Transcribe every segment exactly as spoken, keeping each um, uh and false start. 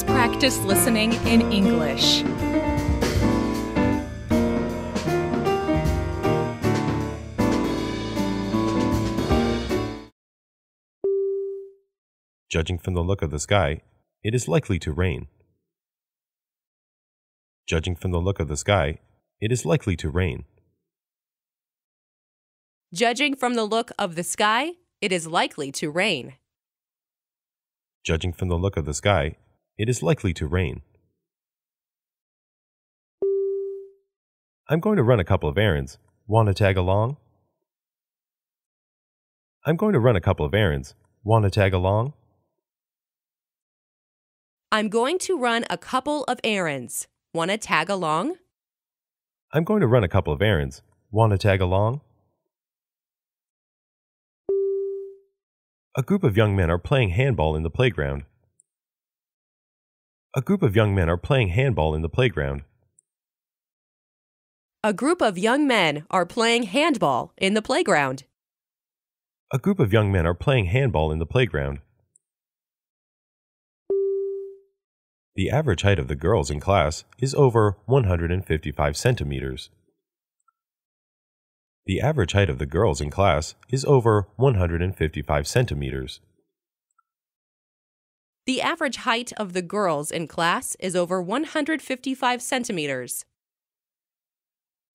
let's practice listening in English. Judging from the look of the sky, it is likely to rain. Judging from the look of the sky, it is likely to rain. Judging from the look of the sky, it is likely to rain. Judging from the look of the sky, it is likely to rain. I'm going to run a couple of errands. Want to tag along? I'm going to run a couple of errands. Want to tag along? I'm going to run a couple of errands. Want to tag along? I'm going to run a couple of errands. Want to tag along? A group of young men are playing handball in the playground. A group of young men are playing handball in the playground. A group of young men are playing handball in the playground. A group of young men are playing handball in the playground. The average height of the girls in class is over one hundred fifty-five centimeters. The average height of the girls in class is over one hundred fifty-five centimeters. The average height of the girls in class is over one hundred fifty-five centimeters.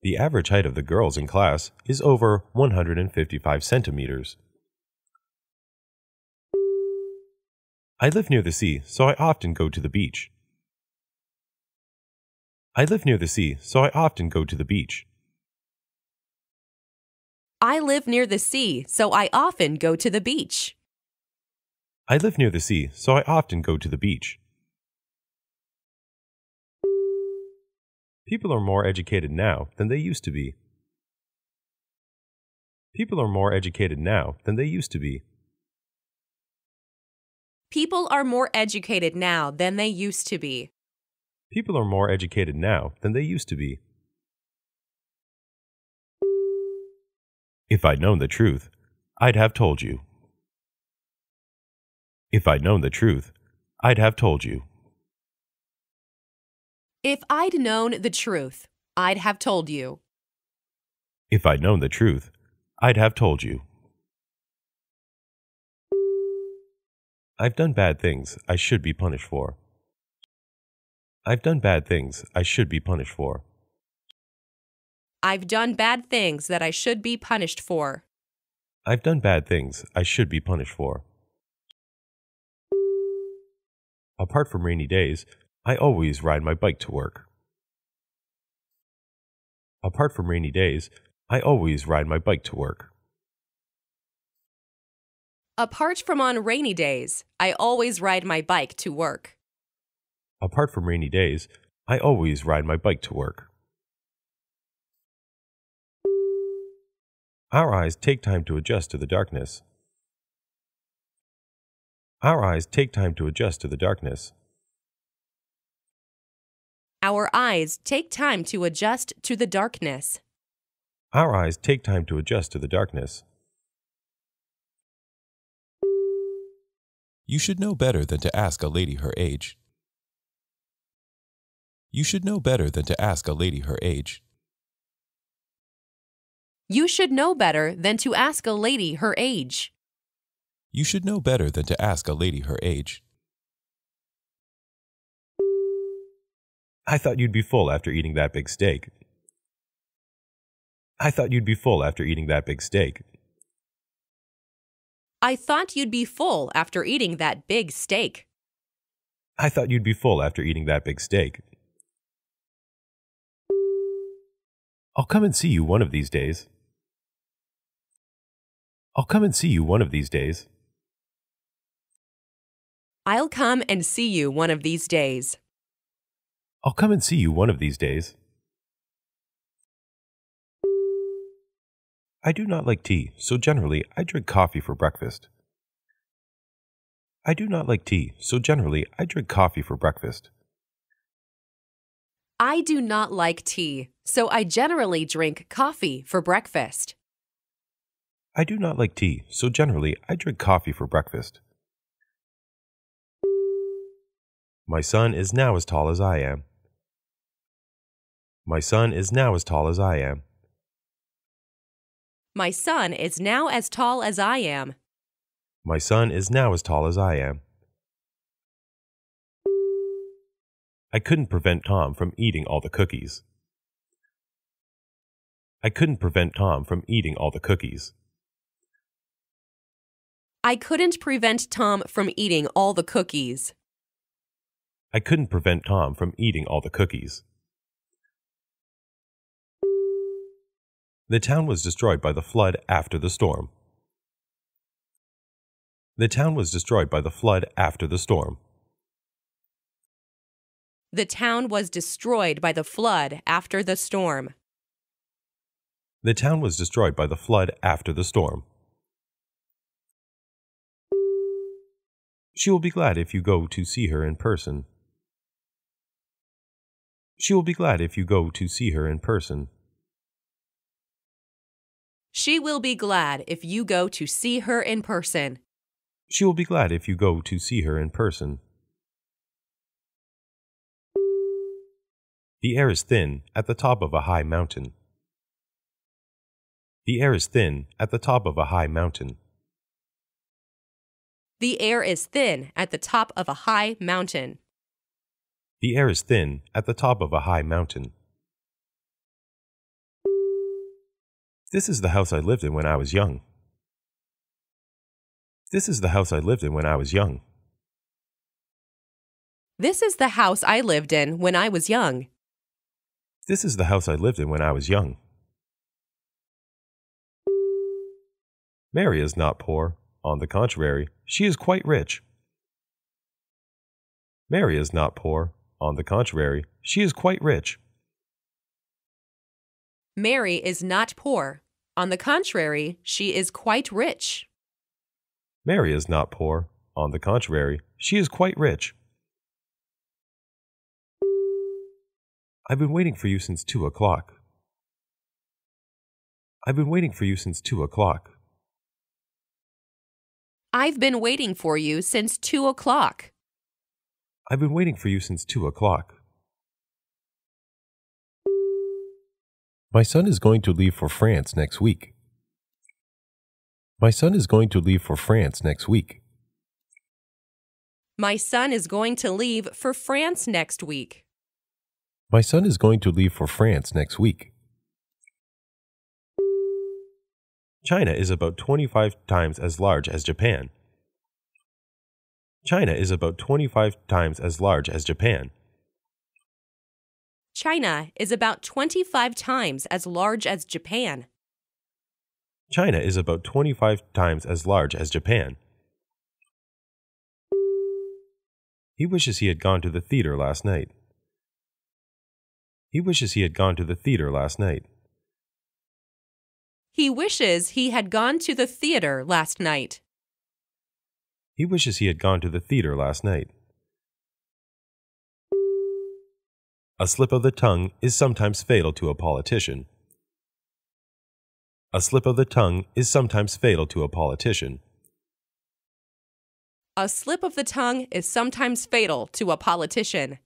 The average height of the girls in class is over one hundred fifty-five centimeters. I live near the sea, so I often go to the beach. I live near the sea, so I often go to the beach. I live near the sea, so I often go to the beach. I live near the sea, so I often go to the beach. People are more educated now than they used to be. People are more educated now than they used to be. People are more educated now than they used to be. People are more educated now than they used to be. If I'd known the truth, I'd have told you. If I'd known the truth, I'd have told you. If I'd known the truth, I'd have told you. If I'd known the truth, I'd have told you. I've done bad things I should be punished for. I've done bad things I should be punished for. I've done bad things that I should be punished for. I've done bad things I should be punished for. Apart from rainy days, I always ride my bike to work. Apart from rainy days, I always ride my bike to work. Apart from on rainy days, I always ride my bike to work. Apart from rainy days, I always ride my bike to work. Our eyes take time to adjust to the darkness. Our eyes take time to adjust to the darkness. Our eyes take time to adjust to the darkness. Our eyes take time to adjust to the darkness. You should know better than to ask a lady her age. You should know better than to ask a lady her age. You should know better than to ask a lady her age. You should know better than to ask a lady her age. I thought you'd be full after eating that big steak. I thought you'd be full after eating that big steak. I thought you'd be full after eating that big steak. I thought you'd be full after eating that big steak. I'll come and see you one of these days. I'll come and see you one of these days. I'll come and see you one of these days. I'll come and see you one of these days. I do not like tea, so generally I drink coffee for breakfast. I do not like tea, so generally I drink coffee for breakfast. I do not like tea, so I generally drink coffee for breakfast. I do not like tea, so generally I drink coffee for breakfast. My son is now as tall as I am. My son is now as tall as I am. My son is now as tall as I am. My son is now as tall as I am. I couldn't prevent Tom from eating all the cookies. I couldn't prevent Tom from eating all the cookies. I couldn't prevent Tom from eating all the cookies. I couldn't prevent Tom from eating all the cookies. The town was destroyed by the flood after the storm. The town was destroyed by the flood after the storm. The town was destroyed by the flood after the storm. The town was destroyed by the flood after the storm. She will be glad if you go to see her in person. She will be glad if you go to see her in person. She will be glad if you go to see her in person. She will be glad if you go to see her in person. The air is thin at the top of a high mountain. The air is thin at the top of a high mountain. The air is thin at the top of a high mountain. The air is thin at the top of a high mountain. This is the house I lived in when I was young. This is the house I lived in when I was young. This is the house I lived in when I was young. This is the house I lived in when I was young. Mary is not poor. On the contrary, she is quite rich. Mary is not poor. On the contrary, she is quite rich. Mary is not poor. On the contrary, she is quite rich. Mary is not poor. On the contrary, she is quite rich. I've been waiting for you since two o'clock. I've been waiting for you since two o'clock. I've been waiting for you since two o'clock. I've been waiting for you since two o'clock. My son is going to leave for France next week. My son is going to leave for France next week. My son is going to leave for France next week. My son is going to leave for France next week. China is about twenty-five times as large as Japan. China is about twenty-five times as large as Japan. China is about twenty-five times as large as Japan. China is about twenty-five times as large as Japan. He wishes he had gone to the theater last night. He wishes he had gone to the theater last night. He wishes he had gone to the theater last night. He wishes he had gone to the theater last night. A slip of the tongue is sometimes fatal to a politician. A slip of the tongue is sometimes fatal to a politician. A slip of the tongue is sometimes fatal to a politician.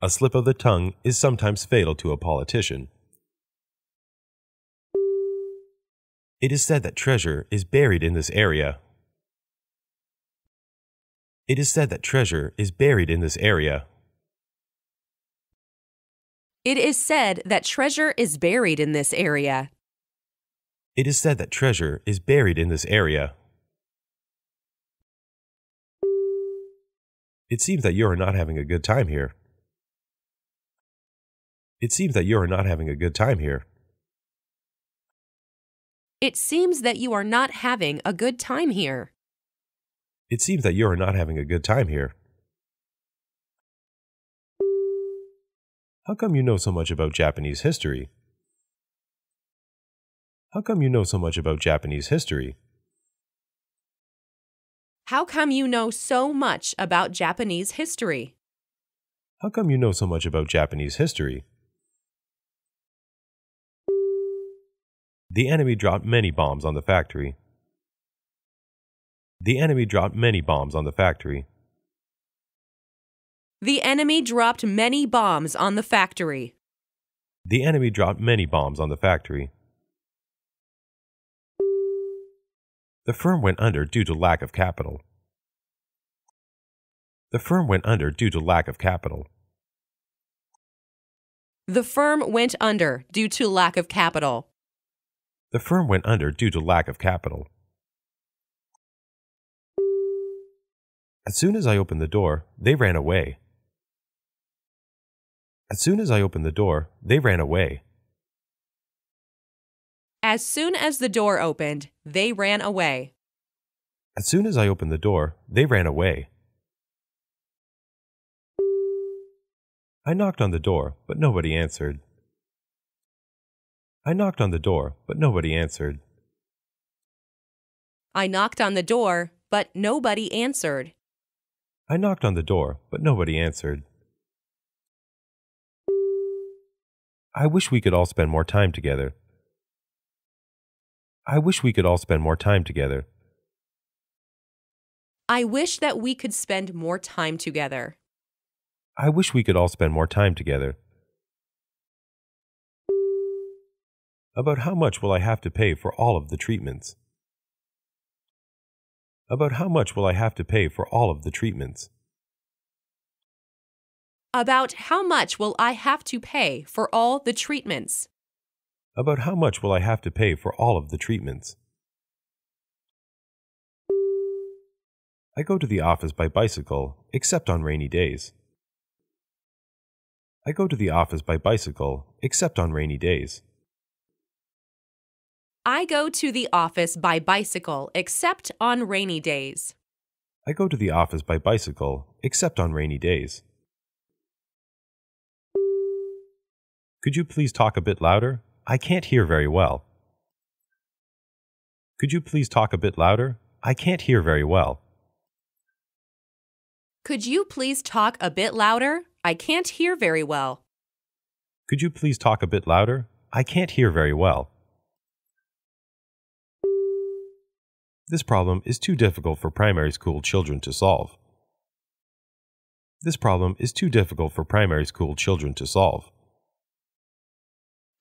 A slip of the tongue is sometimes fatal to a politician. It is said that treasure is buried in this area. It is said that treasure is buried in this area. It is said that treasure is buried in this area. It is said that treasure is buried in this area. It seems that you are not having a good time here. It seems that you are not having a good time here. It seems that you are not having a good time here. It seems that you are not having a good time here. How come you know so much about Japanese history? How come you know so much about Japanese history? How come you know so much about Japanese history? How come you know so much about Japanese history? The enemy dropped many bombs on the factory. The enemy dropped many bombs on the factory. The enemy dropped many bombs on the factory. The enemy dropped many bombs on the factory. The firm went under due to lack of capital. The firm went under due to lack of capital. The firm went under due to lack of capital. The firm went under due to lack of capital. As soon as I opened the door, they ran away. As soon as I opened the door, they ran away. As soon as the door opened, they ran away. As soon as I opened the door, they ran away. I knocked on the door, but nobody answered. I knocked on the door, but nobody answered. I knocked on the door, but nobody answered. I knocked on the door, but nobody answered. I wish we could all spend more time together. I wish we could all spend more time together. I wish that we could spend more time together. I wish we could all spend more time together. About how much will I have to pay for all of the treatments? About how much will I have to pay for all of the treatments? About how much will I have to pay for all the treatments? About how much will I have to pay for all of the treatments? I go to the office by bicycle, except on rainy days. I go to the office by bicycle, except on rainy days. I go to the office by bicycle, except on rainy days. I go to the office by bicycle, except on rainy days. Could you please talk a bit louder? I can't hear very well. Could you please talk a bit louder? I can't hear very well. Could you please talk a bit louder? I can't hear very well. Could you please talk a bit louder? I can't hear very well. This problem is too difficult for primary school children to solve. This problem is too difficult for primary school children to solve.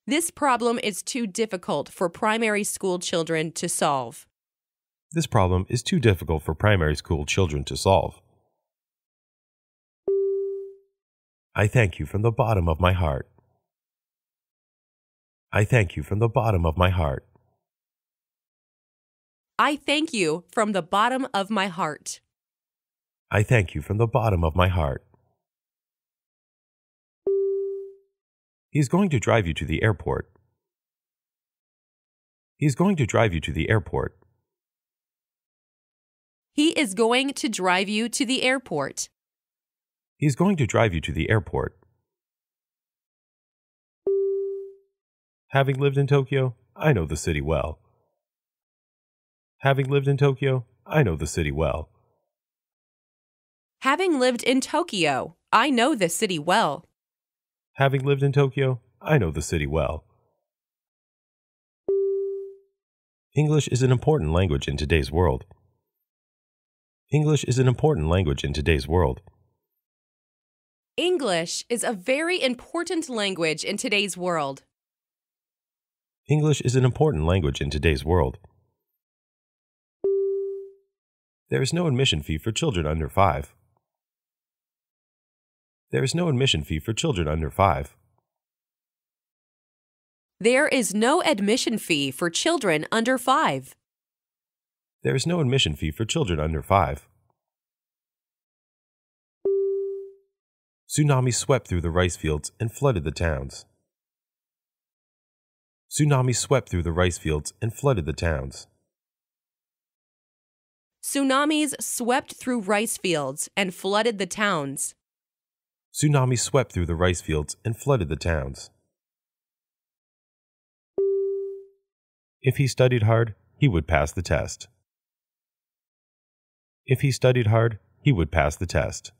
This problem is too difficult for primary school children to solve. This problem is too difficult for primary school children to solve. I thank you from the bottom of my heart. I thank you from the bottom of my heart. I thank you from the bottom of my heart. I thank you from the bottom of my heart. He's going to drive you to the airport. He's going to drive you to the airport. He is going to drive you to the airport. He's going to drive you to the airport. Having lived in Tokyo, I know the city well. Having lived in Tokyo, I know the city well. Having lived in Tokyo, I know the city well. Having lived in Tokyo, I know the city well. English is an important language in today's world. English is an important language in today's world. English is a very important language in today's world. English is an important language in today's world. There is no admission fee for children under five. There is no admission fee for children under five. There is no admission fee for children under five. There is no admission fee for children under five. Tsunami swept through the rice fields and flooded the towns. Tsunami swept through the rice fields and flooded the towns. Tsunamis swept through rice fields and flooded the towns. Tsunami swept through the rice fields and flooded the towns. If he studied hard, he would pass the test. If he studied hard, he would pass the test.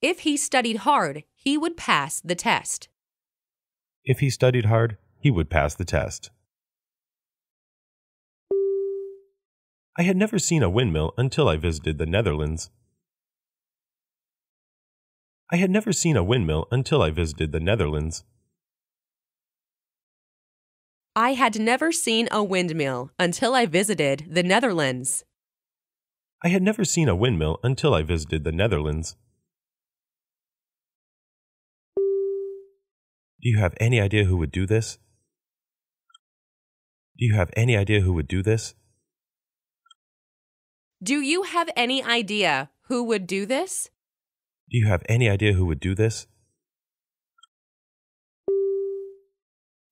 If he studied hard, he would pass the test. If he studied hard, he would pass the test. I had never seen a windmill until I visited the Netherlands. I had never seen a windmill until I visited the Netherlands. I had never seen a windmill until I visited the Netherlands. I had never seen a windmill until I visited the Netherlands. Do you have any idea who would do this? Do you have any idea who would do this? Do you have any idea who would do this? Do you have any idea who would do this?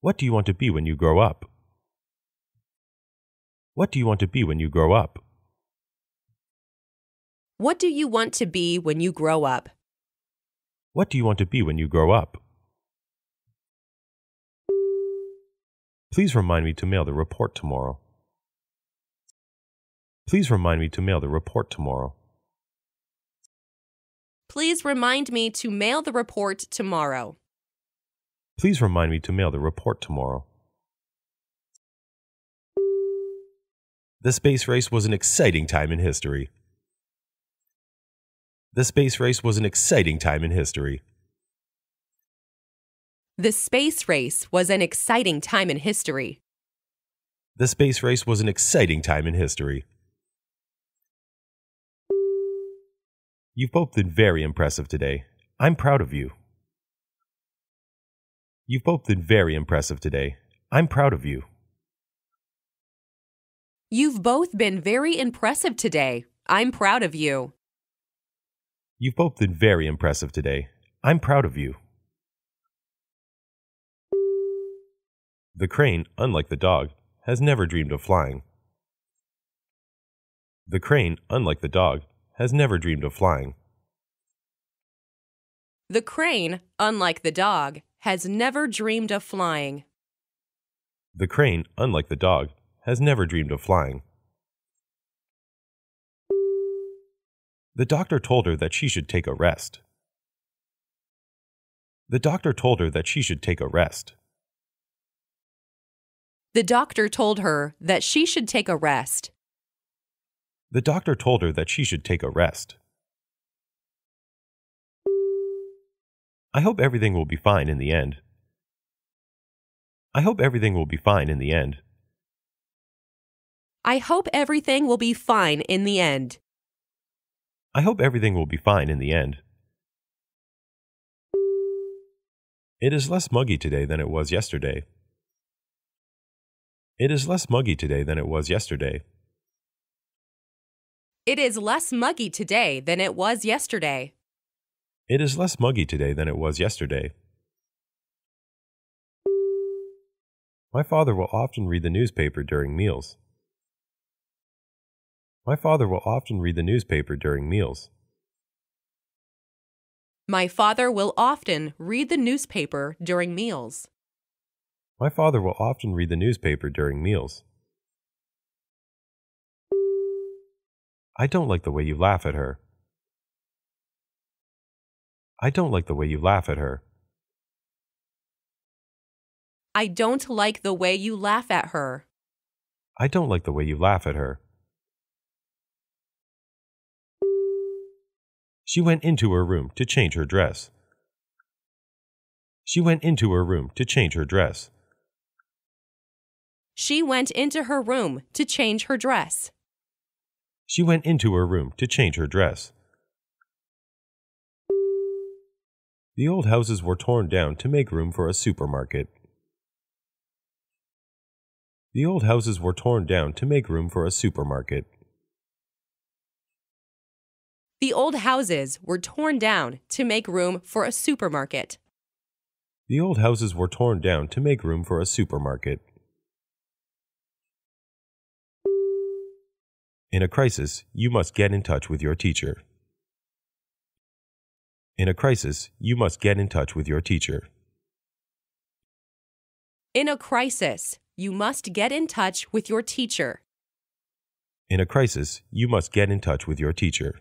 What do you want to be when you grow up? What do you want to be when you grow up? What do you want to be when you grow up? What do you want to be when you grow up? Please remind me to mail the report tomorrow. Please remind me to mail the report tomorrow. Please remind me to mail the report tomorrow. Please remind me to mail the report tomorrow. The space race was an exciting time in history. The space race was an exciting time in history. The space race was an exciting time in history. The space race was an exciting time in history. You've both been very impressive today. I'm proud of you. You've both been very impressive today. I'm proud of you. You've both been very impressive today. I'm proud of you. You've both been very impressive today. I'm proud of you. The crane, unlike the dog, has never dreamed of flying. The crane, unlike the dog, has never dreamed of flying. The crane, unlike the dog, has never dreamed of flying. The crane, unlike the dog, has never dreamed of flying. The doctor told her that she should take a rest. The doctor told her that she should take a rest. The doctor told her that she should take a rest. The doctor told her that she should take a rest. I hope everything will be fine in the end. I hope everything will be fine in the end. I hope everything will be fine in the end. I hope everything will be fine in the end. It is less muggy today than it was yesterday. It is less muggy today than it was yesterday. It is less muggy today than it was yesterday. It is less muggy today than it was yesterday. My father will often read the newspaper during meals. My father will often read the newspaper during meals. My father will often read the newspaper during meals. My father will often read the newspaper during meals. I don't like the way you laugh at her. I don't like the way you laugh at her. I don't like the way you laugh at her. I don't like the way you laugh at her. She went into her room to change her dress. She went into her room to change her dress. She went into her room to change her dress. She went into her room to change her dress. The old houses were torn down to make room for a supermarket. The old houses were torn down to make room for a supermarket. The old houses were torn down to make room for a supermarket. The old houses were torn down to make room for a supermarket. In a crisis, you must get in touch with your teacher. In a crisis, you must get in touch with your teacher. In a crisis, you must get in touch with your teacher. In a crisis, you must get in touch with your teacher.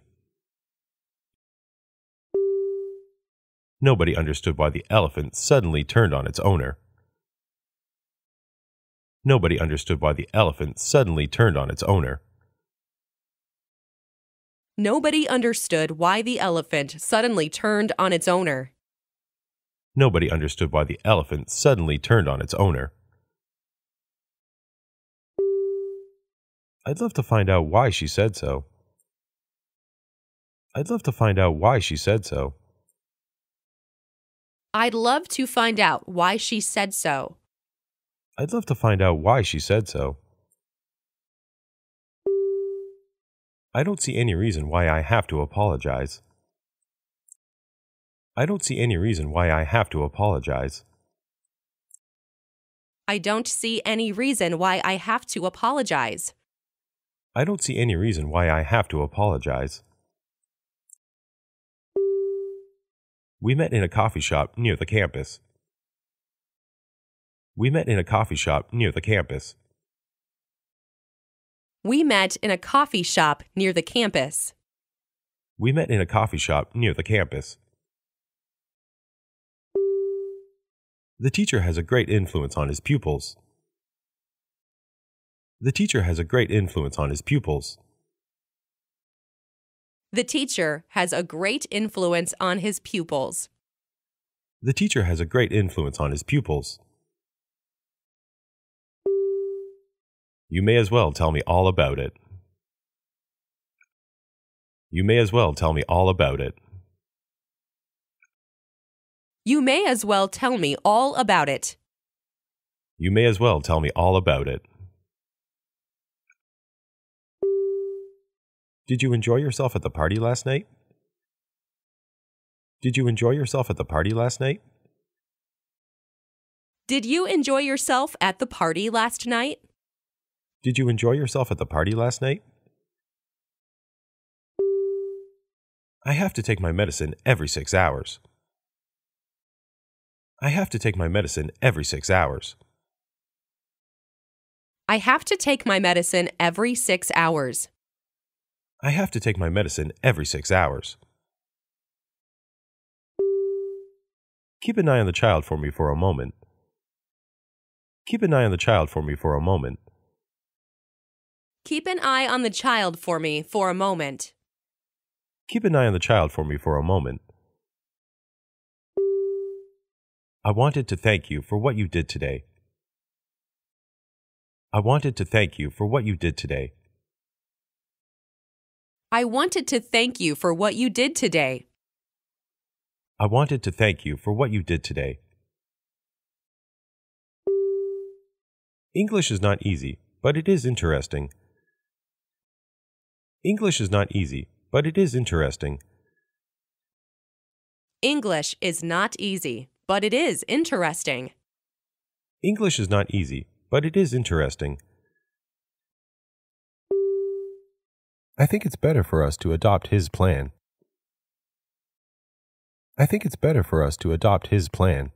Nobody understood why the elephant suddenly turned on its owner. Nobody understood why the elephant suddenly turned on its owner. Nobody understood why the elephant suddenly turned on its owner. Nobody understood why the elephant suddenly turned on its owner. I'd love to find out why she said so. I'd love to find out why she said so. I'd love to find out why she said so. I'd love to find out why she said so. I don't see any reason why I have to apologize. I don't see any reason why I have to apologize. I don't see any reason why I have to apologize. I don't see any reason why I have to apologize. We met in a coffee shop near the campus. We met in a coffee shop near the campus. We met in a coffee shop near the campus. We met in a coffee shop near the campus. The teacher has a great influence on his pupils. The teacher has a great influence on his pupils. The teacher has a great influence on his pupils. The teacher has a great influence on his pupils. You may as well tell me all about it. You may as well tell me all about it. You may as well tell me all about it. You may as well tell me all about it. Did you enjoy yourself at the party last night? Did you enjoy yourself at the party last night? Did you enjoy yourself at the party last night? Did you enjoy yourself at the party last night? I have to take my medicine every six hours. I have to take my medicine every six hours. I have to take my medicine every six hours. I have to take my medicine every six hours. Keep an eye on the child for me for a moment. Keep an eye on the child for me for a moment. Keep an eye on the child for me for a moment. Keep an eye on the child for me for a moment. I wanted to thank you for what you did today. I wanted to thank you for what you did today. I wanted to thank you for what you did today. I wanted to thank you for what you did today. English is not easy, but it is interesting. English is not easy, but it is interesting. English is not easy, but it is interesting. English is not easy, but it is interesting. I think it's better for us to adopt his plan. I think it's better for us to adopt his plan.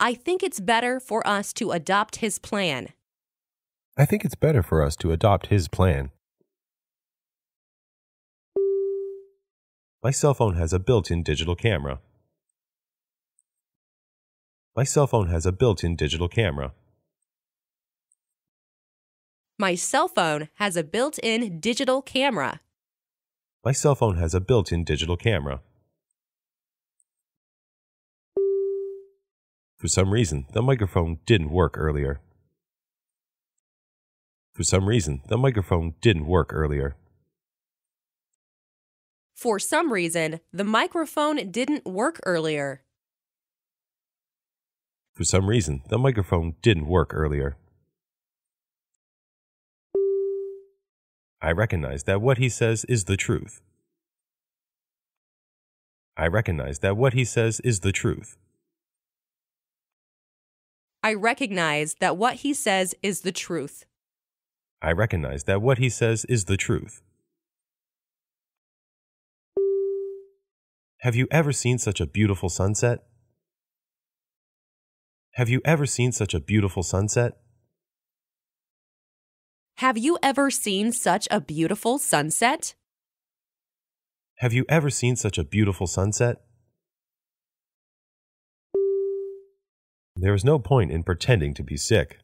I think it's better for us to adopt his plan. I think it's better for us to adopt his plan. My cell phone has a built-in digital camera. My cell phone has a built-in digital camera. My cell phone has a built-in digital camera. My cell phone has a built-in digital camera. For some reason, the microphone didn't work earlier. For some reason, the microphone didn't work earlier. For some reason, the microphone didn't work earlier. For some reason, the microphone didn't work earlier. I recognize that what he says is the truth. I recognize that what he says is the truth. I recognize that what he says is the truth. I recognize that what he says is the truth. Have you ever seen such a beautiful sunset? Have you ever seen such a beautiful sunset? Have you ever seen such a beautiful sunset? Have you ever seen such a beautiful sunset? There is no point in pretending to be sick.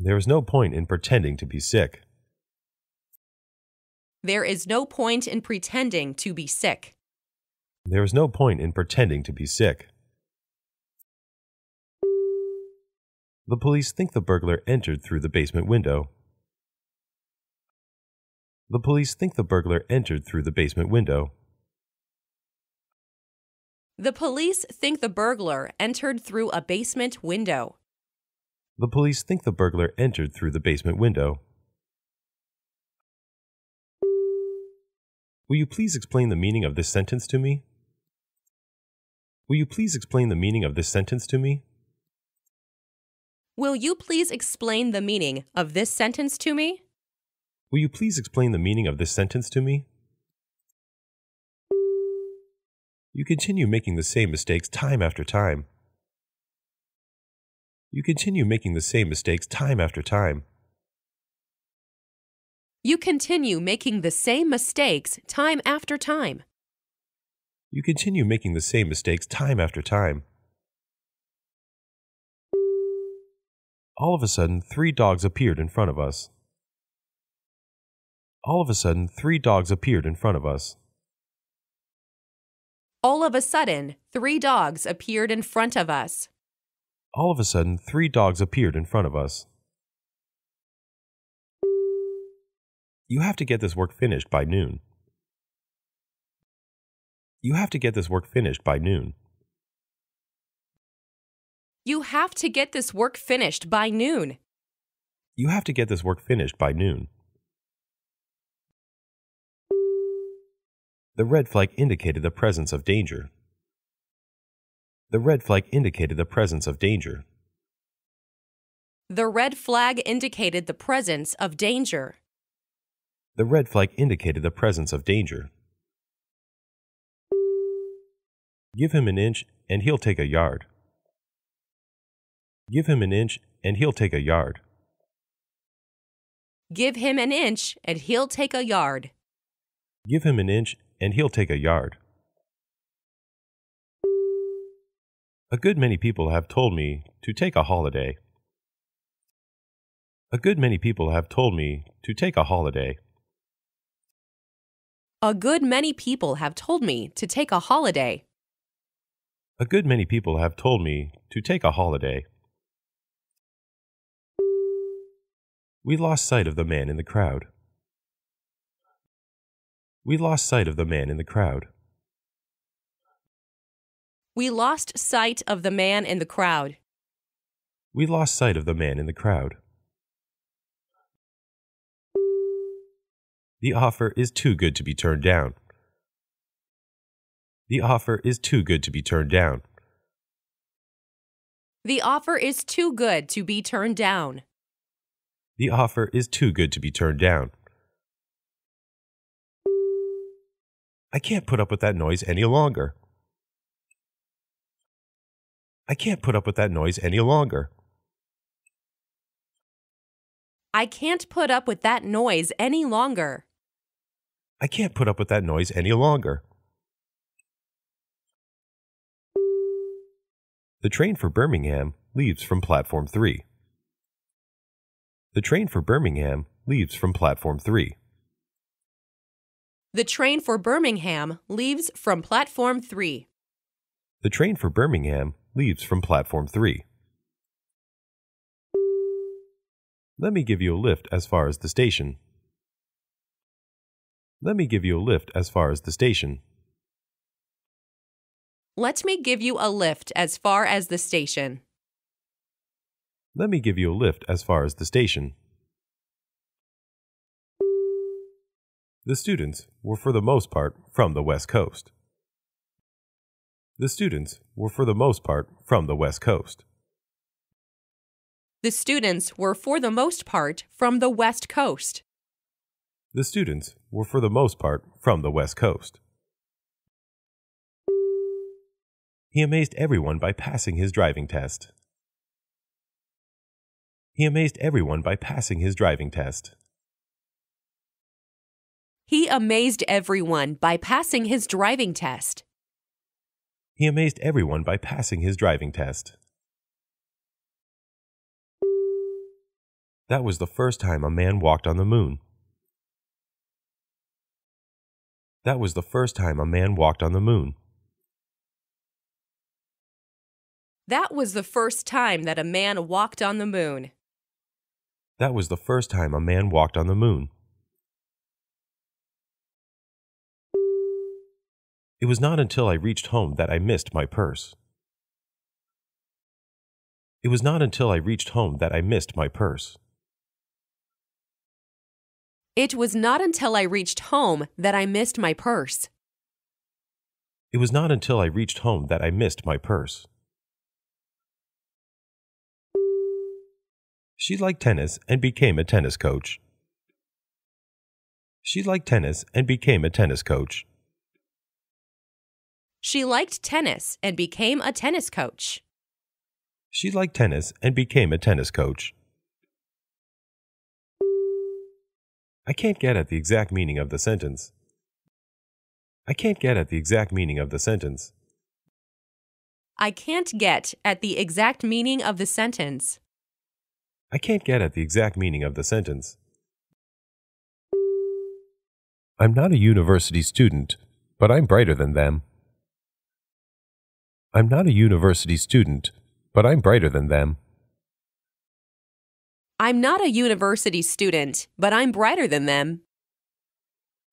There is no point in pretending to be sick. There is no point in pretending to be sick. There is no point in pretending to be sick. The police think the burglar entered through the basement window. The police think the burglar entered through the basement window. The police think the burglar entered through a basement window. The police think the burglar entered through the basement window. Will you please explain the meaning of this sentence to me? Will you please explain the meaning of this sentence to me? Will you please explain the meaning of this sentence to me? Will you please explain the meaning of this sentence to me? You continue making the same mistakes time after time. You continue making the same mistakes time after time. You continue making the same mistakes time after time. You continue making the same mistakes time after time. All of a sudden, three dogs appeared in front of us. All of a sudden, three dogs appeared in front of us. All of a sudden, three dogs appeared in front of us. All of a sudden, three dogs appeared in front of us. You have to get this work finished by noon. You have to get this work finished by noon. You have to get this work finished by noon. You have to get this work finished by noon. The red flag indicated the presence of danger. The red flag indicated the presence of danger. The red flag indicated the presence of danger. The red flag indicated the presence of danger. Give him an inch and he'll take a yard. Give him an inch and he'll take a yard. Give him an inch and he'll take a yard. Give him an inch and he'll take a yard. A good many people have told me to take a holiday. A good many people have told me to take a holiday. A good many people have told me to take a holiday. A good many people have told me to take a holiday. We lost sight of the man in the crowd. We lost sight of the man in the crowd. We lost sight of the man in the crowd. We lost sight of the man in the crowd. The offer is too good to be turned down. The offer is too good to be turned down. The offer is too good to be turned down. The offer is too good to be turned down. I can't put up with that noise any longer. I can't put up with that noise any longer. I can't put up with that noise any longer. I can't put up with that noise any longer. The train for Birmingham leaves from platform three. The train for Birmingham leaves from platform three. The train for Birmingham leaves from platform three. The train for Birmingham leaves from platform three. Let me give you a lift as far as the station. Let me give you a lift as far as the station. Let me give you a lift as far as the station. Let me give you a lift as far as the station. The students were for the most part from the West Coast. The students were for the most part from the West Coast. The students were for the most part from the West Coast. The students were for the most part from the West Coast. He amazed everyone by passing his driving test. He amazed everyone by passing his driving test. He amazed everyone by passing his driving test. He amazed everyone by passing his driving test. That was the first time a man walked on the moon. That was the first time a man walked on the moon. That was the first time that a man walked on the moon. That was the first time a man walked on the moon. It was not until I reached home that I missed my purse. It was not until I reached home that I missed my purse. It was not until I reached home that I missed my purse. It was not until I reached home that I missed my purse. She liked tennis and became a tennis coach. She liked tennis and became a tennis coach. She liked tennis and became a tennis coach. She liked tennis and became a tennis coach. I can't get at the exact meaning of the sentence. I can't get at the exact meaning of the sentence. I can't get at the exact meaning of the sentence. I can't get at the exact meaning of the sentence. I'm not a university student, but I'm brighter than them. I'm not a university student, but I'm brighter than them. I'm not a university student, but I'm brighter than them.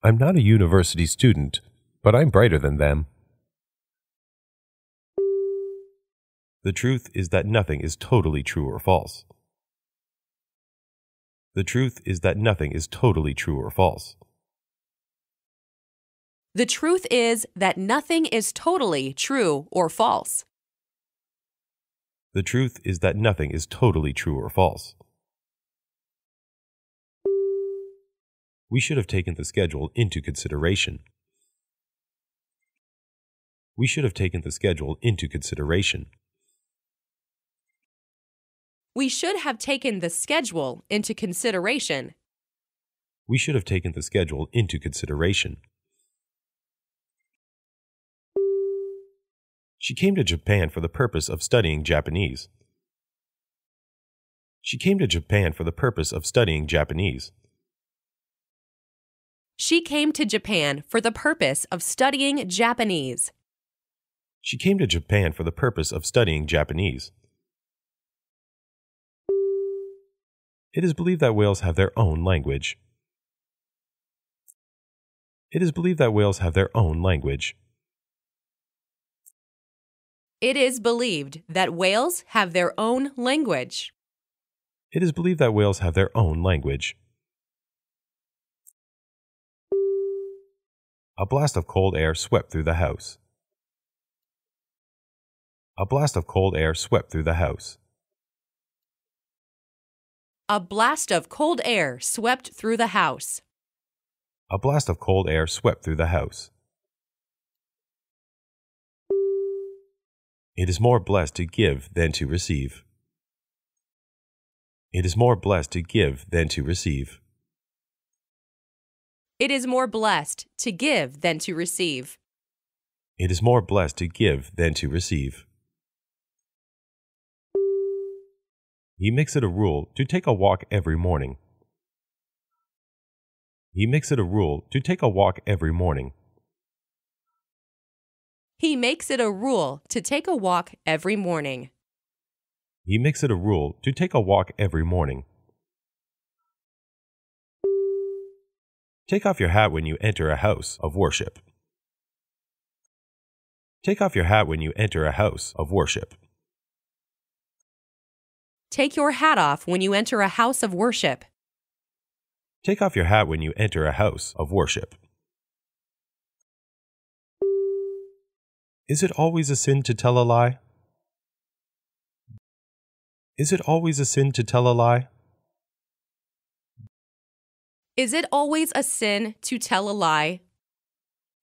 I'm not a university student, but I'm brighter than them. The truth is that nothing is totally true or false. The truth is that nothing is totally true or false. The truth is that nothing is totally true or false. The truth is that nothing is totally true or false. We should have taken the schedule into consideration. We should have taken the schedule into consideration. We should have taken the schedule into consideration. We should have taken the schedule into consideration. She came to Japan for the purpose of studying Japanese. She came to Japan for the purpose of studying Japanese. She came to Japan for the purpose of studying Japanese. She came to Japan for the purpose of studying Japanese. It is believed that whales have their own language. It is believed that whales have their own language. It is believed that whales have their own language. It is believed that whales have their own language. A blast of cold air swept through the house. A blast of cold air swept through the house. A blast of cold air swept through the house. A blast of cold air swept through the house. It is more blessed to give than to receive. It is more blessed to give than to receive. It is more blessed to give than to receive. It is more blessed to give than to receive. He makes it a rule to take a walk every morning. He makes it a rule to take a walk every morning. He makes it a rule to take a walk every morning. He makes it a rule to take a walk every morning. Take off your hat when you enter a house of worship. Take off your hat when you enter a house of worship. Take your hat off when you enter a house of worship. Take off your hat when you enter a house of worship. Is it always a sin to tell a lie? Is it always a sin to tell a lie? Is it always a sin to tell a lie?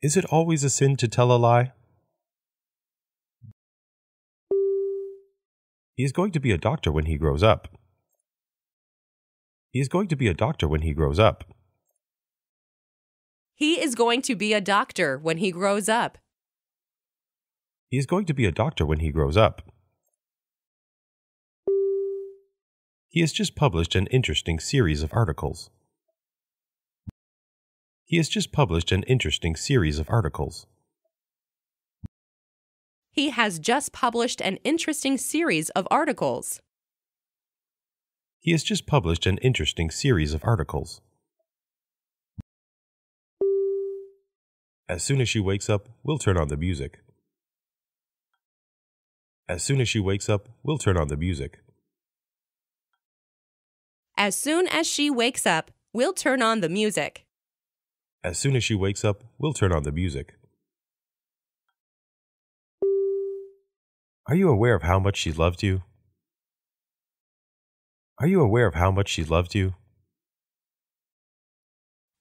Is it always a sin to tell a lie? He is going to be a doctor when he grows up. He is going to be a doctor when he grows up. He is going to be a doctor when he grows up. He is going to be a doctor when he grows up. He has just published an interesting series of articles. He has just published an interesting series of articles. He has just published an interesting series of articles. He has just published an interesting series of articles. As soon as she wakes up, we'll turn on the music. As soon as she wakes up, we'll turn on the music. As soon as she wakes up, we'll turn on the music. As soon as she wakes up, we'll turn on the music. Are you aware of how much she loved you? Are you aware of how much she loved you?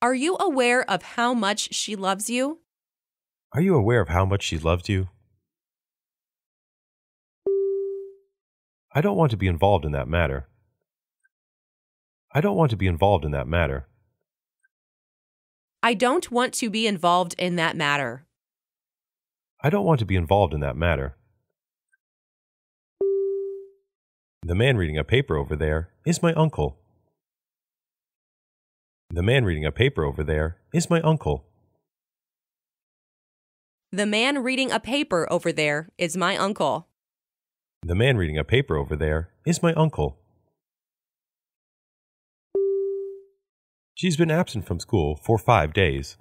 Are you aware of how much she loves you? Are you aware of how much she loved you? I don't want to be involved in that matter. I don't want to be involved in that matter. I don't want to be involved in that matter. I don't want to be involved in that matter. The man reading a paper over there is my uncle. The man reading a paper over there is my uncle. The man reading a paper over there is my uncle. The man reading a paper over there is my uncle. She's been absent from school for five days.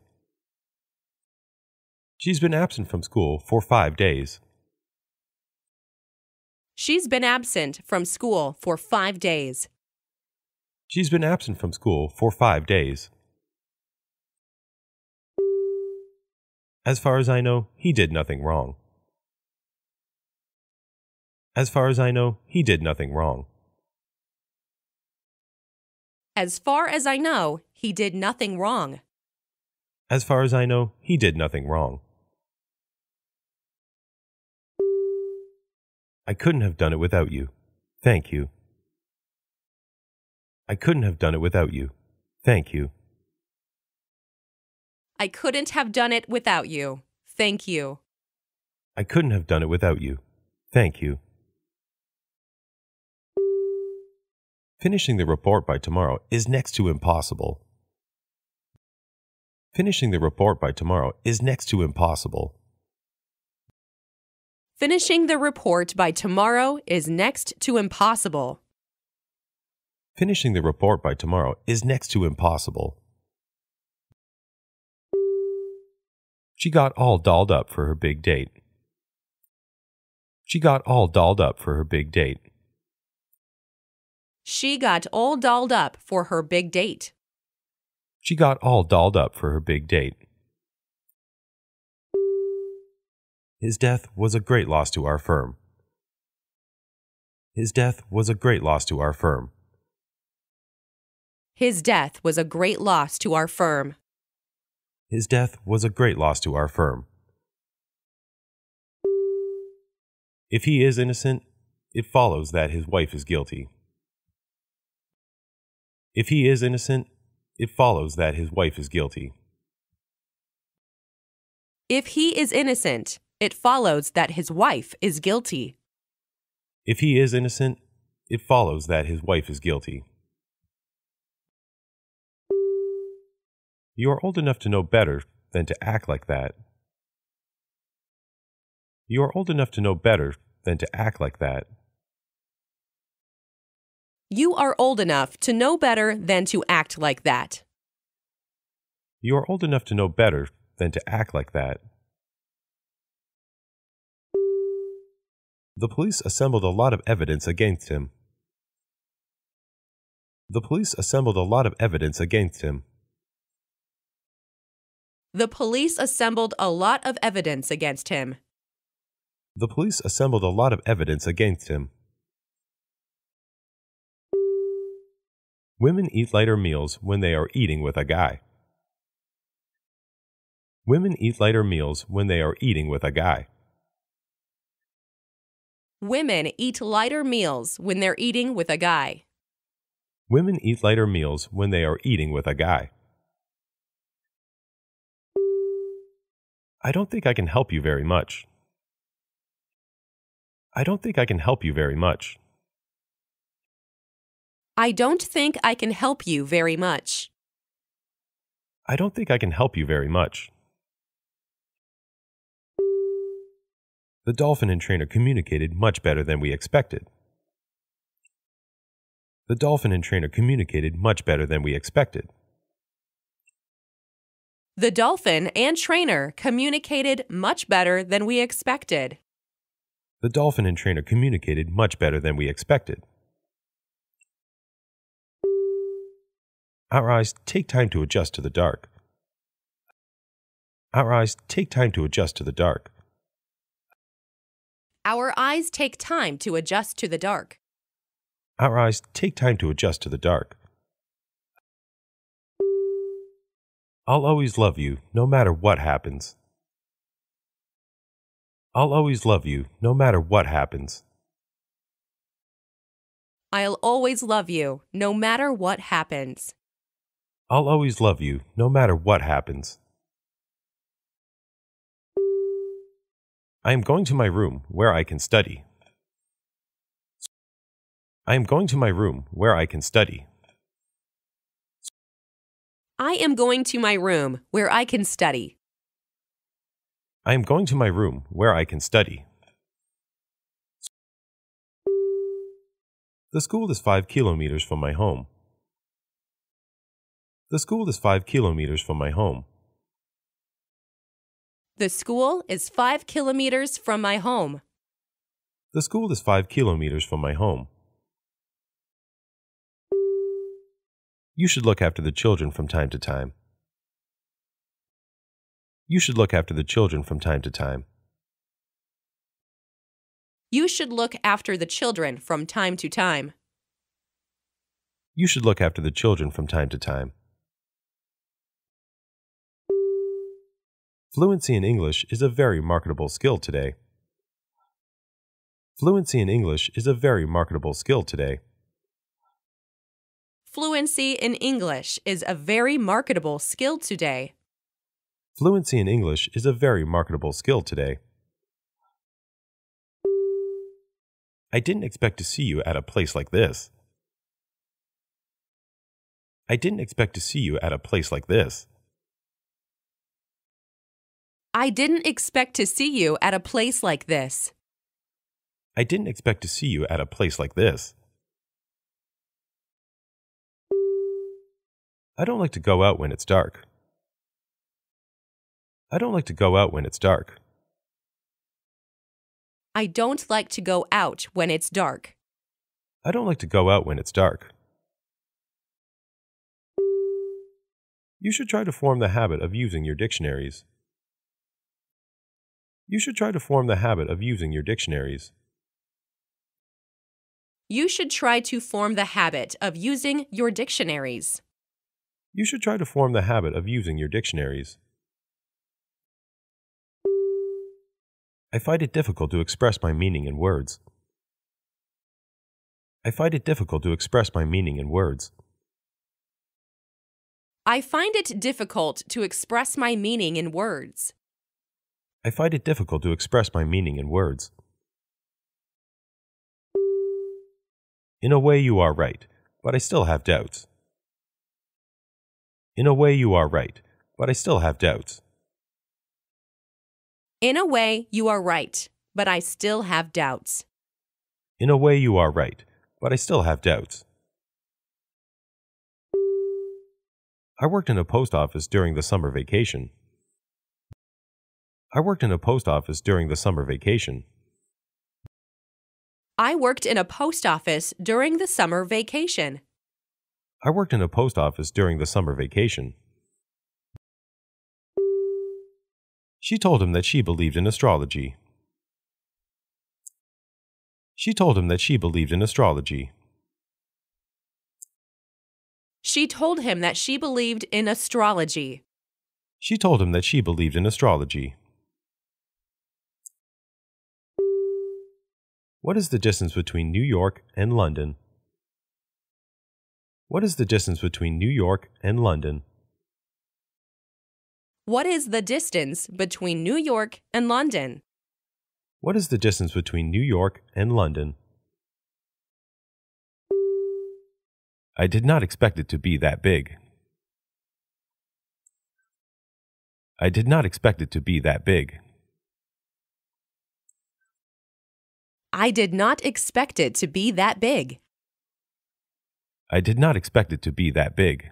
She's been absent from school for five days. She's been absent from school for five days. She's been absent from school for five days. As far as I know, he did nothing wrong. As far as I know, he did nothing wrong. As far as I know, he did nothing wrong. As far as I know, he did nothing wrong. I couldn't have done it without you. Thank you. I couldn't have done it without you. Thank you. I couldn't have done it without you. Thank you. I couldn't have done it without you. Thank you. Finishing the report by tomorrow is next to impossible. Finishing the report by tomorrow is next to impossible. Finishing the report by tomorrow is next to impossible. Finishing the report by tomorrow is next to impossible. She got all dolled up for her big date. She got all dolled up for her big date. She got all dolled up for her big date. She got all dolled up for her big date. His death was a great loss to our firm. His death was a great loss to our firm. His death was a great loss to our firm. His death was a great loss to our firm. If he is innocent, it follows that his wife is guilty. If he is innocent, it follows that his wife is guilty. If he is innocent, it follows that his wife is guilty. If he is innocent, it follows that his wife is guilty. You are old enough to know better than to act like that. You are old enough to know better than to act like that. You are old enough to know better than to act like that. You are old enough to know better than to act like that. The police assembled a lot of evidence against him. The police assembled a lot of evidence against him. The police assembled a lot of evidence against him. The police assembled a lot of evidence against him. Women eat lighter meals when they are eating with a guy. Women eat lighter meals when they are eating with a guy. Women eat lighter meals when they're eating with a guy. Women eat lighter meals when they are eating with a guy. I don't think I can help you very much. I don't think I can help you very much. I don't think I can help you very much. I don't think I can help you very much. The dolphin and trainer communicated much better than we expected. The dolphin and trainer communicated much better than we expected. The dolphin and trainer communicated much better than we expected. The dolphin and trainer communicated much better than we expected. Our eyes take time to adjust to the dark. Our eyes take time to adjust to the dark. Our eyes take time to adjust to the dark. Our eyes take time to adjust to the dark. I'll always love you, no matter what happens. I'll always love you, no matter what happens. I'll always love you, no matter what happens. I'll always love you, no matter what happens. I am going to my room where I can study. I am going to my room where I can study. I am going to my room where I can study. I am going to my room where I can study. The school is five kilometers from my home. The school is five kilometers from my home. The school is five kilometers from my home. The school is five kilometers from my home. You should look after the children from time to time. You should look after the children from time to time. You should look after the children from time to time. You should look after the children from time to time. Fluency in English is a very marketable skill today. Fluency in English is a very marketable skill today. Fluency in English is a very marketable skill today. Fluency in English is a very marketable skill today. I didn't expect to see you at a place like this. I didn't expect to see you at a place like this. I didn't expect to see you at a place like this. I didn't expect to see you at a place like this. I don't like to go out when it's dark. I don't like to go out when it's dark. I don't like to go out when it's dark. I don't like to go out when it's dark. You should try to form the habit of using your dictionaries. You should try to form the habit of using your dictionaries. You should try to form the habit of using your dictionaries. You should try to form the habit of using your dictionaries. I find it difficult to express my meaning in words. I find it difficult to express my meaning in words. I find it difficult to express my meaning in words. I find it difficult to express my meaning in words. In a way, you are right, but I still have doubts. In a way, you are right, but I still have doubts. In a way, you are right, but I still have doubts. In a way, you are right, but I still have doubts. I worked in a post office during the summer vacation. I worked in a post office during the summer vacation. I worked in a post office during the summer vacation. I worked in a post office during the summer vacation. She told him that she believed in astrology. She told him that she believed in astrology. She told him that she believed in astrology. She told him that she believed in astrology. What is the distance between New York and London? What is the distance between New York and London? What is the distance between New York and London? What is the distance between New York and London? I did not expect it to be that big. I did not expect it to be that big. I did not expect it to be that big. I did not expect it to be that big.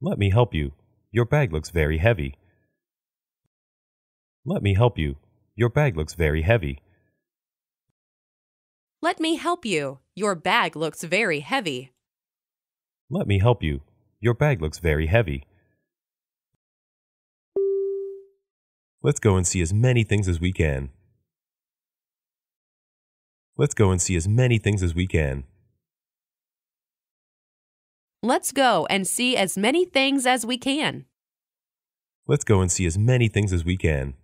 Let me help you. Your bag looks very heavy. Let me help you. Your bag looks very heavy. Let me help you. Your bag looks very heavy. Let me help you. Your bag looks very heavy. Let's go and see as many things as we can. Let's go and see as many things as we can. Let's go and see as many things as we can. Let's go and see as many things as we can.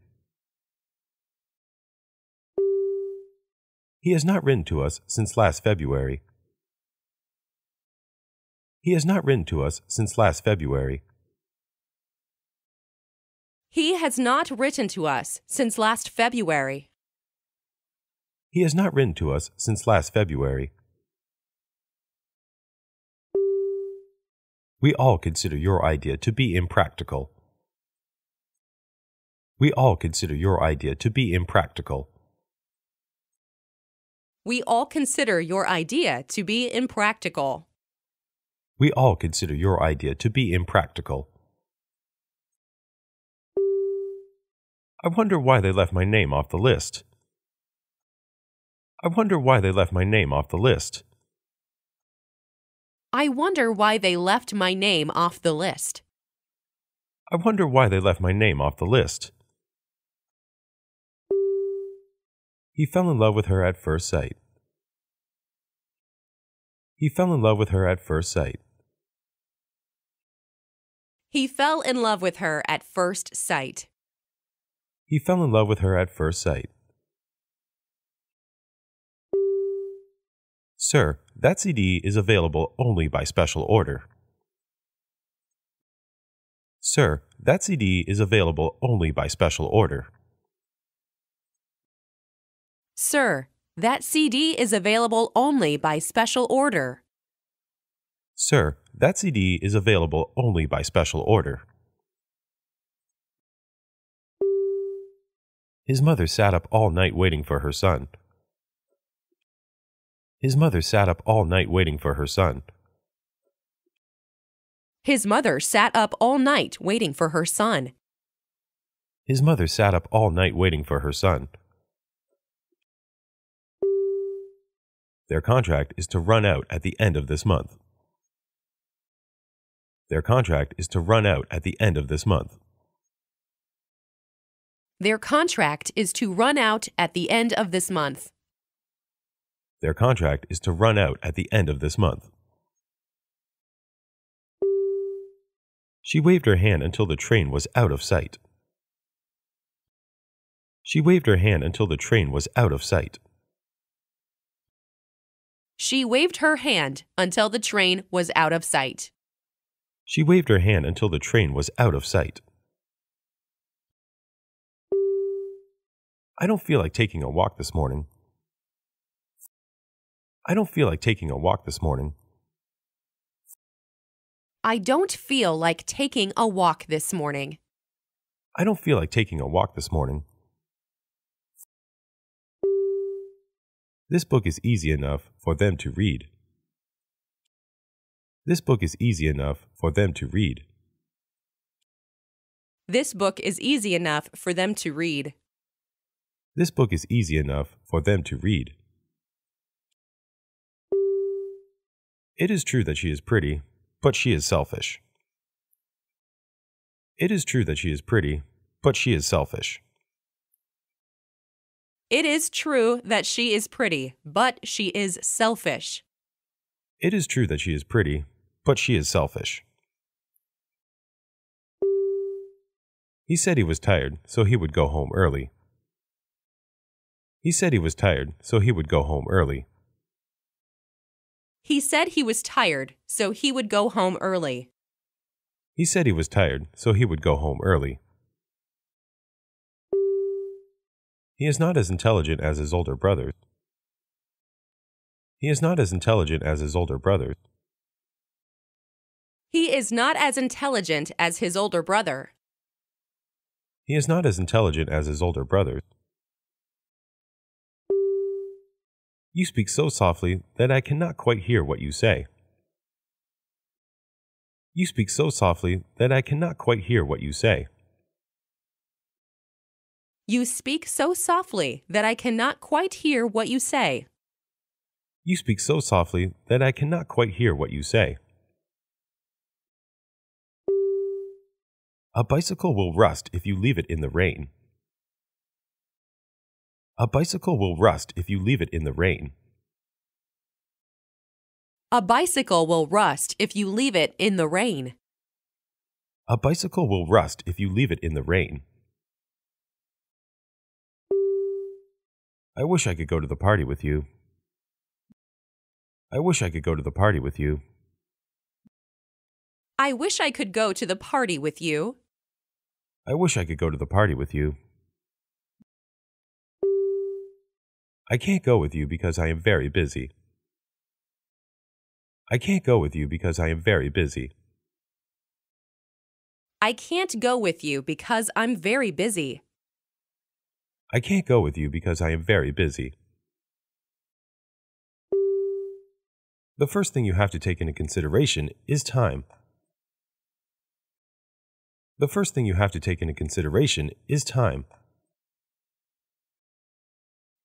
He has not written to us since last February. He has not written to us since last February. He has not written to us since last February. He has not written to us since last February. We all consider your idea to be impractical. We all consider your idea to be impractical. We all consider your idea to be impractical. We all consider your idea to be impractical. I wonder why they left my name off the list. I wonder why they left my name off the list. I wonder why they left my name off the list. I wonder why they left my name off the list. He fell in love with her at first sight. He fell in love with her at first sight. He fell in love with her at first sight. He fell in love with her at first sight. Sir, that C D is available only by special order. Sir, that C D is available only by special order. Sir, that C D is available only by special order. Sir, that C D is available only by special order. His mother sat up all night waiting for her son. His mother sat up all night waiting for her son. His mother sat up all night waiting for her son. His mother sat up all night waiting for her son. Their contract is to run out at the end of this month. Their contract is to run out at the end of this month. Their contract is to run out at the end of this month. Their contract is to run out at the end of this month. She waved her hand until the train was out of sight. She waved her hand until the train was out of sight. She waved her hand until the train was out of sight. She waved her hand until the train was out of sight. I don't feel like taking a walk this morning. I don't feel like taking a walk this morning. I don't feel like taking a walk this morning. I don't feel like taking a walk this morning. This book is easy enough for them to read. This book is easy enough for them to read. This book is easy enough for them to read. This book is easy enough for them to read. It is true that she is pretty, but she is selfish. It is true that she is pretty, but she is selfish. It is true that she is pretty, but she is selfish. It is true that she is pretty, but she is selfish. He said he was tired, so he would go home early. He said he was tired, so he would go home early. He said he was tired, so he would go home early. He said he was tired, so he would go home early. He is not as intelligent as his older brother. He is not as intelligent as his older brother. He is not as intelligent as his older brother. He is not as intelligent as his older brother. You speak so softly that I cannot quite hear what you say. You speak so softly that I cannot quite hear what you say. You speak so softly that I cannot quite hear what you say. You speak so softly that I cannot quite hear what you say. A bicycle will rust if you leave it in the rain. A bicycle will rust if you leave it in the rain. A bicycle will rust if you leave it in the rain. A bicycle will rust if you leave it in the rain. I wish I could go to the party with you. I wish I could go to the party with you. I wish I could go to the party with you. I wish I could go to the party with you. I can't go with you because I am very busy. I can't go with you because I am very busy. I can't go with you because I'm very busy. I can't go with you because I am very busy. The first thing you have to take into consideration is time. The first thing you have to take into consideration is time.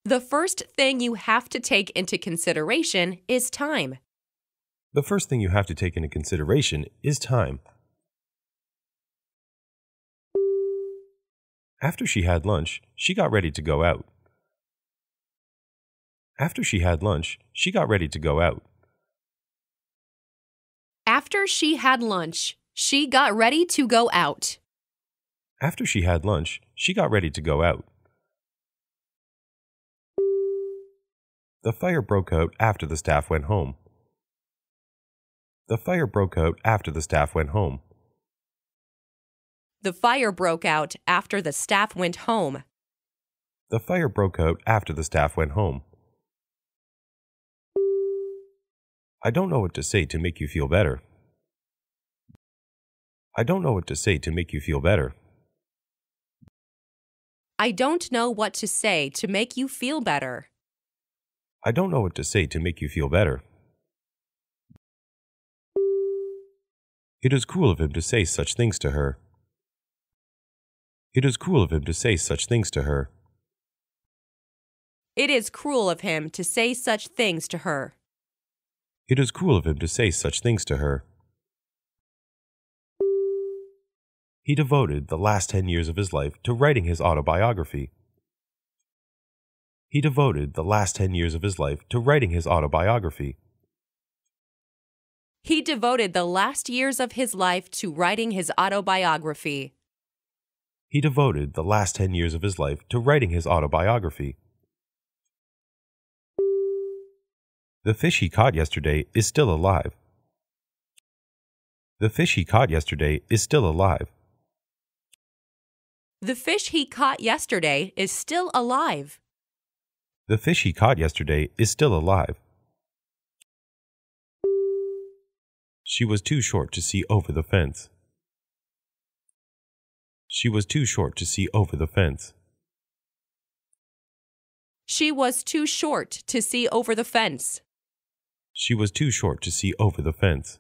The first thing you have to take into consideration is time. The first thing you have to take into consideration is time. After she had lunch, she got ready to go out. After she had lunch, she got ready to go out. After she had lunch, she got ready to go out. After she had lunch, she got ready to go out. The fire broke out after the staff went home. The fire broke out after the staff went home. The fire broke out after the staff went home. The fire broke out after the staff went home. I don't know what to say to make you feel better. I don't know what to say to make you feel better. I don't know what to say to make you feel better. I don't know what to say to make you feel better. It is cruel of him to say such things to her. It is cruel of him to say such things to her. It is cruel of him to say such things to her. It is cruel of him to say such things to her. He devoted the last ten years of his life to writing his autobiography. He devoted the last ten years of his life to writing his autobiography. He devoted the last years of his life to writing his autobiography. He devoted the last ten years of his life to writing his autobiography. The fish he caught yesterday is still alive. The fish he caught yesterday is still alive. The fish he caught yesterday is still alive. The fish he caught yesterday is still alive. She was too short to see over the fence. She was too short to see over the fence. She was too short to see over the fence. She was too short to see over the fence.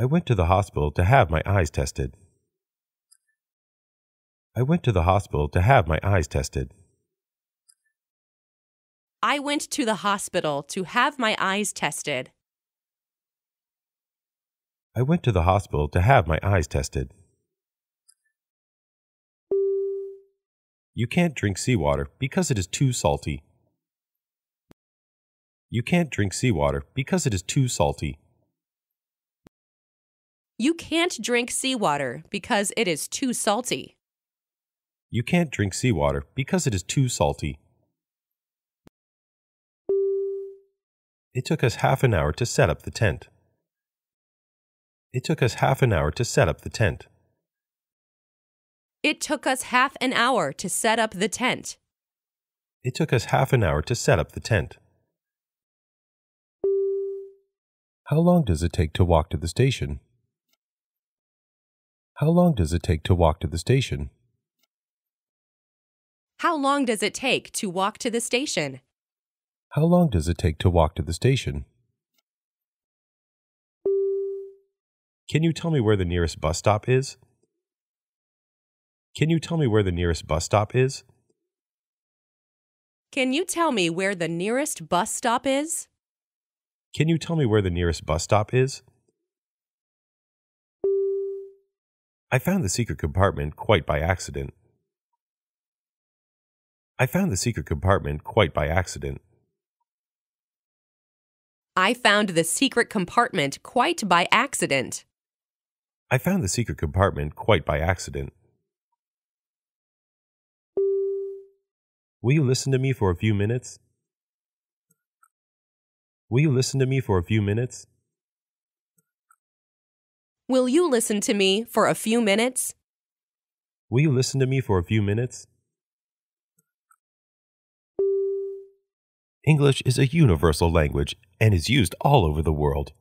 I went to the hospital to have my eyes tested. I went to the hospital to have my eyes tested. I went to the hospital to have my eyes tested. I went to the hospital to have my eyes tested. You can't drink seawater because it is too salty. You can't drink seawater because it is too salty. You can't drink seawater because it is too salty. You can't drink seawater because it is too salty. It took us half an hour to set up the tent. It took us half an hour to set up the tent. It took us half an hour to set up the tent. It took us half an hour to set up the tent. How long does it take to walk to the station? How long does it take to walk to the station? How long does it take to walk to the station? How long does it take to walk to the station? Can you tell me where the nearest bus stop is? Can you tell me where the nearest bus stop is? Can you tell me where the nearest bus stop is? Can you tell me where the nearest bus stop is? I found the secret compartment quite by accident. I found the secret compartment quite by accident. I found the secret compartment quite by accident. I found the secret compartment quite by accident. Will you listen to me for a few minutes? Will you listen to me for a few minutes? Will you listen to me for a few minutes? Will you listen to me for a few minutes? English is a universal language and is used all over the world.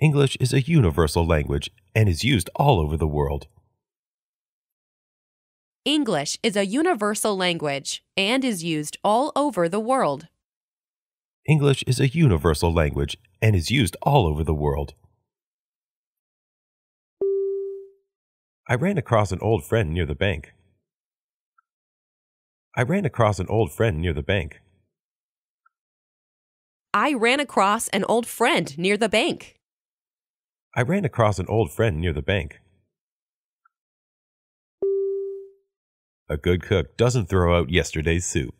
English is a universal language and is used all over the world. English is a universal language and is used all over the world. English is a universal language and is used all over the world. I ran across an old friend near the bank. I ran across an old friend near the bank. I ran across an old friend near the bank. I ran across an old friend near the bank. A good cook doesn't throw out yesterday's soup.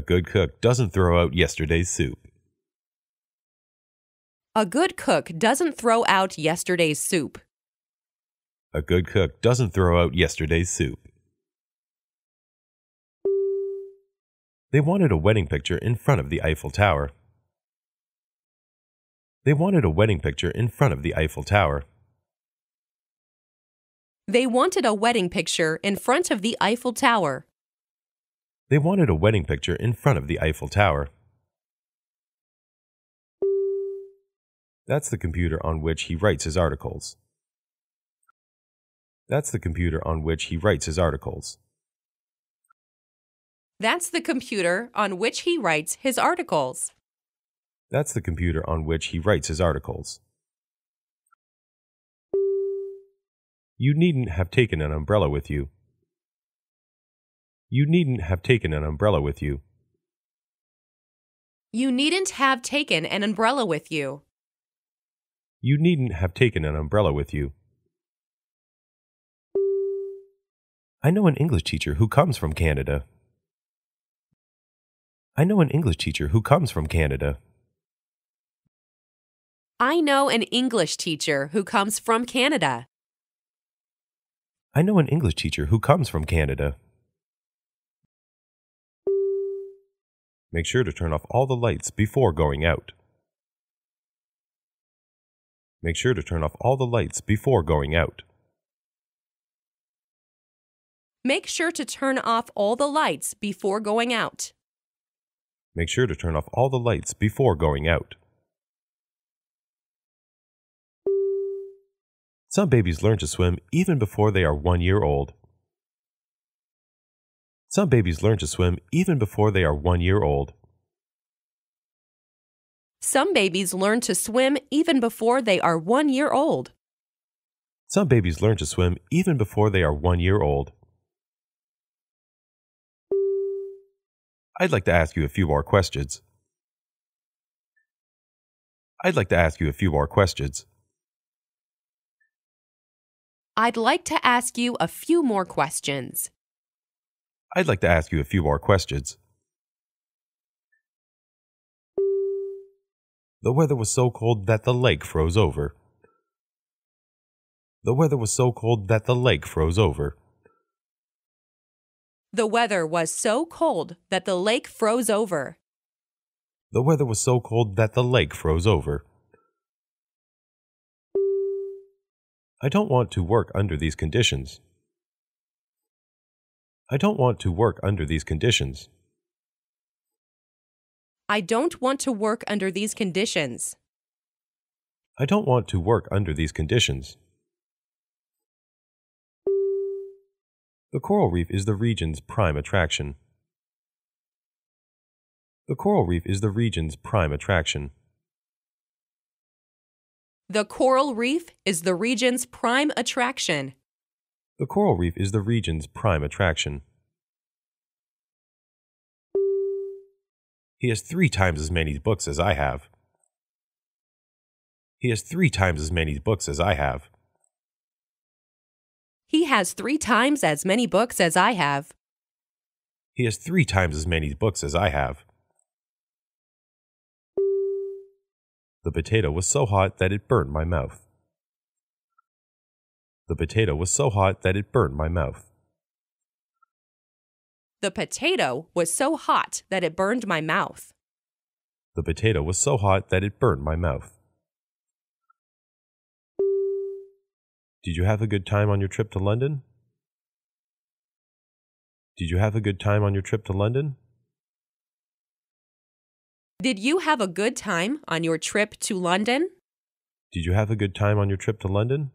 A good cook doesn't throw out yesterday's soup. A good cook doesn't throw out yesterday's soup. A good cook doesn't throw out yesterday's soup. They wanted a wedding picture in front of the Eiffel Tower. They wanted a wedding picture in front of the Eiffel Tower. They wanted a wedding picture in front of the Eiffel Tower. They wanted a wedding picture in front of the Eiffel Tower. That's the computer on which he writes his articles. That's the computer on which he writes his articles. That's the computer on which he writes his articles. That's the computer on which he writes his articles. You needn't have taken an umbrella with you. You needn't have taken an umbrella with you. You needn't have taken an umbrella with you. You needn't have taken an umbrella with you. I know an English teacher who comes from Canada. I know an English teacher who comes from Canada. I know an English teacher who comes from Canada. I know an English teacher who comes from Canada. Make sure to turn off all the lights before going out. Make sure to turn off all the lights before going out. Make sure to turn off all the lights before going out. Make sure to turn off all the lights before going out. Some babies learn to swim even before they are one year old. Some babies learn to swim even before they are one year old. Some babies learn to swim even before they are one year old. Some babies learn to swim even before they are one year old. I'd like to ask you a few more questions. I'd like to ask you a few more questions. I'd like to ask you a few more questions. I'd like to ask you a few more questions. The weather was so cold that the lake froze over. The weather was so cold that the lake froze over. The weather was so cold that the lake froze over. The weather was so cold that the lake froze over. I don't want to work under these conditions. I don't want to work under these conditions. I don't want to work under these conditions. I don't want to work under these conditions. The coral reef is the region's prime attraction. The coral reef is the region's prime attraction. The coral reef is the region's prime attraction. The coral reef is the region's prime attraction. He has three times as many books as I have. He has three times as many books as I have. He has three times as many books as I have. He has three times as many books as I have. The potato was so hot that it burned my mouth. The potato was so hot that it burned my mouth. The potato was so hot that it burned my mouth. The potato was so hot that it burned my mouth. Did you have a good time on your trip to London? Did you have a good time on your trip to London? Did you have a good time on your trip to London? Did you have a good time on your trip to London?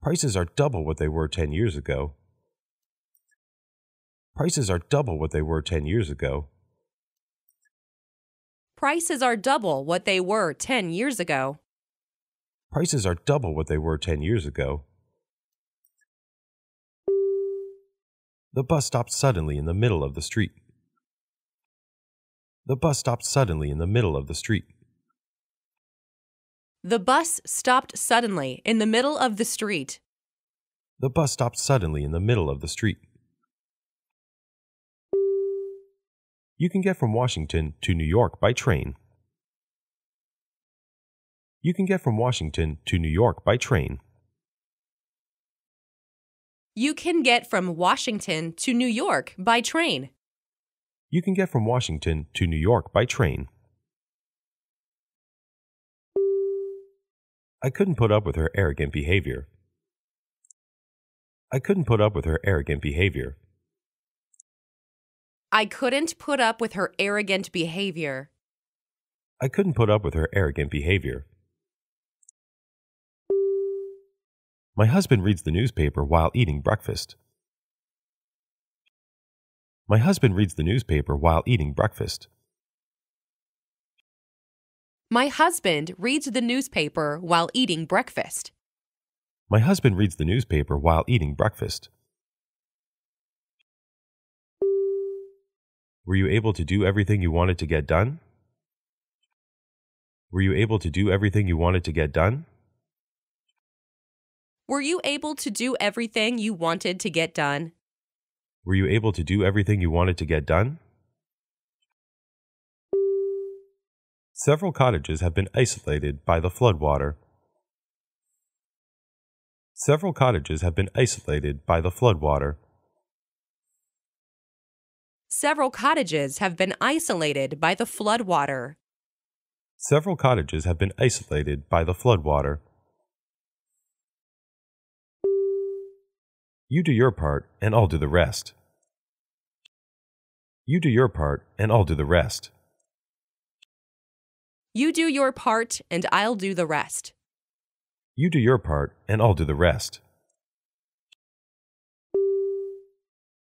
Prices are double what they were ten years ago. Prices are double what they were ten years ago. Prices are double what they were ten years ago. Prices are double what they were ten years ago. The bus stopped suddenly in the middle of the street. The bus stopped suddenly in the middle of the street. The bus stopped suddenly in the middle of the street. The bus stopped suddenly in the middle of the street. You can get from Washington to New York by train. You can get from Washington to New York by train. You can get from Washington to New York by train. You can get from Washington to New York by train. I couldn't put up with her arrogant behavior. I couldn't put up with her arrogant behavior. I couldn't put up with her arrogant behavior. I couldn't put up with her arrogant behavior. My husband reads the newspaper while eating breakfast. My husband reads the newspaper while eating breakfast. My husband reads the newspaper while eating breakfast. My husband reads the newspaper while eating breakfast. Were you able to do everything you wanted to get done? Were you able to do everything you wanted to get done? Were you able to do everything you wanted to get done? Were you able to do everything you wanted to get done? Several cottages have been isolated by the floodwater. Several cottages have been isolated by the floodwater. Several cottages have been isolated by the floodwater. Several cottages have been isolated by the floodwater. You do your part, and I'll do the rest. You do your part, and I'll do the rest. You do your part, and I'll do the rest. You do your part, and I'll do the rest.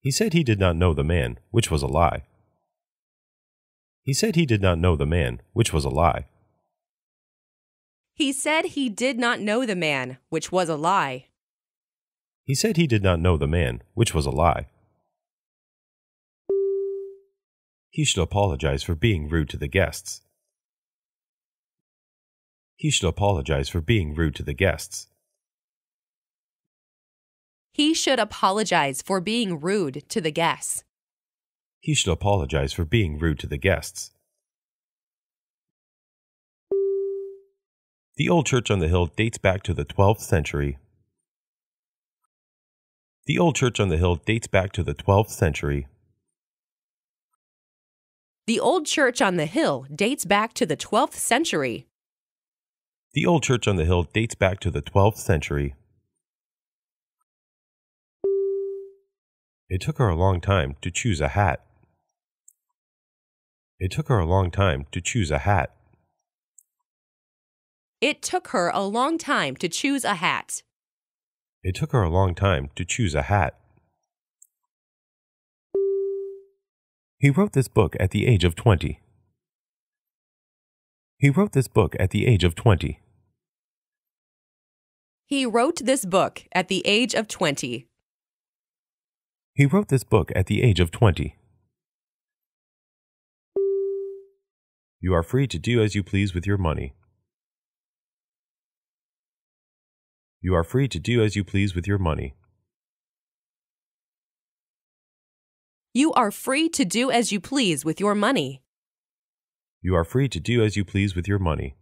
He said he did not know the man, which was a lie. He said he did not know the man, which was a lie. He said he did not know the man, which was a lie. He said he did not know the man, which was a lie. He should apologize for being rude to the guests. He should apologize for being rude to the guests. He should apologize for being rude to the guests. He should apologize for being rude to the guests. The old church on the hill dates back to the twelfth century. The old church on the hill dates back to the twelfth century. The old church on the hill dates back to the twelfth century. The old church on the hill dates back to the twelfth century. It took her a long time to choose a hat. It took her a long time to choose a hat. It took her a long time to choose a hat. It took her a long time to choose a hat. He wrote this book at the age of twenty. He wrote this book at the age of twenty. He wrote this book at the age of twenty. He wrote this book at the age of twenty. You are free to do as you please with your money. You are free to do as you please with your money. You are free to do as you please with your money. You are free to do as you please with your money.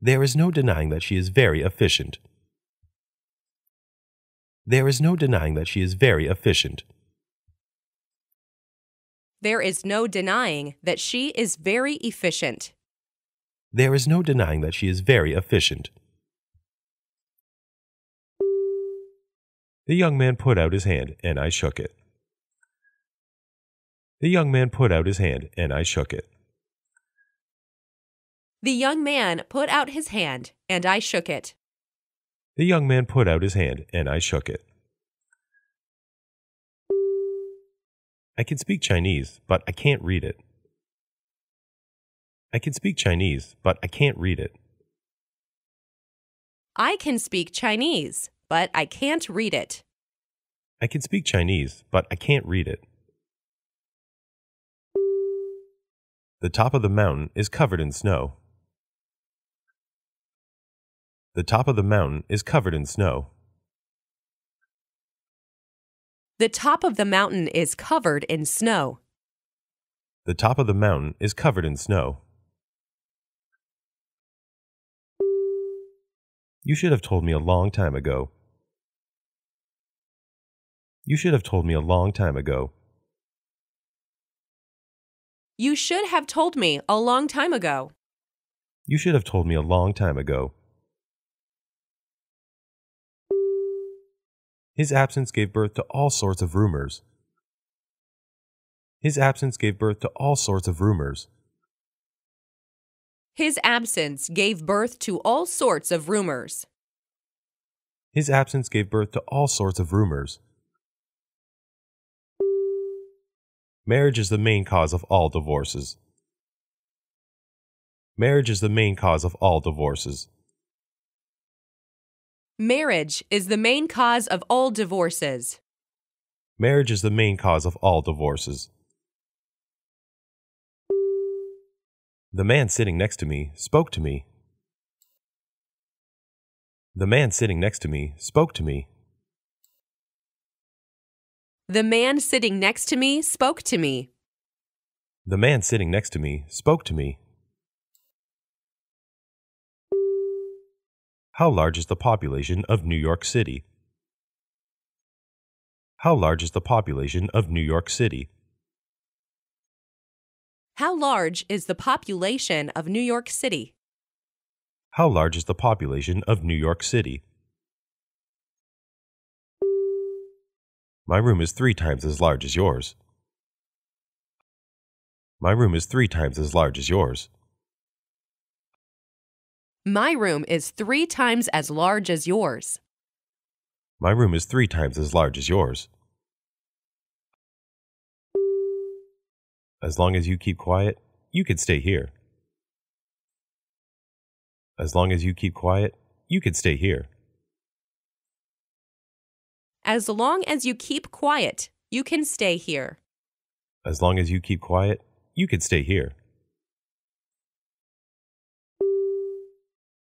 There is no denying that she is very efficient. There is no denying that she is very efficient. There is no denying that she is very efficient. There is no denying that she is very efficient. The young man put out his hand, and I shook it. The young man put out his hand, and I shook it. The young man put out his hand, and I shook it. The young man put out his hand, and I shook it. I can speak Chinese, but I can't read it. I can speak Chinese, but I can't read it. I can speak Chinese, but I can't read it. I can speak Chinese, but I can't read it. The top of the mountain is covered in snow. The top of the mountain is covered in snow. The top of the mountain is covered in snow. The top of the mountain is covered in snow. You should have told me a long time ago. You should have told me a long time ago. You should have told me a long time ago. You should have told me a long time ago. His absence gave birth to all sorts of rumors. His absence gave birth to all sorts of rumors. His absence gave birth to all sorts of rumors. His absence gave birth to all sorts of rumors. Marriage is the main cause of all divorces. Marriage is the main cause of all divorces. Marriage is the main cause of all divorces. Marriage is the main cause of all divorces. The man sitting next to me spoke to me. The man sitting next to me spoke to me. The man sitting next to me spoke to me. The man sitting next to me spoke to me. How large is the population of New York City? How large is the population of New York City? How large is the population of New York City? How large is the population of New York City? My room is three times as large as yours. My room is three times as large as yours. My room is three times as large as yours. My room is three times as large as yours. As long as you keep quiet, you can stay here. As long as you keep quiet, you can stay here. As long as you keep quiet, you can stay here. As long as you keep quiet, you can stay here.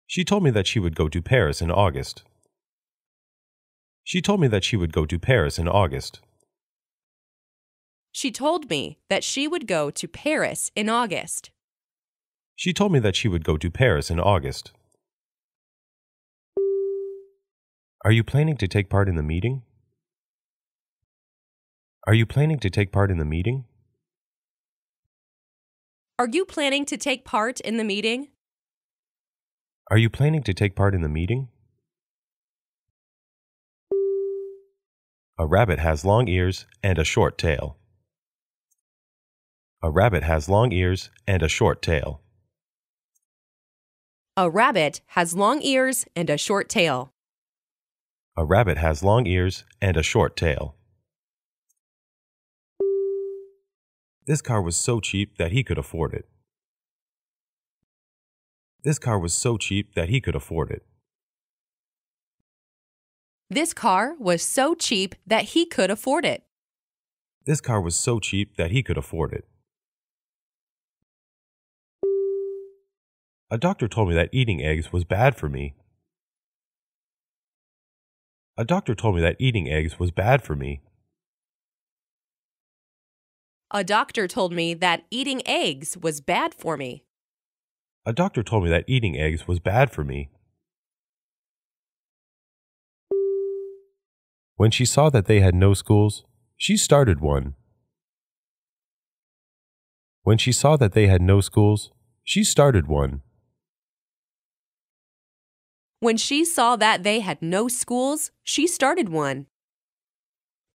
She told me that she would go to Paris in August. She told me that she would go to Paris in August. She told me that she would go to Paris in August. She told me that she would go to Paris in August. Are you planning to take part in the meeting? Are you planning to take part in the meeting? Are you planning to take part in the meeting? Are you planning to take part in the meeting? A rabbit has long ears and a short tail. A rabbit has long ears and a short tail. A rabbit has long ears and a short tail. A rabbit has long ears and a short tail. This car was so cheap that he could afford it. This car was so cheap that he could afford it. This car was so cheap that he could afford it. This car was so cheap that he could afford it. A doctor told me that eating eggs was bad for me. A doctor told me that eating eggs was bad for me. A doctor told me that eating eggs was bad for me. A doctor told me that eating eggs was bad for me. When she saw that they had no schools, she started one. When she saw that they had no schools, she started one. When she saw that they had no schools, she started one.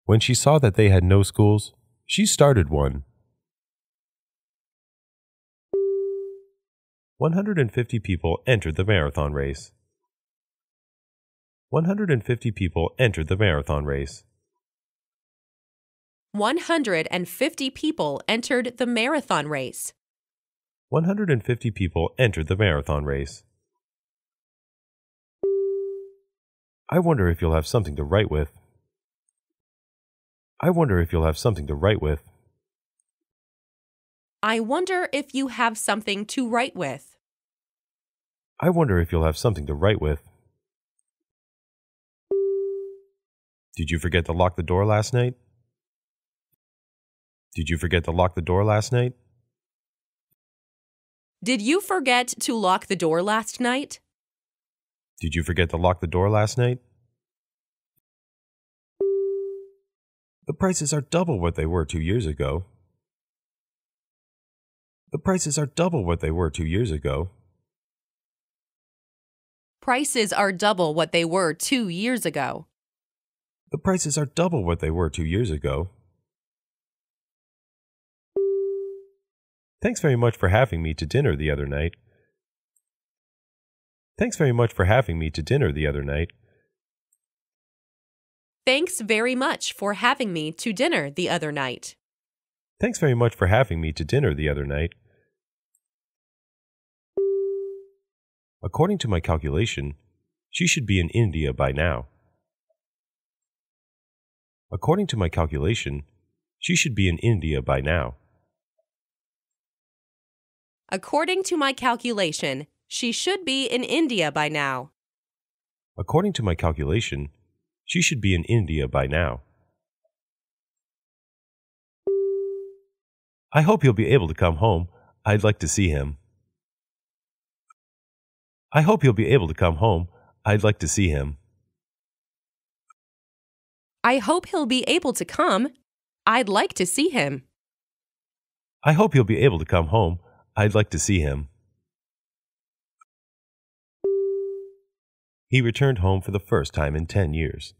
When she saw that they had no schools, she started one. one hundred fifty people entered the marathon race. one hundred fifty people entered the marathon race. one hundred fifty people entered the marathon race. one hundred fifty people entered the marathon race. I wonder if you'll have something to write with. I wonder if you'll have something to write with. I wonder if you have something to write with. I wonder if you'll have something to write with. Did you forget to lock the door last night? Did you forget to lock the door last night? Did you forget to lock the door last night? Did you forget to lock the door last night? The prices are double what they were two years ago. The prices are double what they were two years ago. Prices are double what they were two years ago. The prices are double what they were two years ago. Thanks very much for having me to dinner the other night. Thanks very much for having me to dinner the other night. Thanks very much for having me to dinner the other night. Thanks very much for having me to dinner the other night. According to my calculation, she should be in India by now. According to my calculation, she should be in India by now. According to my calculation, she should be in India by now. According to my calculation, she should be in India by now. I hope he'll be able to come home. I'd like to see him. I hope he'll be able to come home. I'd like to see him. I hope he'll be able to come. I'd like to see him. I hope he'll be able to come home. I'd like to see him. He returned home for the first time in ten years.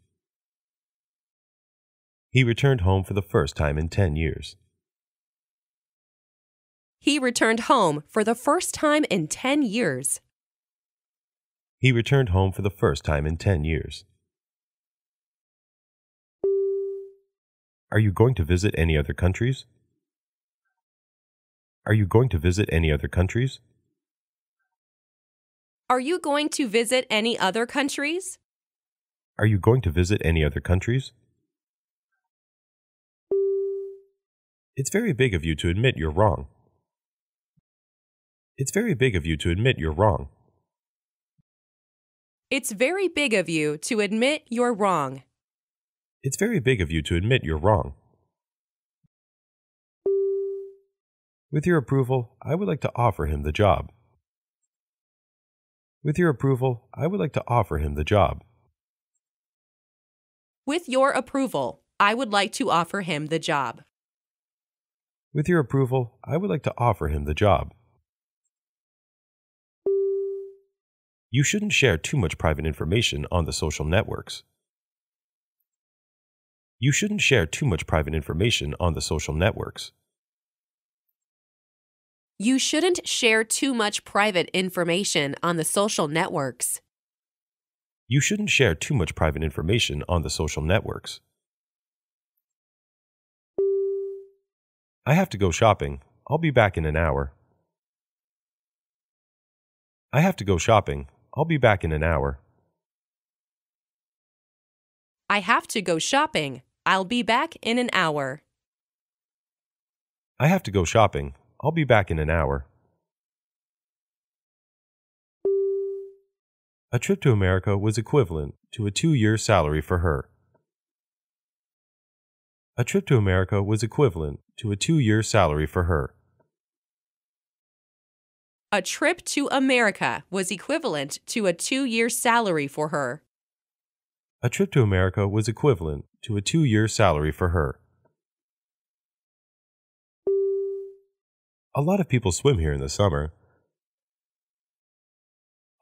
He returned home for the first time in ten years. He returned home for the first time in ten years. He returned home for the first time in ten years. Are you going to visit any other countries? Are you going to visit any other countries? Are you going to visit any other countries? Are you going to visit any other countries? It's very big of you to admit you're wrong. It's very big of you to admit you're wrong. It's very big of you to admit you're wrong. It's very big of you to admit you're wrong. With your approval, I would like to offer him the job. With your approval, I would like to offer him the job. With your approval, I would like to offer him the job. With your approval, I would like to offer him the job. You shouldn't share too much private information on the social networks. You shouldn't share too much private information on the social networks. You shouldn't share too much private information on the social networks. You shouldn't share too much private information on the social networks. I have to go shopping. I'll be back in an hour. I have to go shopping. I'll be back in an hour. I have to go shopping. I'll be back in an hour. I have to go shopping. I'll be back in an hour. A trip to America was equivalent to a two-year salary for her. A trip to America was equivalent to a two-year salary for her. A trip to America was equivalent to a two-year salary for her. A trip to America was equivalent to a two-year salary for her. A lot of people swim here in the summer.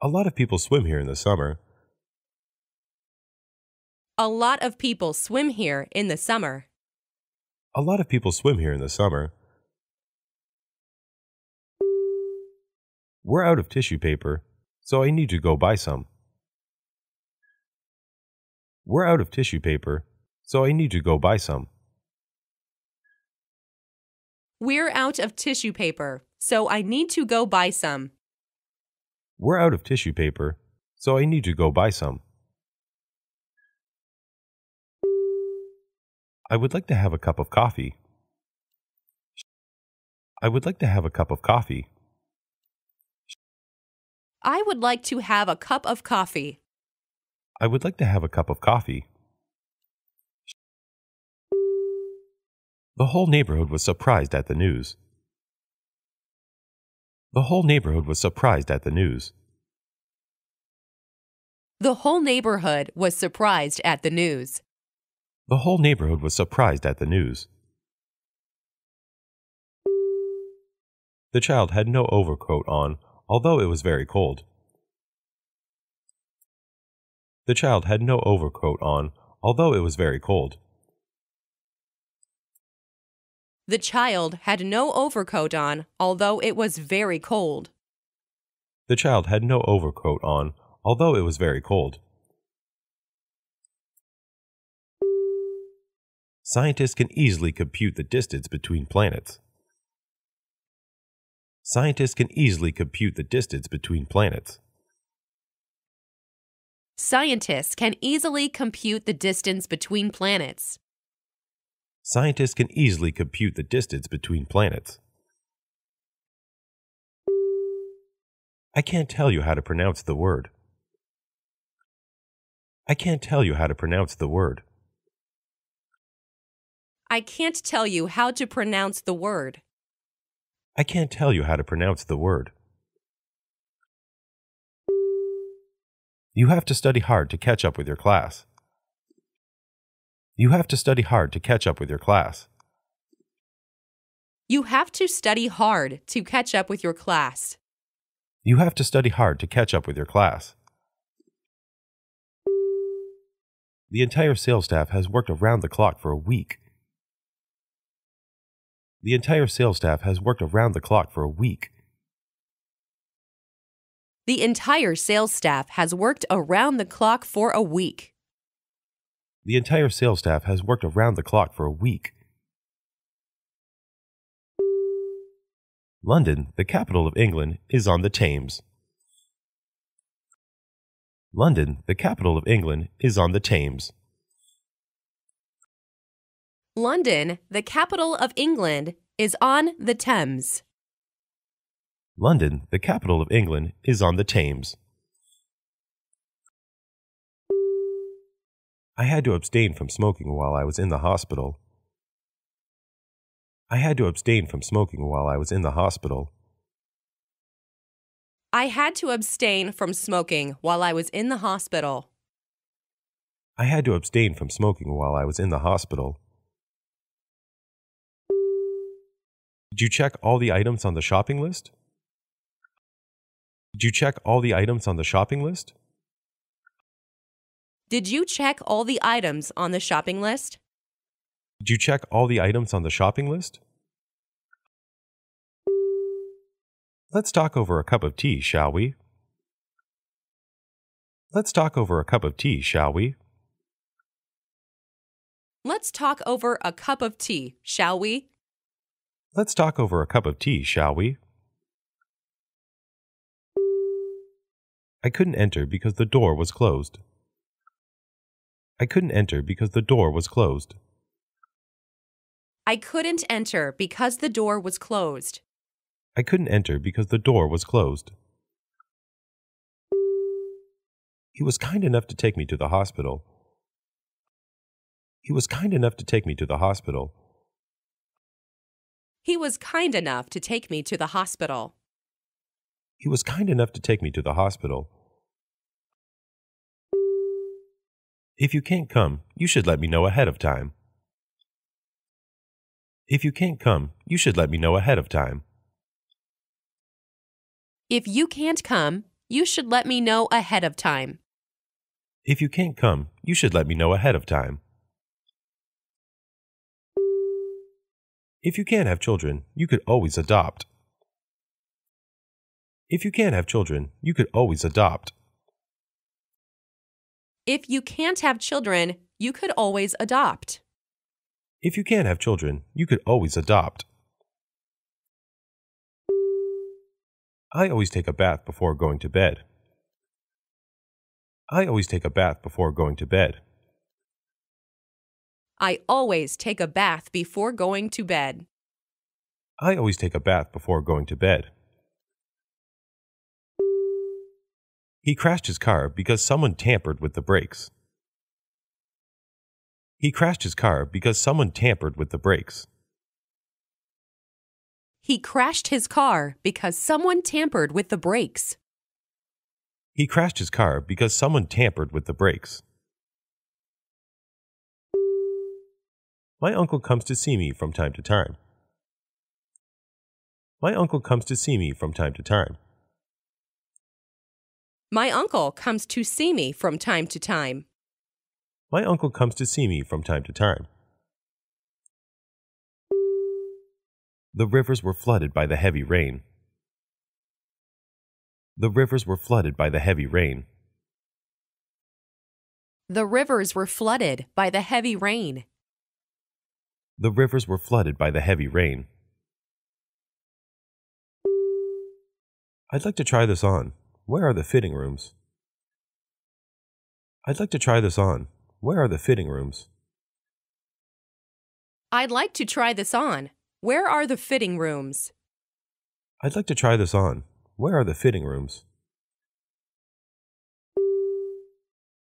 A lot of people swim here in the summer. A lot of people swim here in the summer. A lot of people swim here in the summer. We're out of tissue paper, so I need to go buy some. We're out of tissue paper, so I need to go buy some. We're out of tissue paper, so I need to go buy some. We're out of tissue paper, so I need to go buy some. I would like to have a cup of coffee. I would like to have a cup of coffee. I would like to have a cup of coffee. I would like to have a cup of coffee. The whole neighborhood was surprised at the news. The whole neighborhood was surprised at the news. The whole neighborhood was surprised at the news. The whole neighborhood was surprised at the news. The child had no overcoat on, although it was very cold. The child had no overcoat on, although it was very cold. The child had no overcoat on, although it was very cold. The child had no overcoat on, although it was very cold. Scientists can easily compute the distance between planets. Scientists can easily compute the distance between planets. Scientists can easily compute the distance between planets. Scientists can easily compute the distance between planets. I can't tell you how to pronounce the word. I can't tell you how to pronounce the word. I can't tell you how to pronounce the word. I can't tell you how to pronounce the word. You have to study hard to catch up with your class. You have to study hard to catch up with your class. You have to study hard to catch up with your class. You have to study hard to catch up with your class. The entire sales staff has worked around the clock for a week. The entire sales staff has worked around the clock for a week. The entire sales staff has worked around the clock for a week. The entire sales staff has worked around the clock for a week. London, the capital of England, is on the Thames. London, the capital of England, is on the Thames. London, the capital of England, is on the Thames. London, the capital of England, is on the Thames. I had to abstain from smoking while I was in the hospital. I had to abstain from smoking while I was in the hospital. I had to abstain from smoking while I was in the hospital. I had to abstain from smoking while I was in the hospital. Did you check all the items on the shopping list? Did you check all the items on the shopping list? Did you check all the items on the shopping list? Did you check all the items on the shopping list? Let's talk over a cup of tea, shall we? Let's talk over a cup of tea, shall we? Let's talk over a cup of tea, shall we? Let's talk over a cup of tea, shall we? I couldn't enter because the door was closed. I couldn't enter because the door was closed. I couldn't enter because the door was closed. I couldn't enter because the door was closed. He was kind enough to take me to the hospital. He was kind enough to take me to the hospital. He was kind enough to take me to the hospital. He was kind enough to take me to the hospital. If you can't come, you should let me know ahead of time. If you can't come, you should let me know ahead of time. If you can't come, you should let me know ahead of time. If you can't come, you should let me know ahead of time. If you can't have children, you could always adopt. If you can't have children, you could always adopt. If you can't have children, you could always adopt. If you can't have children, you could always adopt. I always take a bath before going to bed. I always take a bath before going to bed. I always take a bath before going to bed. I always take a bath before going to bed. He crashed his car because someone tampered with the brakes. He crashed his car because someone tampered with the brakes. He crashed his car because someone tampered with the brakes. He crashed his car because someone tampered with the brakes. My uncle comes to see me from time to time. My uncle comes to see me from time to time. My uncle comes to see me from time to time. My uncle comes to see me from time to time. The rivers were flooded by the heavy rain. The rivers were flooded by the heavy rain. The rivers were flooded by the heavy rain. The rivers were flooded by the heavy rain. I'd like to try this on. Where are the fitting rooms? I'd like to try this on. Where are the fitting rooms? I'd like to try this on. Where are the fitting rooms? I'd like to try this on. Where are the fitting rooms?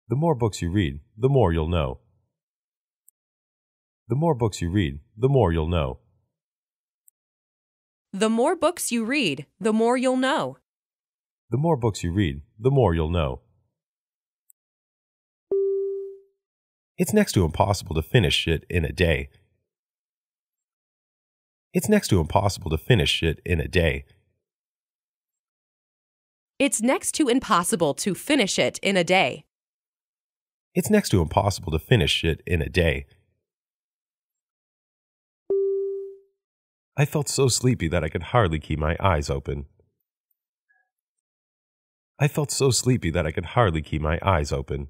The more books you read, the more you'll know. The more books you read, the more you'll know. The more books you read, the more you'll know. The more books you read, the more you'll know. It's next to impossible to finish it in a day. It's next to impossible to finish it in a day. It's next to impossible to finish it in a day. It's next to impossible to finish it in a day. I felt so sleepy that I could hardly keep my eyes open. I felt so sleepy that I could hardly keep my eyes open.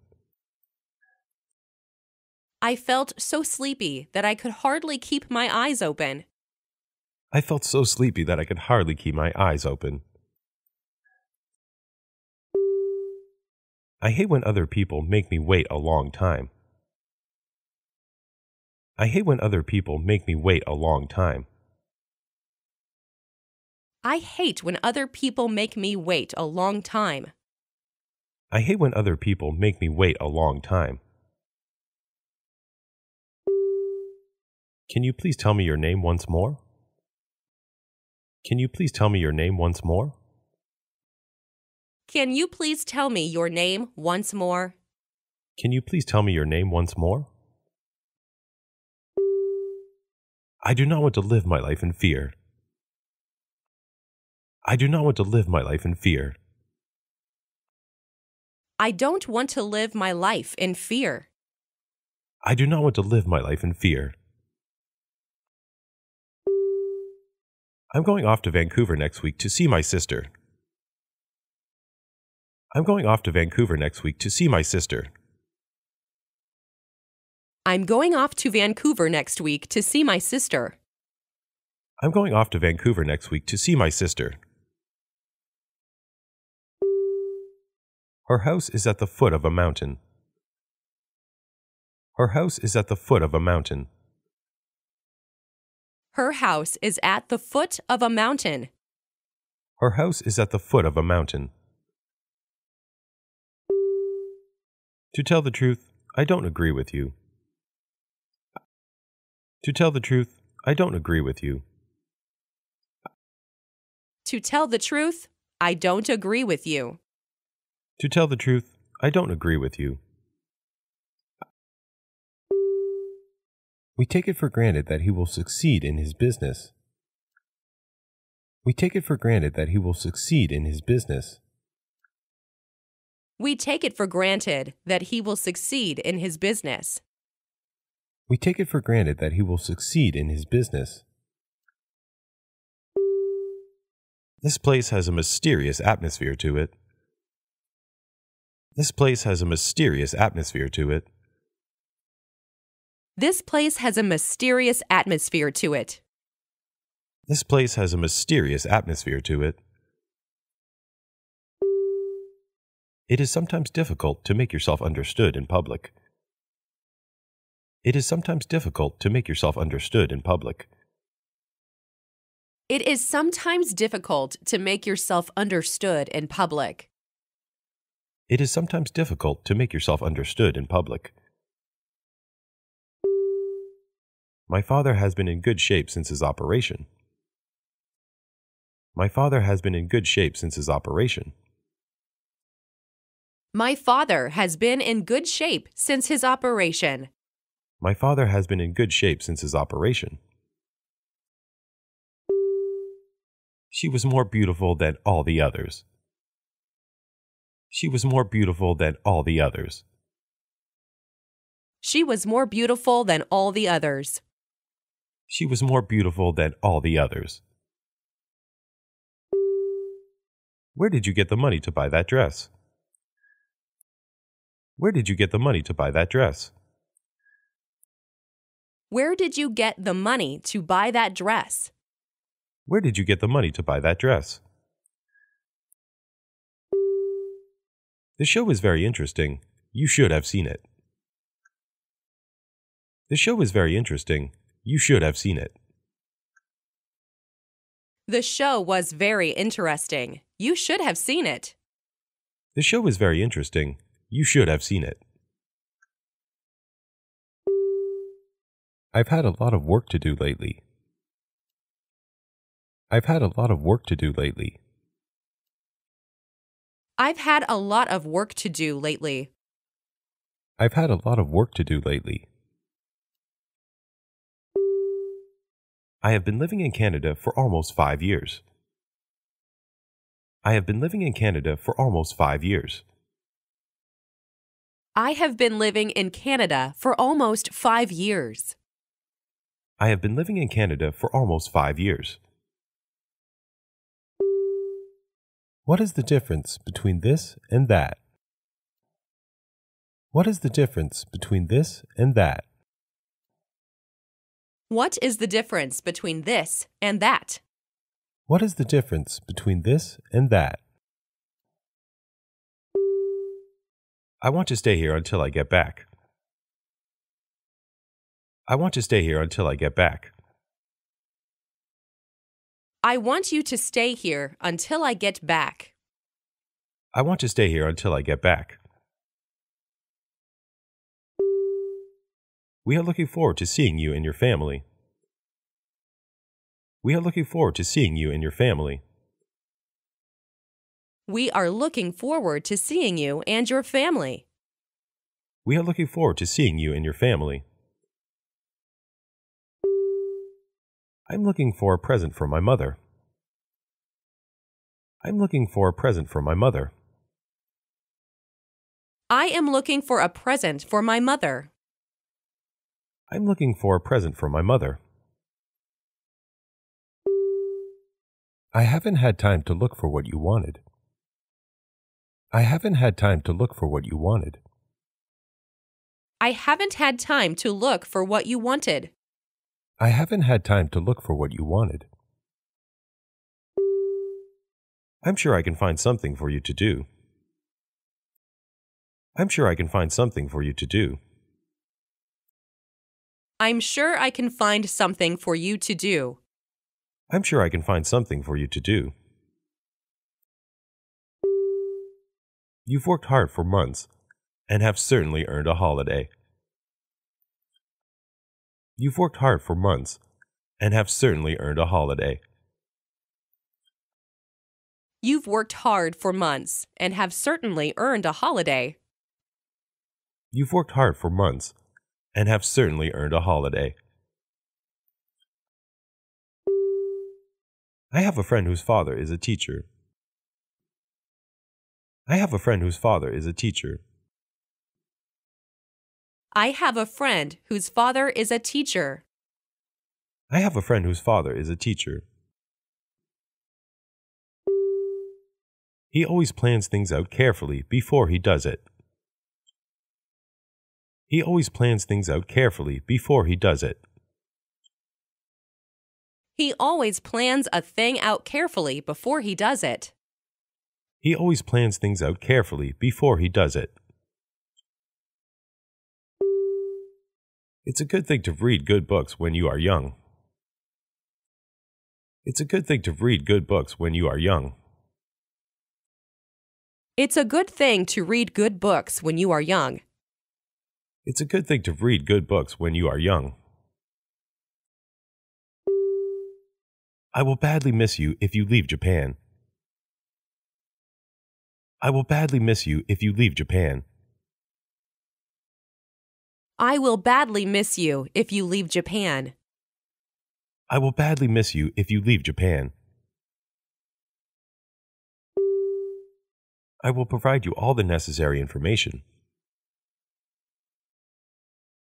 I felt so sleepy that I could hardly keep my eyes open. I felt so sleepy that I could hardly keep my eyes open. I hate when other people make me wait a long time. I hate when other people make me wait a long time. I hate when other people make me wait a long time. I hate when other people make me wait a long time. Can you please tell me your name once more? Can you please tell me your name once more? Can you please tell me your name once more? Can you please tell me your name once more? I do not want to live my life in fear. I do not want to live my life in fear. I don't want to live my life in fear. I do not want to live my life in fear. I'm going off to Vancouver next week to see my sister. I'm going off to Vancouver next week to see my sister. I'm going off to Vancouver next week to see my sister. I'm going off to Vancouver next week to see my sister. Her house is at the foot of a mountain. Her house is at the foot of a mountain. Her house is at the foot of a mountain. Her house is at the foot of a mountain. To tell the truth, I don't agree with you. To tell the truth, I don't agree with you. To tell the truth, I don't agree with you. To tell the truth, I don't agree with you. We take it for granted that he will succeed in his business. We take it for granted that he will succeed in his business. We take it for granted that he will succeed in his business. We take it for granted that he will succeed in his business. This place has a mysterious atmosphere to it. This place has a mysterious atmosphere to it. This place has a mysterious atmosphere to it. This place has a mysterious atmosphere to it. It is sometimes difficult to make yourself understood in public. It is sometimes difficult to make yourself understood in public. It is sometimes difficult to make yourself understood in public. It is sometimes difficult to make yourself understood in public. My father has been in good shape since his operation. My father has been in good shape since his operation. My father has been in good shape since his operation. My father has been in good shape since his operation. She was more beautiful than all the others. She was more beautiful than all the others. She was more beautiful than all the others. She was more beautiful than all the others. Where did you get the money to buy that dress? Where did you get the money to buy that dress? Where did you get the money to buy that dress? Where did you get the money to buy that dress? The show is very interesting. You should have seen it. The show is very interesting. You should have seen it. The show was very interesting. You should have seen it. The show is very interesting. You should have seen it. I've had a lot of work to do lately. I've had a lot of work to do lately. I've had a lot of work to do lately. I've had a lot of work to do lately. I have been living in Canada for almost five years. I have been living in Canada for almost five years. I have been living in Canada for almost five years. I have been living in Canada for almost five years. What is the difference between this and that? What is the difference between this and that? What is the difference between this and that? What is the difference between this and that? I want to stay here until I get back. I want to stay here until I get back. I want you to stay here until I get back. I want to stay here until I get back. We are looking forward to seeing you and your family. We are looking forward to seeing you and your family. We are looking forward to seeing you and your family. We are looking forward to seeing you and your family. I'm looking for a present for my mother. I'm looking for a present for my mother. I am looking for a present for my mother. I'm looking for a present for my mother. I haven't had time to look for what you wanted. I haven't had time to look for what you wanted. I haven't had time to look for what you wanted. I haven't had time to look for what you wanted. I'm sure I can find something for you to do. I'm sure I can find something for you to do. I'm sure I can find something for you to do. I'm sure I can find something for you to do. You've worked hard for months and have certainly earned a holiday. You've worked hard for months and have certainly earned a holiday. You've worked hard for months and have certainly earned a holiday. You've worked hard for months and have certainly earned a holiday. I have a friend whose father is a teacher. I have a friend whose father is a teacher. I have a friend whose father is a teacher. I have a friend whose father is a teacher. He always plans things out carefully before he does it. He always plans things out carefully before he does it. He always plans a thing out carefully before he does it. He always plans things out carefully before he does it. It's a good thing to read good books when you are young. It's a good thing to read good books when you are young. It's a good thing to read good books when you are young. It's a good thing to read good books when you are young. I will badly miss you if you leave Japan. I will badly miss you if you leave Japan. I will badly miss you if you leave Japan. I will badly miss you if you leave Japan. I will provide you all the necessary information.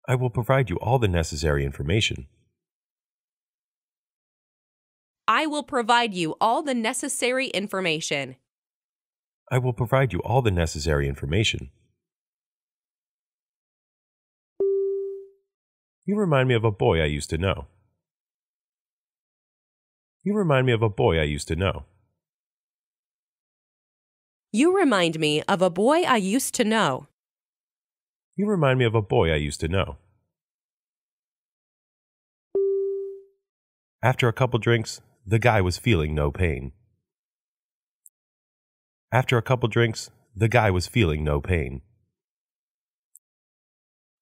I will provide you all the necessary information. I will provide you all the necessary information. I will provide you all the necessary information. You remind me of a boy I used to know. You remind me of a boy I used to know. You remind me of a boy I used to know. You remind me of a boy I used to know. After a couple drinks, the guy was feeling no pain. After a couple drinks, the guy was feeling no pain.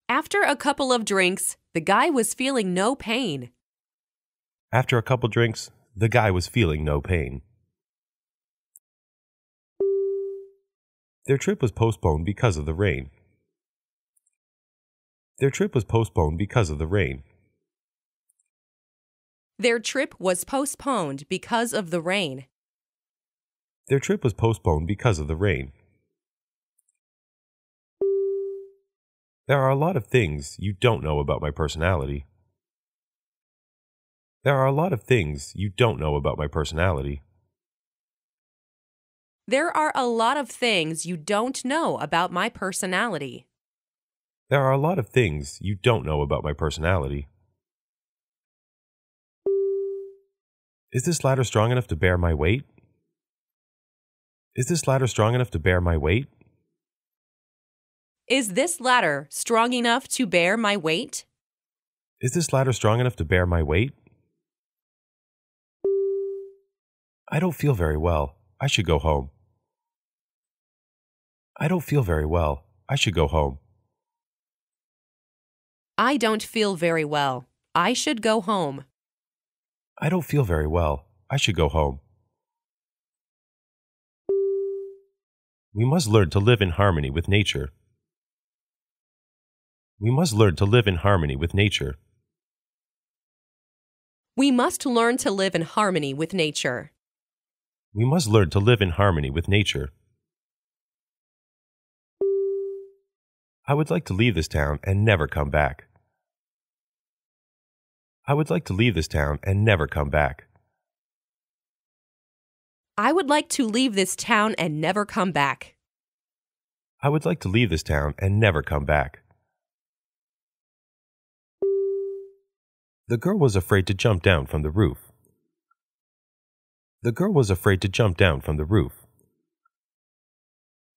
After a couple of drinks, the guy was feeling no pain. After a couple drinks, the guy was feeling no pain. Their trip was postponed because of the rain. Their trip was postponed because of the rain. Their trip was postponed because of the rain. Their trip was postponed because of the rain. There are a lot of things you don't know about my personality. There are a lot of things you don't know about my personality. There are a lot of things you don't know about my personality. There are a lot of things you don't know about my personality. Is this ladder strong enough to bear my weight? Is this ladder strong enough to bear my weight? Is this ladder strong enough to bear my weight? Is this ladder strong enough to bear my weight? I don't feel very well. I should go home. I don't feel very well. I should go home. I don't feel very well. I should go home. I don't feel very well. I should go home. We must learn to live in harmony with nature. We must learn to live in harmony with nature. We must learn to live in harmony with nature. We must learn to live in harmony with nature. I would like to leave this town and never come back. I would like to leave this town and never come back. I would like to leave this town and never come back. I would like to leave this town and never come back. The girl was afraid to jump down from the roof. The girl was afraid to jump down from the roof.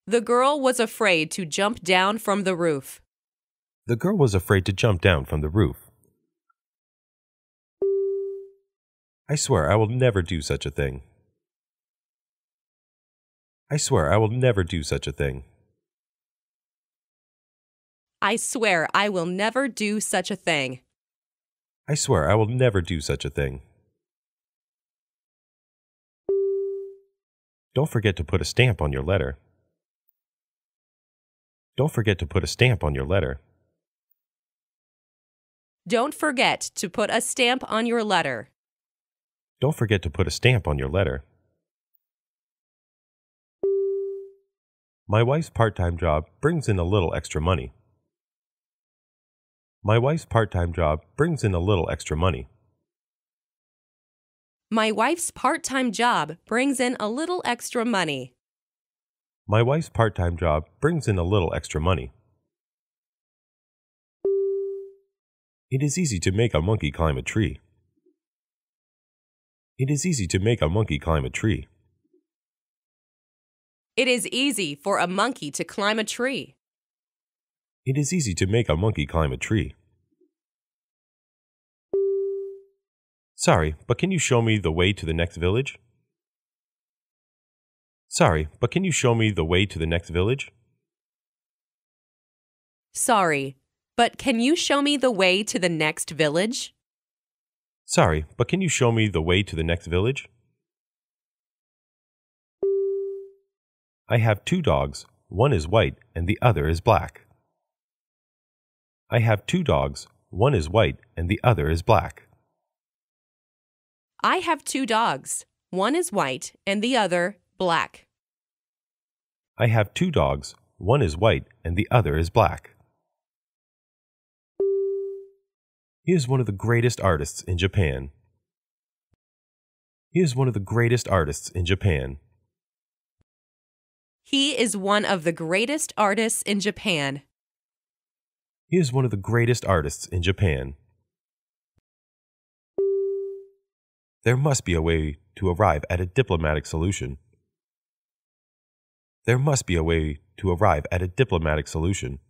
The girl was afraid to jump down from the roof. The girl was afraid to jump down from the roof. I swear I will never do such a thing. I swear I will never do such a thing. I swear I will never do such a thing. I swear I will never do such a thing. Don't forget to put a stamp on your letter. Don't forget to put a stamp on your letter. Don't forget to put a stamp on your letter. Don't forget to put a stamp on your letter. My wife's part-time job brings in a little extra money. My wife's part-time job brings in a little extra money. My wife's part-time job brings in a little extra money. My wife's part-time job brings in a little extra money. It is easy to make a monkey climb a tree. It is easy to make a monkey climb a tree. It is easy for a monkey to climb a tree. It is easy to make a monkey climb a tree. Sorry, but can you show me the way to the next village? Sorry, but can you show me the way to the next village? Sorry, but can you show me the way to the next village? Sorry, but can you show me the way to the next village? I have two dogs, one is white and the other is black. I have two dogs, one is white and the other is black. I have two dogs, one is white and the other black. I have two dogs, one is white and the other is black. He is one of the greatest artists in Japan. He is one of the greatest artists in Japan. He is one of the greatest artists in Japan. He is one of the greatest artists in Japan. There must be a way to arrive at a diplomatic solution. There must be a way to arrive at a diplomatic solution.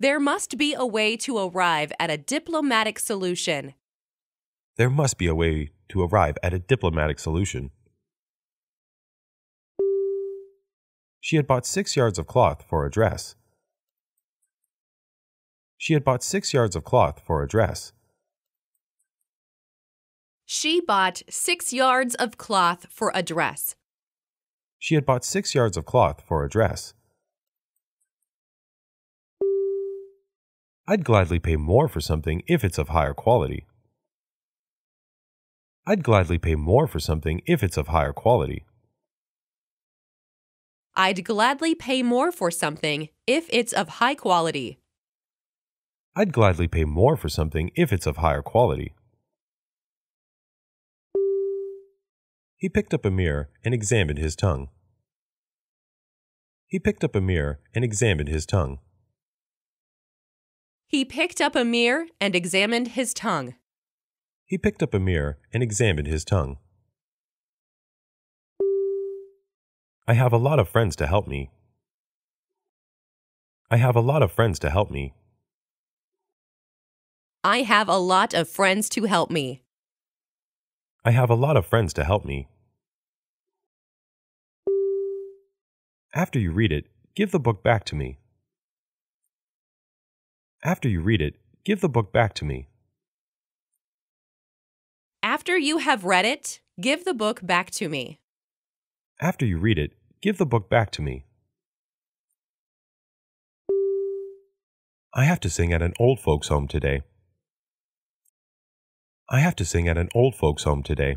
There must be a way to arrive at a diplomatic solution. There must be a way to arrive at a diplomatic solution. She had bought six yards of cloth for a dress. She had bought six yards of cloth for a dress. She bought six yards of cloth for a dress. She had bought six yards of cloth for a dress. I'd gladly pay more for something if it's of higher quality. I'd gladly pay more for something if it's of higher quality. I'd gladly pay more for something if it's of high quality. I'd gladly pay more for something if it's of higher quality. He picked up a mirror and examined his tongue. He picked up a mirror and examined his tongue. He picked up a mirror and examined his tongue. He picked up a mirror and examined his tongue. I have a lot of friends to help me. I have a lot of friends to help me. I have a lot of friends to help me. I have a lot of friends to help me. After you read it, give the book back to me. After you read it, give the book back to me. After you have read it, give the book back to me. After you read it, give the book back to me. I have to sing at an old folks' home today. I have to sing at an old folks' home today.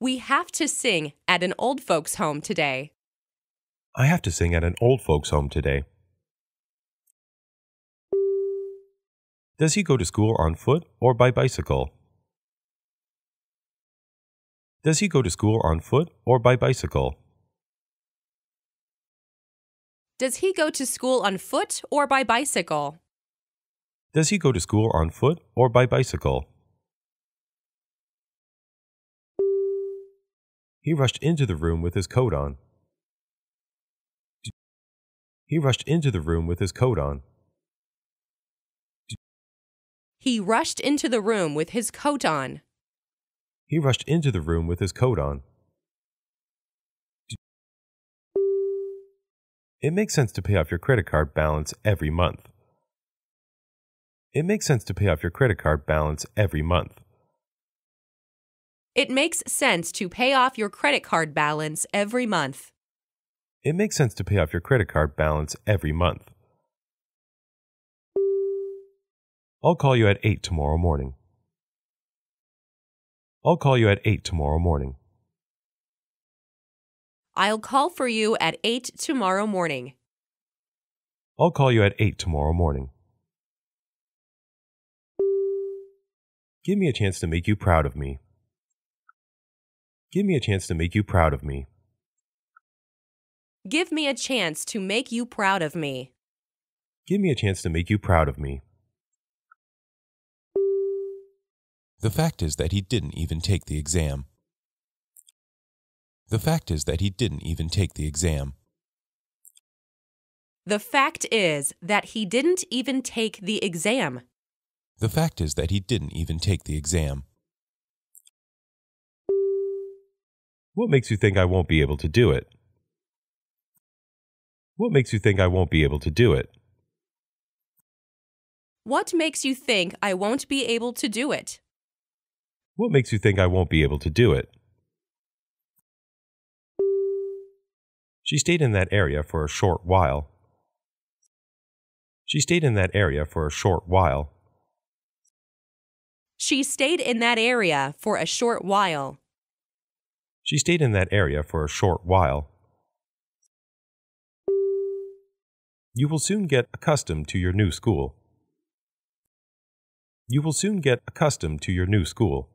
We have to sing at an old folks' home today. I have to sing at an old folks' home today. Does he go to school on foot or by bicycle? Does he go to school on foot or by bicycle? Does he go to school on foot or by bicycle? Does he go to school on foot or by bicycle? He rushed into the room with his coat on. He rushed into the room with his coat on. He rushed into the room with his coat on. He rushed into the room with his coat on. It makes sense to pay off your credit card balance every month. It makes sense to pay off your credit card balance every month. It makes sense to pay off your credit card balance every month. It makes sense to pay off your credit card balance every month. I'll call you at eight tomorrow morning. I'll call you at eight tomorrow morning. I'll call for you at eight tomorrow morning. I'll call you at eight tomorrow morning. Give me a chance to make you proud of me. Give me a chance to make you proud of me. Give me a chance to make you proud of me. Give me a chance to make you proud of me. The fact is that he didn't even take the exam. The fact is that he didn't even take the exam. The fact is that he didn't even take the exam. The fact is that he didn't even take the exam. What makes you think I won't be able to do it? What makes you think I won't be able to do it? What makes you think I won't be able to do it? What makes you think I won't be able to do it? She stayed in that area for a short while. She stayed in that area for a short while. She stayed in that area for a short while. She stayed in that area for a short while. You will soon get accustomed to your new school. You will soon get accustomed to your new school.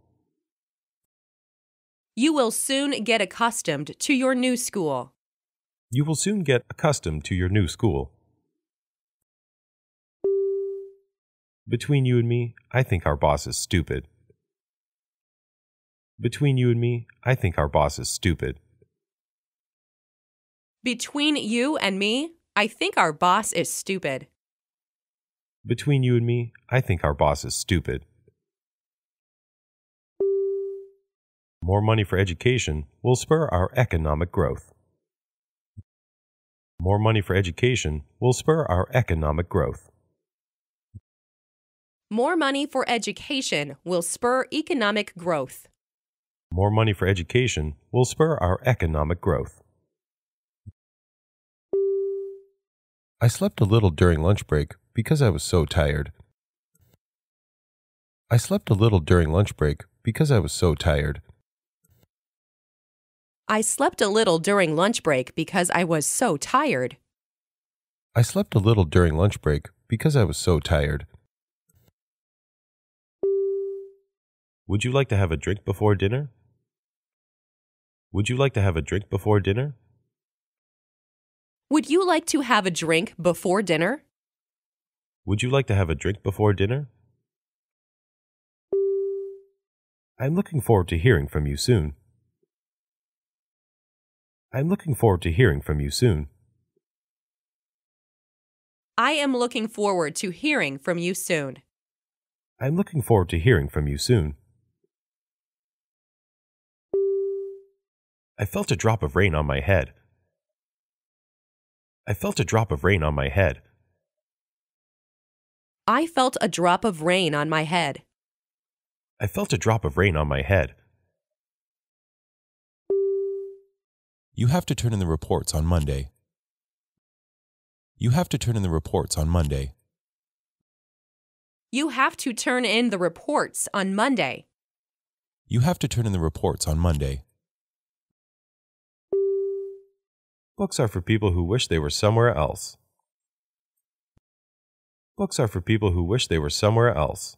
You will soon get accustomed to your new school. You will soon get accustomed to your new school. Between you and me, I think our boss is stupid. Between you and me, I think our boss is stupid. Between you and me, I think our boss is stupid. Between you and me, I think our boss is stupid. More money for education will spur our economic growth. More money for education will spur our economic growth. More money for education will spur economic growth. More money for education will spur our economic growth. I slept a little during lunch break because I was so tired. I slept a little during lunch break because I was so tired. I slept a little during lunch break because I was so tired. I slept a little during lunch break because I was so tired. Would you like to have a drink before dinner? Would you like to have a drink before dinner? Would you like to have a drink before dinner? Would you like to have a drink before dinner? I'm looking forward to hearing from you soon. I'm looking forward to hearing from you soon. I am looking forward to hearing from you soon. I'm looking forward to hearing from you soon. I felt a drop of rain on my head. I felt a drop of rain on my head. I felt a drop of rain on my head. I felt a drop of rain on my head. You have to turn in the reports on Monday. You have to turn in the reports on Monday. You have to turn in the reports on Monday. You have to turn in the reports on Monday. Books are for people who wish they were somewhere else. Books are for people who wish they were somewhere else.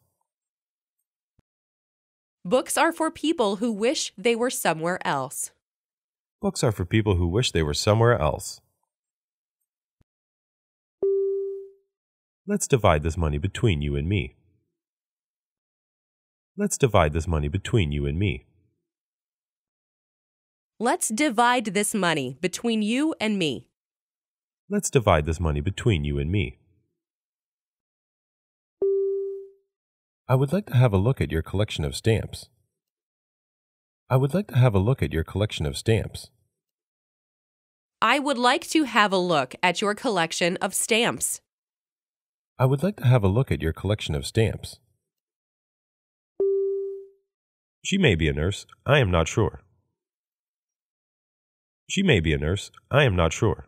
Books are for people who wish they were somewhere else. Books are for people who wish they were somewhere else. Let's divide this money between you and me. Let's divide this money between you and me. Let's divide this money between you and me. Let's divide this money between you and me. I would like to have a look at your collection of stamps. I would like to have a look at your collection of stamps. I would like to have a look at your collection of stamps. I would like to have a look at your collection of stamps. She may be a nurse. I am not sure. She may be a nurse. I am not sure.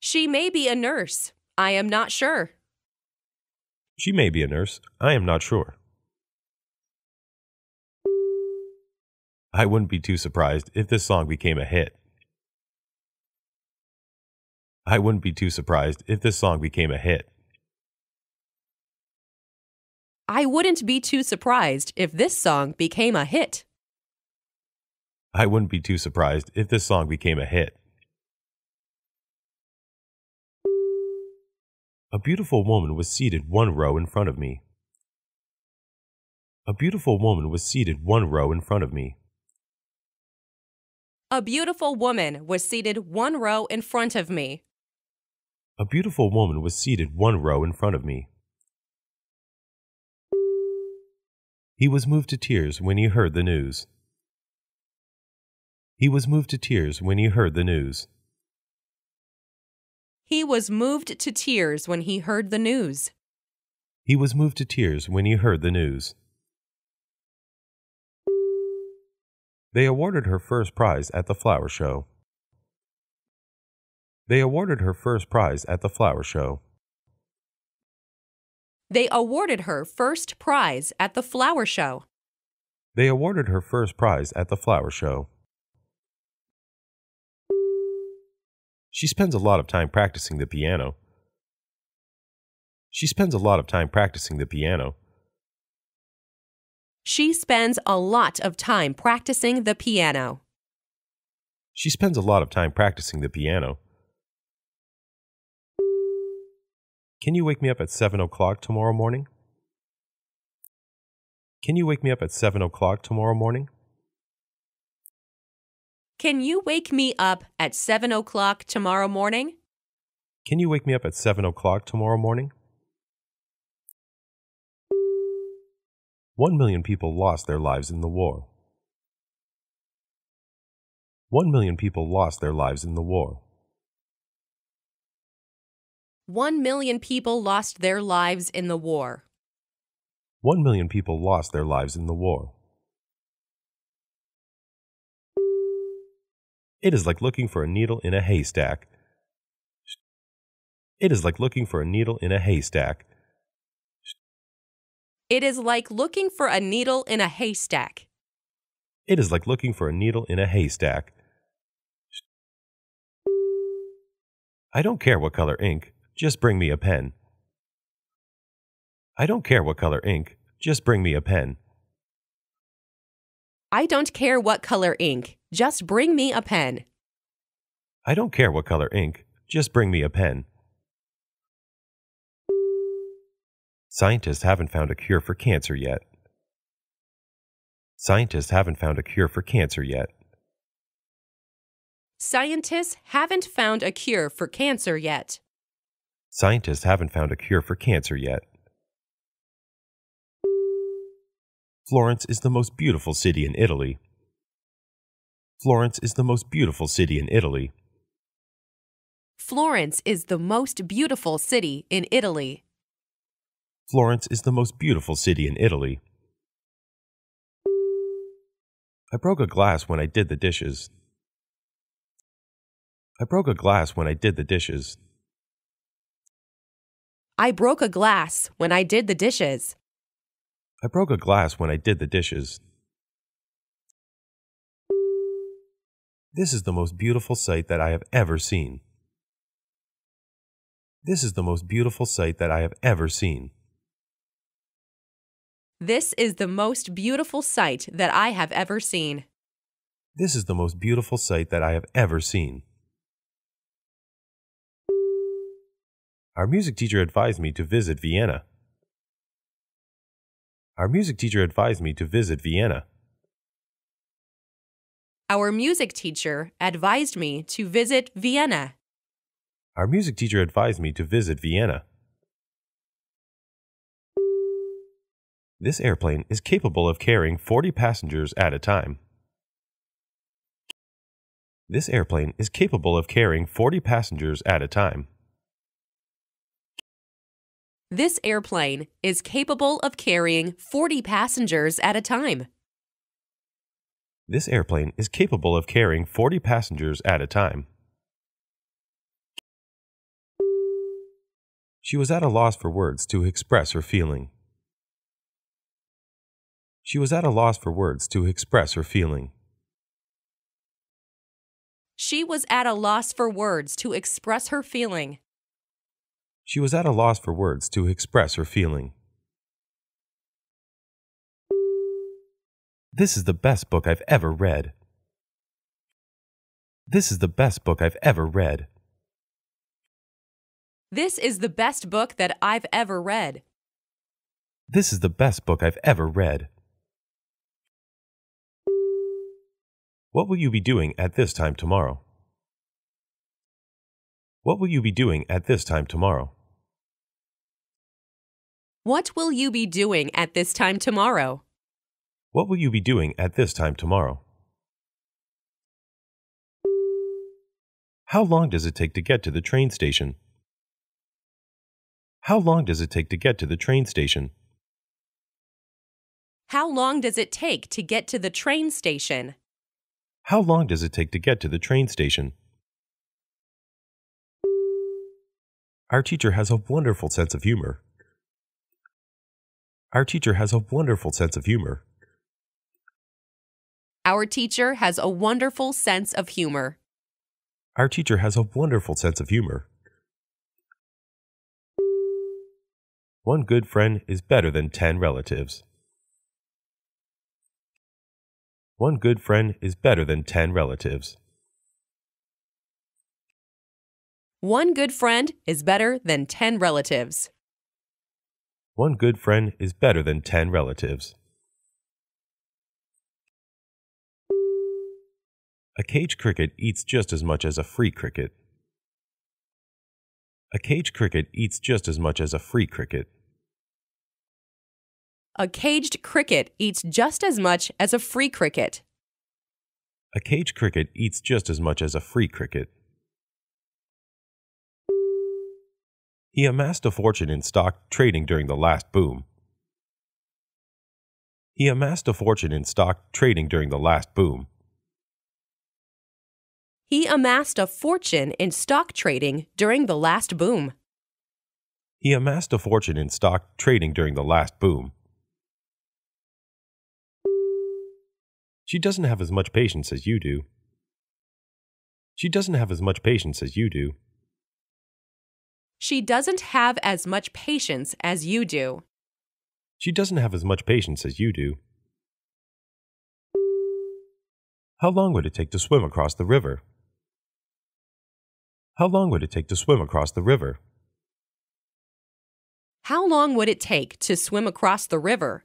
She may be a nurse. I am not sure. She may be a nurse. I am not sure. I wouldn't be too surprised if this song became a hit. I wouldn't be too surprised if this song became a hit. I wouldn't be too surprised if this song became a hit. I wouldn't be too surprised if this song became a hit. A beautiful woman was seated one row in front of me. A beautiful woman was seated one row in front of me. A beautiful woman was seated one row in front of me. A beautiful woman was seated one row in front of me. He was moved to tears when he heard the news. He was moved to tears when he heard the news. He was moved to tears when he heard the news. He was moved to tears when he heard the news. They awarded her first prize at the flower show. They awarded her first prize at the flower show. They awarded her first prize at the flower show. They awarded her first prize at the flower show. She spends a lot of time practicing the piano. She spends a lot of time practicing the piano. She spends a lot of time practicing the piano. She spends a lot of time practicing the piano. Can you wake me up at seven o'clock tomorrow morning? Can you wake me up at seven o'clock tomorrow morning? Can you wake me up at seven o'clock tomorrow morning? Can you wake me up at seven o'clock tomorrow morning? One million people lost their lives in the war. One million people lost their lives in the war. One million people lost their lives in the war. One million people lost their lives in the war. It is like looking for a needle in a haystack. It is like looking for a needle in a haystack. It is like looking for a needle in a haystack. It is like looking for a needle in a haystack. I don't care what color ink, just bring me a pen. I don't care what color ink, just bring me a pen. I don't care what color ink. Just bring me a pen. I don't care what color ink. Just bring me a pen. Scientists haven't found a cure for cancer yet. Scientists haven't found a cure for cancer yet. Scientists haven't found a cure for cancer yet. Scientists haven't found a cure for cancer yet. Florence is the most beautiful city in Italy. Florence is the most beautiful city in Italy. Florence is the most beautiful city in Italy. Florence is the most beautiful city in Italy. I broke a glass when I did the dishes. I broke a glass when I did the dishes. I broke a glass when I did the dishes. I broke a glass when I did the dishes. This is the most beautiful sight that I have ever seen. This is the most beautiful sight that I have ever seen. This is the most beautiful sight that I have ever seen. This is the most beautiful sight that I have ever seen. Our music teacher advised me to visit Vienna. Our music teacher advised me to visit Vienna. Our music teacher advised me to visit Vienna. Our music teacher advised me to visit Vienna. This airplane is capable of carrying forty passengers at a time. This airplane is capable of carrying forty passengers at a time. This airplane is capable of carrying forty passengers at a time. This airplane is capable of carrying forty passengers at a time. She was at a loss for words to express her feeling. She was at a loss for words to express her feeling. She was at a loss for words to express her feeling. She was at a loss for words to express her feeling. This is the best book I've ever read. This is the best book I've ever read. This is the best book that I've ever read. This is the best book I've ever read. What will you be doing at this time tomorrow? What will you be doing at this time tomorrow? What will you be doing at this time tomorrow? What will you be doing at this time tomorrow? How long does it take to get to the train station? How long does it take to get to the train station? How long does it take to get to the train station? How long does it take to get to the train station? Our teacher has a wonderful sense of humor. Our teacher has a wonderful sense of humor. Our teacher has a wonderful sense of humor. Our teacher has a wonderful sense of humor. One good friend is better than ten relatives. One good friend is better than ten relatives. One good friend is better than ten relatives. One good friend is better than ten relatives. A cage cricket eats just as much as a free cricket. A cage cricket eats just as much as a free cricket. A caged cricket eats just as much as a free cricket. A caged cricket eats just as much as a free cricket. He amassed a fortune in stock trading during the last boom. He amassed a fortune in stock trading during the last boom. He amassed a fortune in stock trading during the last boom. He amassed a fortune in stock trading during the last boom. She doesn't have as much patience as you do. She doesn't have as much patience as you do. She doesn't have as much patience as you do. She doesn't have as much patience as you do. How long would it take to swim across the river? How long would it take to swim across the river? How long would it take to swim across the river?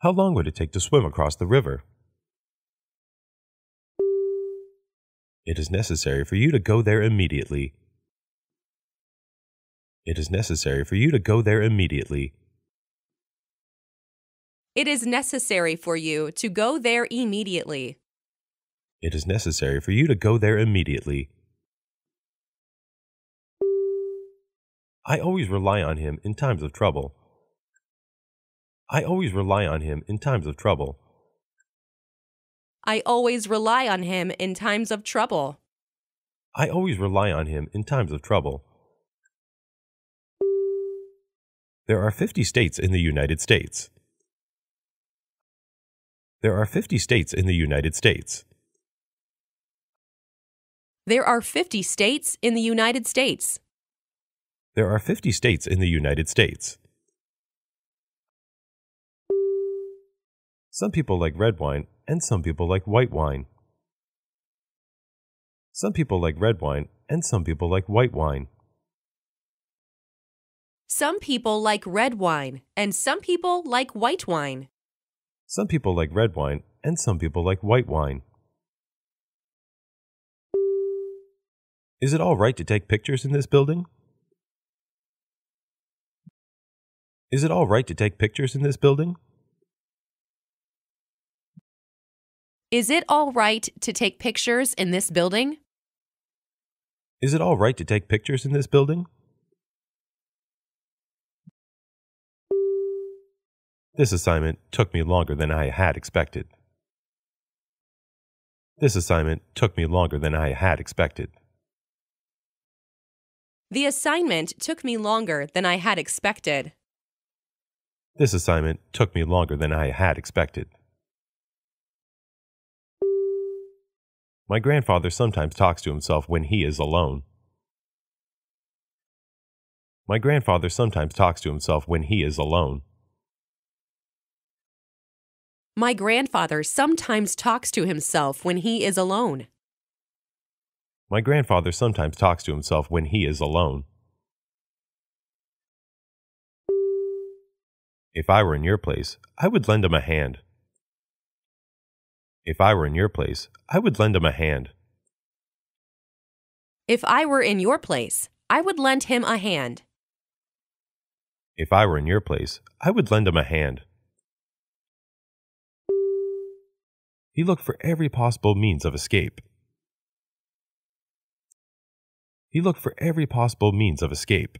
How long would it take to swim across the river? It is necessary for you to go there immediately. It is necessary for you to go there immediately. It is necessary for you to go there immediately. It is necessary for you to go there immediately. I always rely on him in times of trouble. I always rely on him in times of trouble. I always rely on him in times of trouble. I always rely on him in times of trouble. There are fifty states in the United States. There are fifty states in the United States. There are fifty states in the United States. There are fifty states in the United States. Some people like red wine, and some people like white wine. Some people like red wine, and some people like white wine. Some people like red wine, and some people like white wine. Some people like red wine, and some people like white wine. Is it all right to take pictures in this building? Is it all right to take pictures in this building? Is it all right to take pictures in this building? Is it all right to take pictures in this building? This assignment took me longer than I had expected. This assignment took me longer than I had expected. The assignment took me longer than I had expected. This assignment took me longer than I had expected. My grandfather sometimes talks to himself when he is alone. My grandfather sometimes talks to himself when he is alone. My grandfather sometimes talks to himself when he is alone. My grandfather sometimes talks to himself when he is alone. If I were in your place, I would lend him a hand. If I were in your place, I would lend him a hand. If I were in your place, I would lend him a hand. If I were in your place, I would lend him a hand. He looked for every possible means of escape. He looked for every possible means of escape.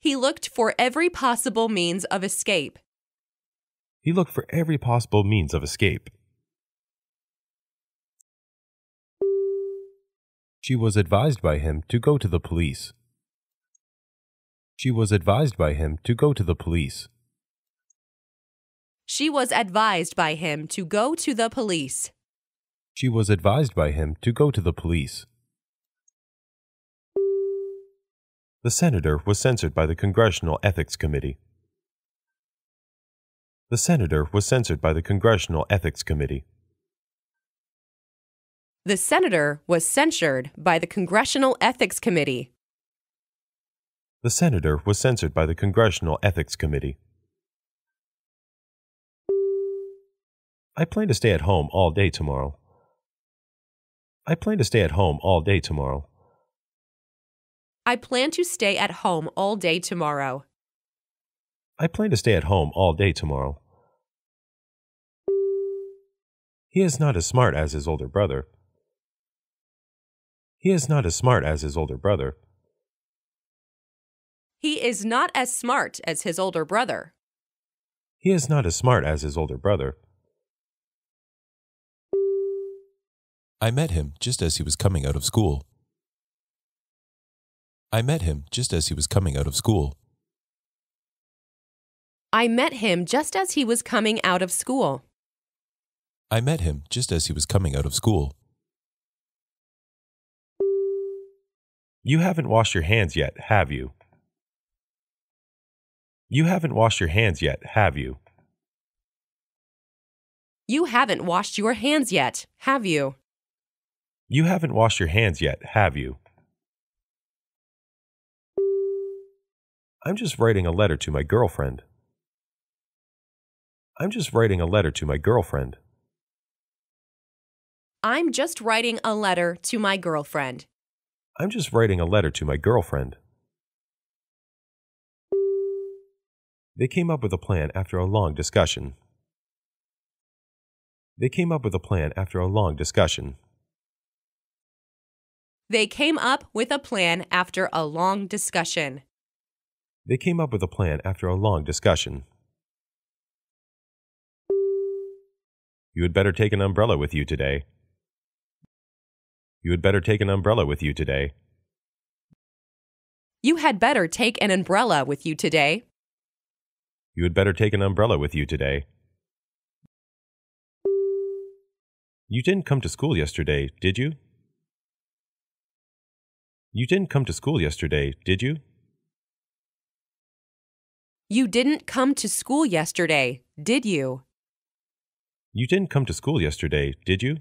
He looked for every possible means of escape. He looked for every possible means of escape. She was advised by him to go to the police. She was advised by him to go to the police. She was advised by him to go to the police. She was advised by him to go to the police. The senator was censored by the Congressional Ethics Committee. The senator was censored by the Congressional Ethics Committee. The senator was censured by the Congressional Ethics Committee. The senator was censored by the Congressional Ethics Committee. I plan to stay at home all day tomorrow. I plan to stay at home all day tomorrow. I plan to stay at home all day tomorrow. I plan to stay at home all day tomorrow. He is not as smart as his older brother. He is not as smart as his older brother. He is not as smart as his older brother. He is not as smart as his older brother. I met him just as he was coming out of school. I met him just as he was coming out of school. I met him just as he was coming out of school. I met him just as he was coming out of school. You haven't washed your hands yet, have you? You haven't washed your hands yet, have you? You haven't washed your hands yet, have you? You haven't washed your hands yet, have you? I'm just writing a letter to my girlfriend. I'm just writing a letter to my girlfriend. I'm just writing a letter to my girlfriend. I'm just writing a letter to my girlfriend. They came up with a plan after a long discussion. They came up with a plan after a long discussion. They came up with a plan after a long discussion. They came up with a plan after a long discussion. You had better take an umbrella with you today. You had better take an umbrella with you today. You had better take an umbrella with you today. You had better take an umbrella with you today. You didn't come to school yesterday, did you? You didn't come to school yesterday, did you? You didn't come to school yesterday, did you? You didn't come to school yesterday, did you?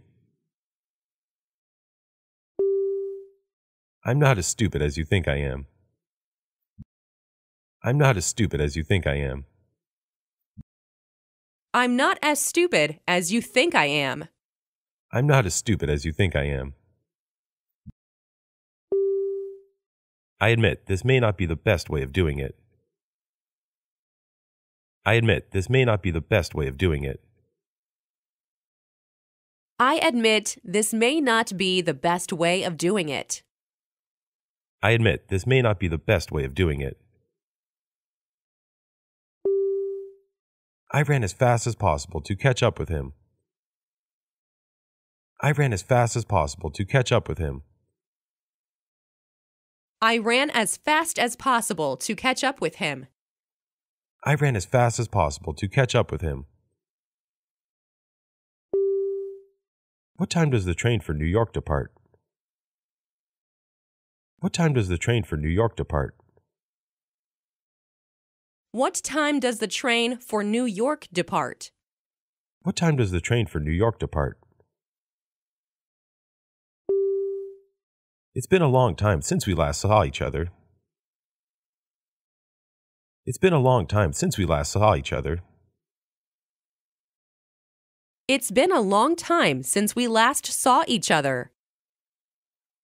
I'm not as stupid as you think I am. I'm not as stupid as you think I am. I'm not as stupid as you think I am. I'm not as stupid as you think I am. I admit, this may not be the best way of doing it. I admit, this may not be the best way of doing it. I admit, this may not be the best way of doing it. I admit, this may not be the best way of doing it. I ran as fast as possible to catch up with him. I ran as fast as possible to catch up with him. I ran as fast as possible to catch up with him. I ran as fast as possible to catch up with him. What time does the train for New York depart? What time does the train for New York depart? What time does the train for New York depart? What time does the train for New York depart? It's been a long time since we last saw each other. It's been a long time since we last saw each other. It's been a long time since we last saw each other.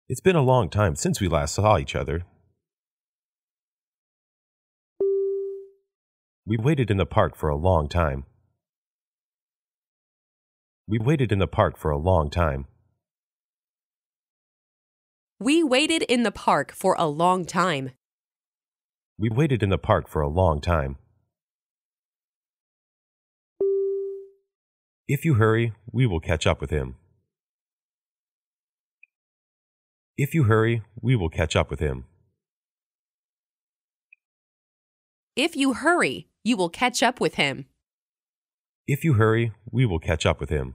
It's been a long time since we last saw each other. We waited in the park for a long time. We waited in the park for a long time. We waited in the park for a long time. We waited in the park for a long time. If you hurry, we will catch up with him. If you hurry, we will catch up with him. If you hurry, you will catch up with him. If you hurry, we will catch up with him.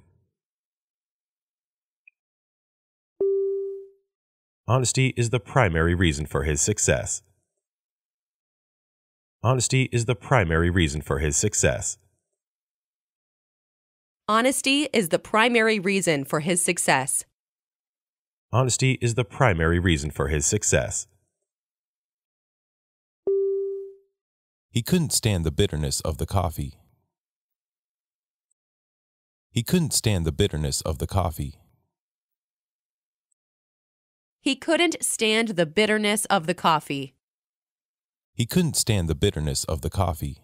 Honesty is the primary reason for his success. Honesty is the primary reason for his success. Honesty is the primary reason for his success. Honesty is the primary reason for his success. He couldn't stand the bitterness of the coffee. He couldn't stand the bitterness of the coffee. He couldn't stand the bitterness of the coffee. He couldn't stand the bitterness of the coffee.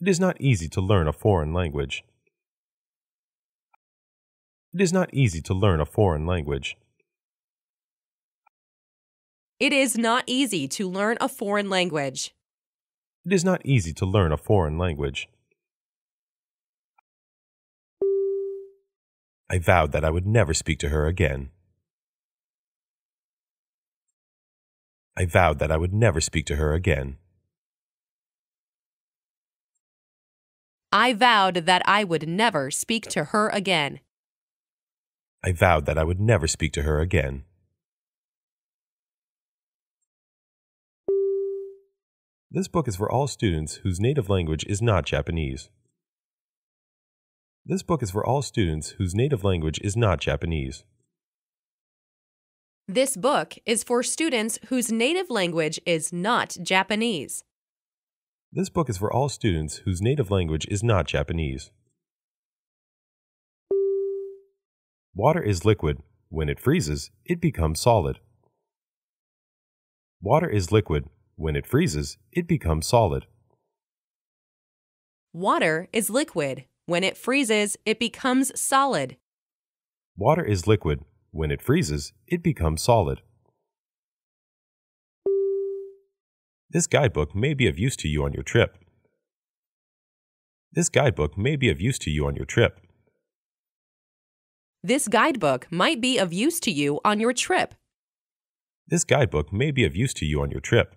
It is not easy to learn a foreign language. It is not easy to learn a foreign language. It is not easy to learn a foreign language. It is not easy to learn a foreign language. I vowed that I would never speak to her again. I vowed that I would never speak to her again. I vowed that I would never speak to her again. I vowed that I would never speak to her again. This book is for all students whose native language is not Japanese. This book is for all students whose native language is not Japanese. This book is for students whose native language is not Japanese. This book is for all students whose native language is not Japanese. Water is liquid. When it freezes, it becomes solid. Water is liquid. When it freezes, it becomes solid. Water is liquid. When it freezes, it becomes solid. Water is liquid. When it freezes, it becomes solid. This guidebook may be of use to you on your trip. This guidebook may be of use to you on your trip. This guidebook might be of use to you on your trip. This guidebook may be of use to you on your trip.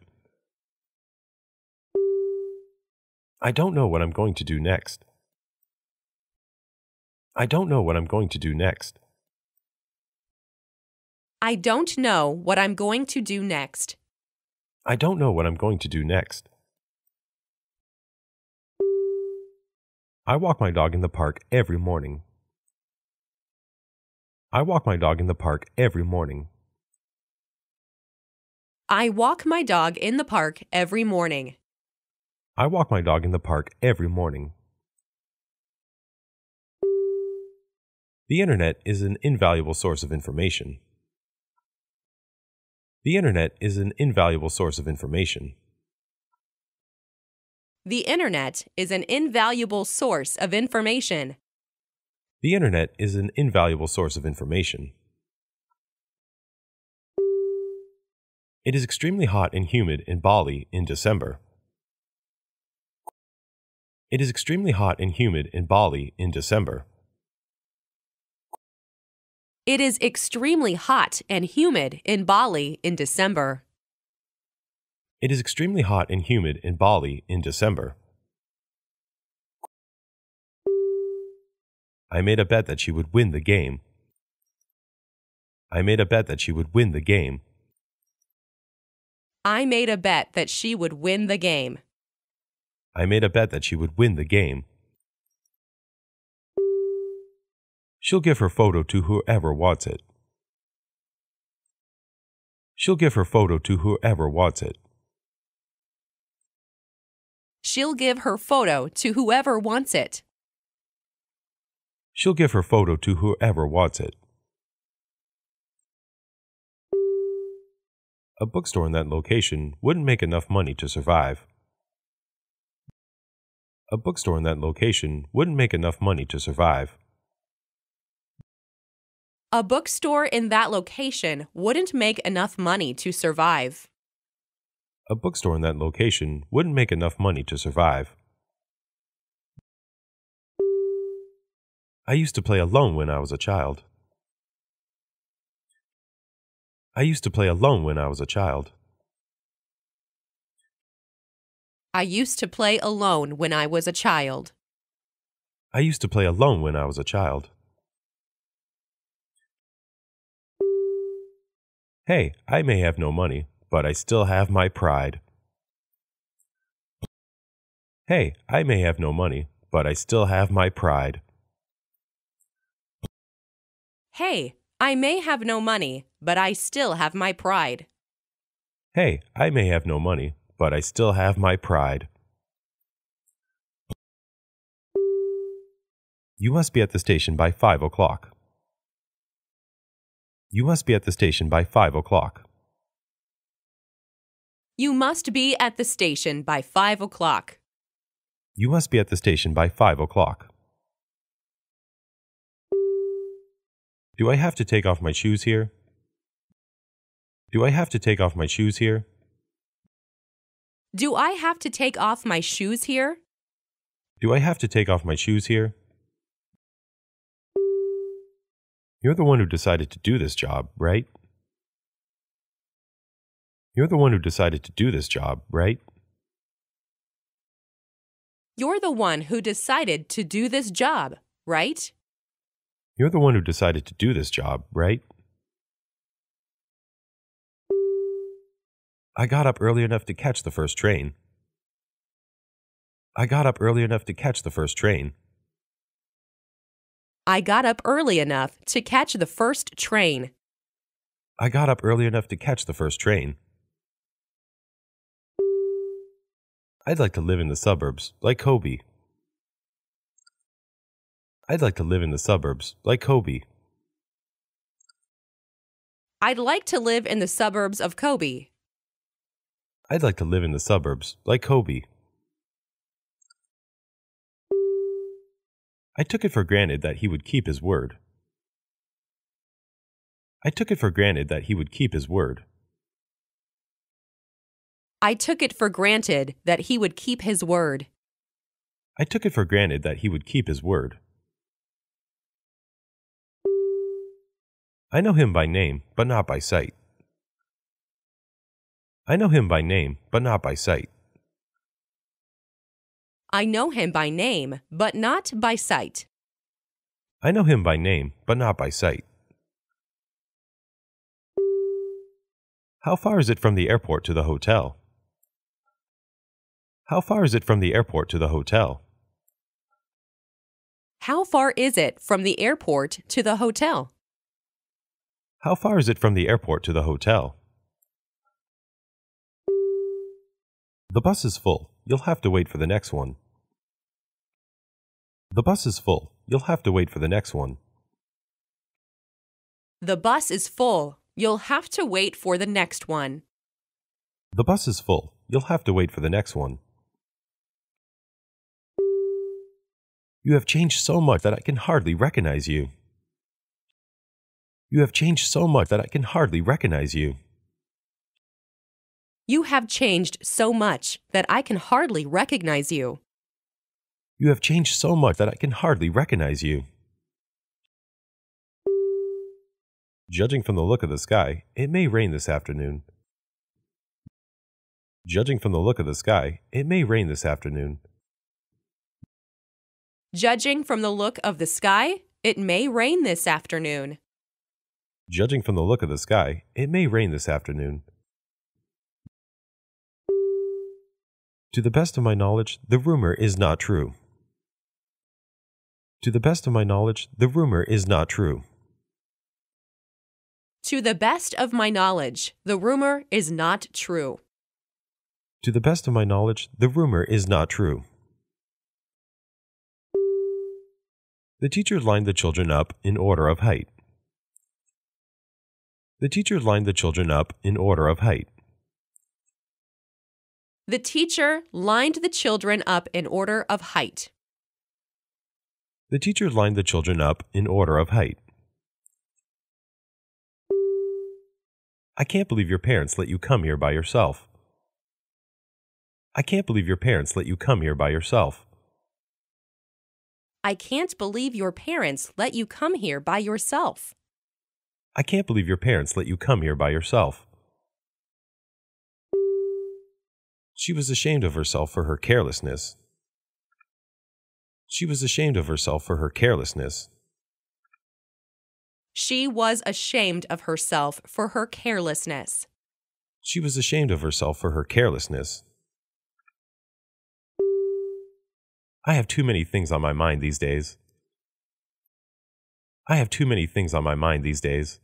I don't know what I'm going to do next. I don't know what I'm going to do next. I don't know what I'm going to do next. I don't know what I'm going to do next. I walk my dog in the park every morning. I walk my dog in the park every morning. I walk my dog in the park every morning. I walk my dog in the park every morning. The internet is an invaluable source of information. The internet is an invaluable source of information. The internet is an invaluable source of information. The internet is an invaluable source of information. It is extremely hot and humid in Bali in December. It is extremely hot and humid in Bali in December. It is extremely hot and humid in Bali in December. It is extremely hot and humid in Bali in December. I made a bet that she would win the game. I made a bet that she would win the game. I made a bet that she would win the game. I made a bet that she would win the game. She'll give her photo to whoever wants it. She'll give her photo to whoever wants it. She'll give her photo to whoever wants it. She'll give her photo to whoever wants it. A bookstore in that location wouldn't make enough money to survive. A bookstore in that location wouldn't make enough money to survive. A bookstore in that location wouldn't make enough money to survive. A bookstore in that location wouldn't make enough money to survive. I used to play alone when I was a child. I used to play alone when I was a child. I used to play alone when I was a child. I used to play alone when I was a child. Hey, I may have no money, but I still have my pride. Hey, I may have no money, but I still have my pride. Hey, I may have no money, but I still have my pride. Hey, I may have no money, but I still have my pride. You must be at the station by five o'clock. You must be at the station by five o'clock. You must be at the station by five o'clock. You must be at the station by five o'clock. Do I have to take off my shoes here? Do I have to take off my shoes here? Do I have to take off my shoes here? Do I have to take off my shoes here? You're the one who decided to do this job, right? You're the one who decided to do this job, right? You're the one who decided to do this job, right? You're the one who decided to do this job, right? I got up early enough to catch the first train. I got up early enough to catch the first train. I got up early enough to catch the first train. I got up early enough to catch the first train. I'd like to live in the suburbs, like Kobe. I'd like to live in the suburbs, like Kobe. I'd like to live in the suburbs of Kobe. I'd like to live in the suburbs, like Kobe. I took it for granted that he would keep his word. I took it for granted that he would keep his word. I took it for granted that he would keep his word. I took it for granted that he would keep his word. I know him by name, but not by sight. I know him by name, but not by sight. I know him by name, but not by sight. I know him by name, but not by sight. How far is it from the airport to the hotel? How far is it from the airport to the hotel? How far is it from the airport to the hotel? How far is it from the airport to the hotel? The bus is full. You'll have to wait for the next one. The bus is full. You'll have to wait for the next one. The bus is full. You'll have to wait for the next one. The bus is full. You'll have to wait for the next one. You have changed so much that I can hardly recognize you. You have changed so much that I can hardly recognize you. You have changed so much that I can hardly recognize you. You have changed so much that I can hardly recognize you. Judging from the look of the sky, it may rain this afternoon. Judging from the look of the sky, it may rain this afternoon. Judging from the look of the sky, it may rain this afternoon. Judging from the look of the sky, it may rain this afternoon. To the best of my knowledge, the rumor is not true. To the best of my knowledge, the rumor is not true. To the best of my knowledge, the rumor is not true. To the best of my knowledge, the rumor is not true. The teacher lined the children up in order of height. The teacher lined the children up in order of height. The teacher lined the children up in order of height. The teacher lined the children up in order of height. I can't believe your parents let you come here by yourself. I can't believe your parents let you come here by yourself. I can't believe your parents let you come here by yourself. I can't believe your parents let you come here by yourself. She was ashamed of herself for her carelessness. She was ashamed of herself for her carelessness. She was ashamed of herself for her carelessness. She was ashamed of herself for her carelessness. I have too many things on my mind these days. I have too many things on my mind these days.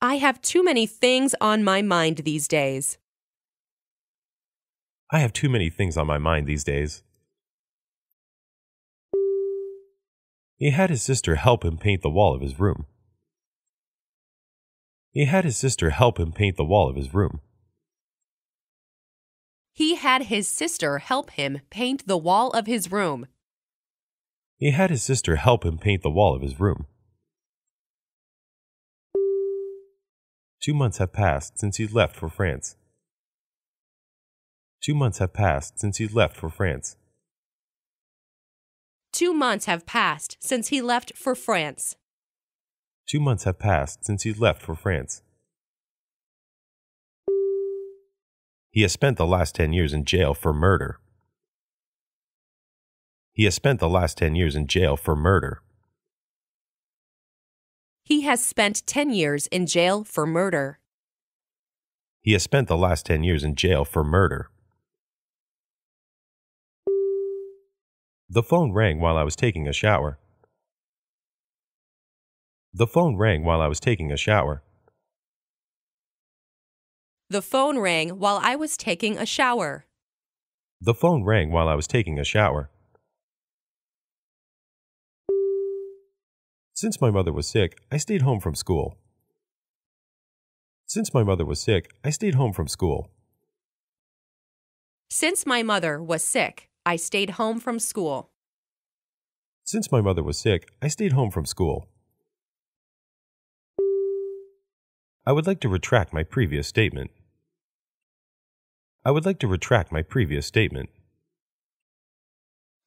I have too many things on my mind these days. I have too many things on my mind these days. He had his sister help him paint the wall of his room. He had his sister help him paint the wall of his room. He had his sister help him paint the wall of his room. He had his sister help him paint the wall of his room. Two months have passed since he left for France. Two months have passed since he left for France. Two months have passed since he left for France. Two months have passed since he left for France. He has spent the last ten years in jail for murder. He has spent the last ten years in jail for murder. He has spent ten years in jail for murder. He has spent the last ten years in jail for murder. The phone rang while I was taking a shower. The phone rang while I was taking a shower. The phone rang while I was taking a shower. The phone rang while I was taking a shower. Since my mother was sick, I stayed home from school. Since my mother was sick, I stayed home from school. Since my mother was sick, I stayed home from school. Since my mother was sick, I stayed home from school. I would like to retract my previous statement. I would like to retract my previous statement.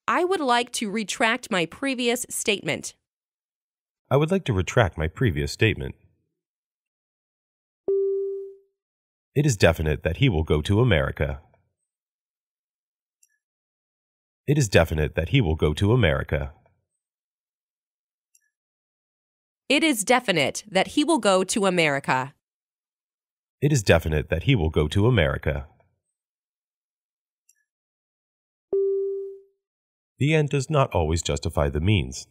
I would like to retract my previous statement. I would like to retract my previous statement. It is definite that he will go to America. It is definite that he will go to America. It is definite that he will go to America. it is definite that he will go to America. The end does not always justify the means.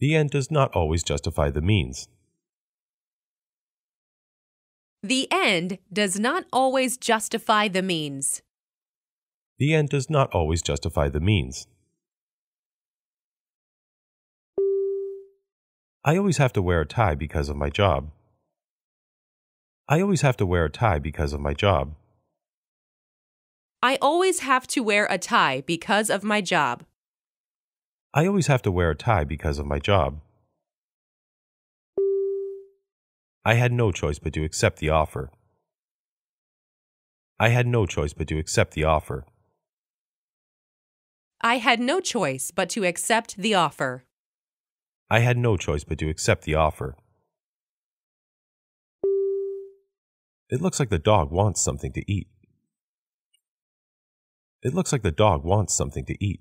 The end does not always justify the means. The end does not always justify the means. The end does not always justify the means. I always have to wear a tie because of my job. I always have to wear a tie because of my job. I always have to wear a tie because of my job. I always have to wear a tie because of my job. I had no choice but to accept the offer. I had no choice but to accept the offer. I had no choice but to accept the offer. I had no choice but to accept the offer. It looks like the dog wants something to eat. It looks like the dog wants something to eat.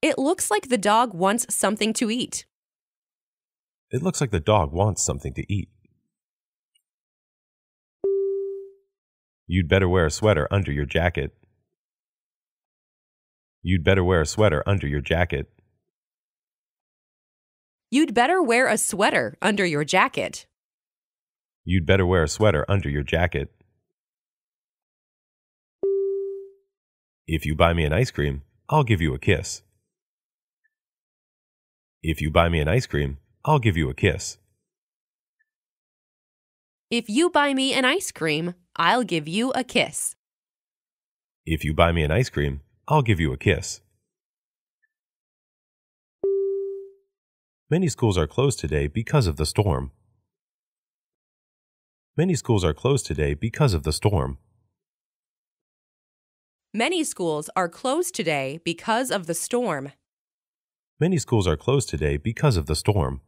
It looks like the dog wants something to eat. It looks like the dog wants something to eat. You'd better wear a sweater under your jacket. You'd better wear a sweater under your jacket. You'd better wear a sweater under your jacket. You'd better wear a sweater under your jacket. If you buy me an ice cream, I'll give you a kiss. If you buy me an ice cream, I'll give you a kiss. If you buy me an ice cream, I'll give you a kiss. If you buy me an ice cream, I'll give you a kiss. Many schools are closed today because of the storm. Many schools are closed today because of the storm. Many schools are closed today because of the storm. Many schools are closed today because of the storm.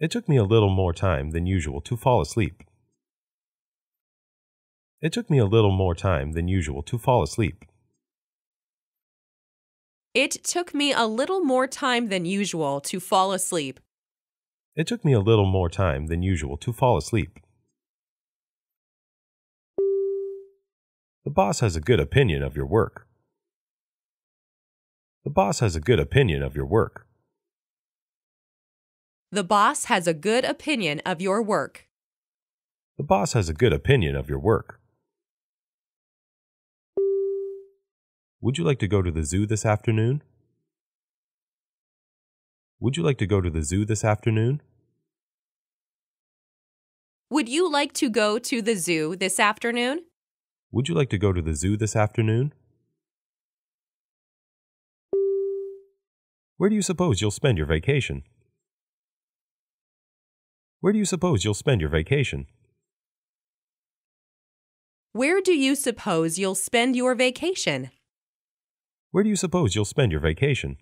It took me a little more time than usual to fall asleep. It took me a little more time than usual to fall asleep. It took me a little more time than usual to fall asleep. It took me a little more time than usual to fall asleep. The boss has a good opinion of your work. The boss has a good opinion of your work. The boss has a good opinion of your work. The boss has a good opinion of your work. Would you like to go to the zoo this afternoon? Would you like to go to the zoo this afternoon? Would you like to go to the zoo this afternoon? Would you like to go to the zoo this afternoon? Where do you suppose you'll spend your vacation? Where do you suppose you'll spend your vacation? Where do you suppose you'll spend your vacation? Where do you suppose you'll spend your vacation?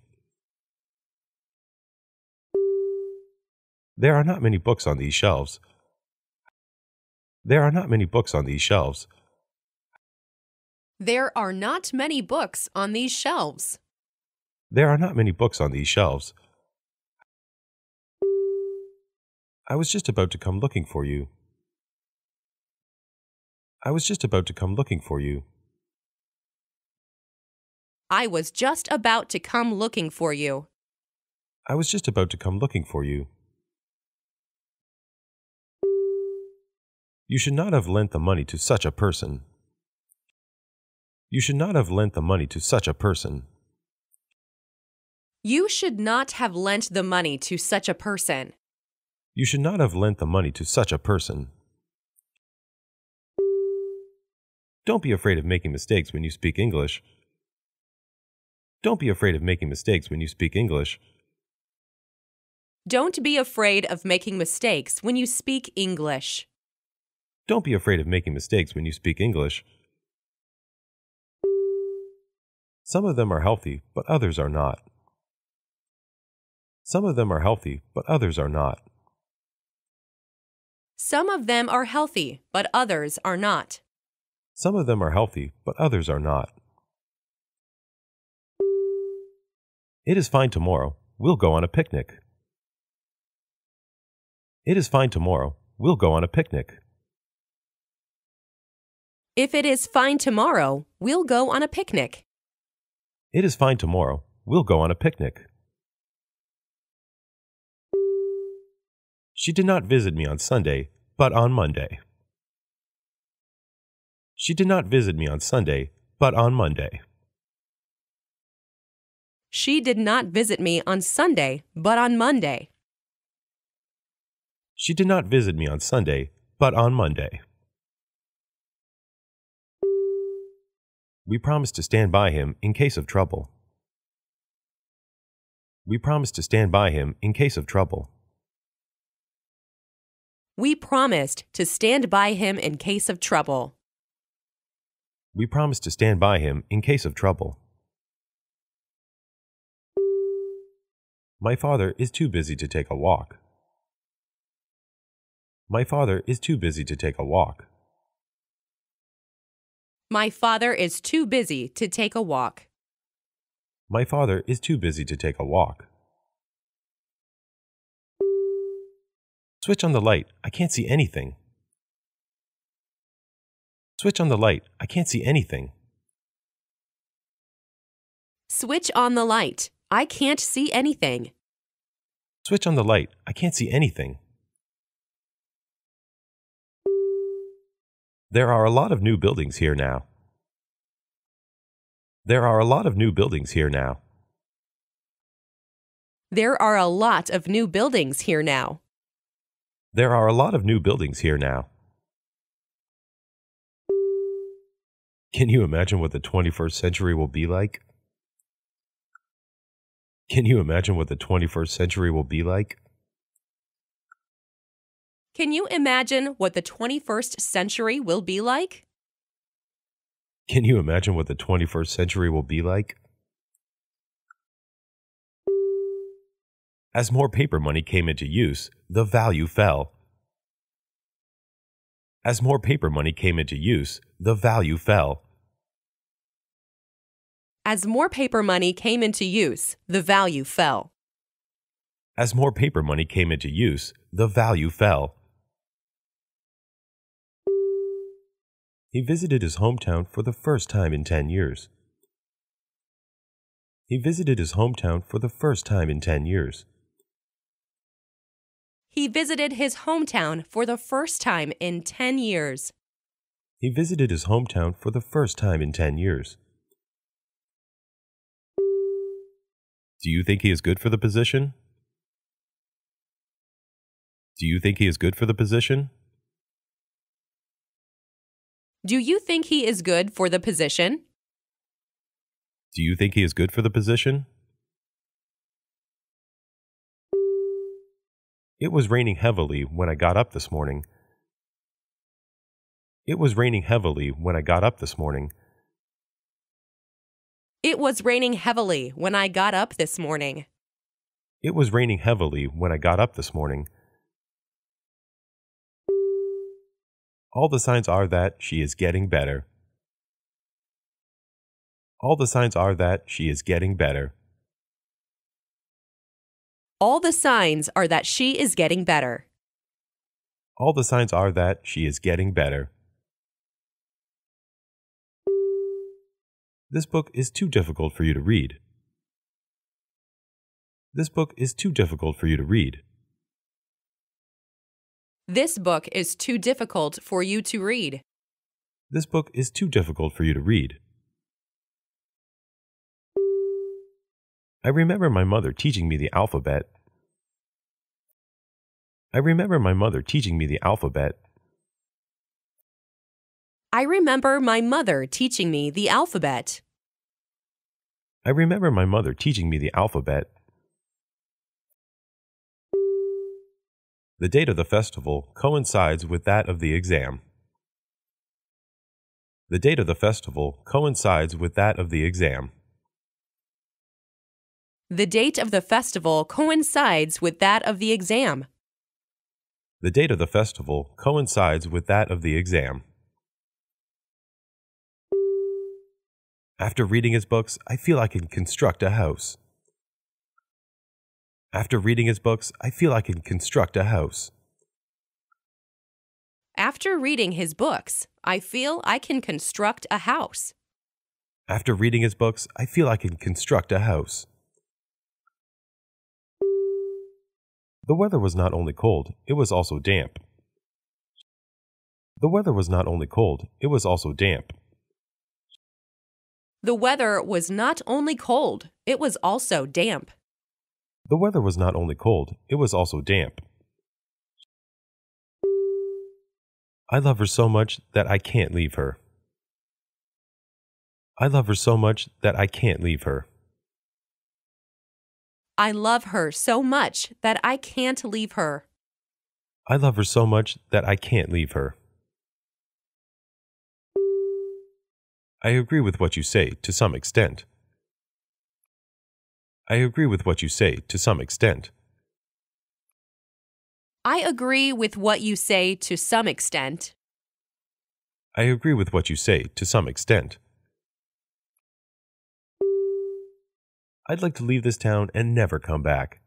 There are not many books on these shelves. There are not many books on these shelves. There are not many books on these shelves. There are not many books on these shelves. I was just about to come looking for you. I was just about to come looking for you. I was just about to come looking for you. I was just about to come looking for you. You should not have lent the money to such a person. You should not have lent the money to such a person. You should not have lent the money to such a person. You should not have lent the money to such a person. Don't be afraid of making mistakes when you speak English. Don't be afraid of making mistakes when you speak English. Don't be afraid of making mistakes when you speak English. Don't be afraid of making mistakes when you speak English. Some of them are healthy, but others are not. Some of them are healthy, but others are not. Some of them are healthy, but others are not. Some of them are healthy, but others are not. It is fine tomorrow, We'll go on a picnic. It is fine tomorrow. We'll go on a picnic. If it is fine tomorrow, we'll go on a picnic. It is fine tomorrow. We'll go on a picnic. She did not visit me on Sunday, but on Monday. She did not visit me on Sunday, but on Monday. She did not visit me on Sunday, but on Monday. She did not visit me on Sunday, but on Monday. We promised to stand by him in case of trouble. We promised to stand by him in case of trouble. We promised to stand by him in case of trouble. We promised to stand by him in case of trouble. My father is too busy to take a walk. My father is too busy to take a walk. My father is too busy to take a walk. My father is too busy to take a walk. Switch on the light. I can't see anything. Switch on the light. I can't see anything. Switch on the light. I can't see anything. Switch on the light. I can't see anything. There are a lot of new buildings here now. There are a lot of new buildings here now. There are a lot of new buildings here now. There are a lot of new buildings here now. Can you imagine what the twenty-first century will be like? Can you imagine what the twenty-first century will be like? Can you imagine what the twenty-first century will be like? Can you imagine what the twenty-first century will be like? As more paper money came into use, the value fell. As more paper money came into use, the value fell. As more paper money came into use, the value fell. As more paper money came into use, the value fell. He visited his hometown for the first time in ten years. He visited his hometown for the first time in ten years. He visited his hometown for the first time in ten years. He visited his hometown for the first time in ten years. Do you think he is good for the position? Do you think he is good for the position? Do you think he is good for the position? Do you think he is good for the position? It was raining heavily when I got up this morning. It was raining heavily when I got up this morning. It was raining heavily when I got up this morning. It was raining heavily when I got up this morning. All the signs are that she is getting better. All the signs are that she is getting better. All the signs are that she is getting better. All the signs are that she is getting better. This book is too difficult for you to read. This book is too difficult for you to read. This book is too difficult for you to read. This book is too difficult for you to read. I remember my mother teaching me the alphabet. I remember my mother teaching me the alphabet. I remember my mother teaching me the alphabet. I remember my mother teaching me the alphabet. The date of the festival coincides with that of the exam. The date of the festival coincides with that of the exam. The date of the festival coincides with that of the exam. The date of the festival coincides with that of the exam. After reading his books, I feel I can construct a house. After reading his books, I feel I can construct a house. After reading his books, I feel I can construct a house. After reading his books, I feel I can construct a house. The weather was not only cold, it was also damp. The weather was not only cold, it was also damp. The weather was not only cold, it was also damp. The weather was not only cold, it was also damp. I love her so much that I can't leave her. I love her so much that I can't leave her. I love her so much that I can't leave her. I love her so much that I can't leave her. I agree with what you say to some extent. I agree with what you say to some extent. I agree with what you say to some extent. I agree with what you say to some extent. I'd like to leave this town and never come back.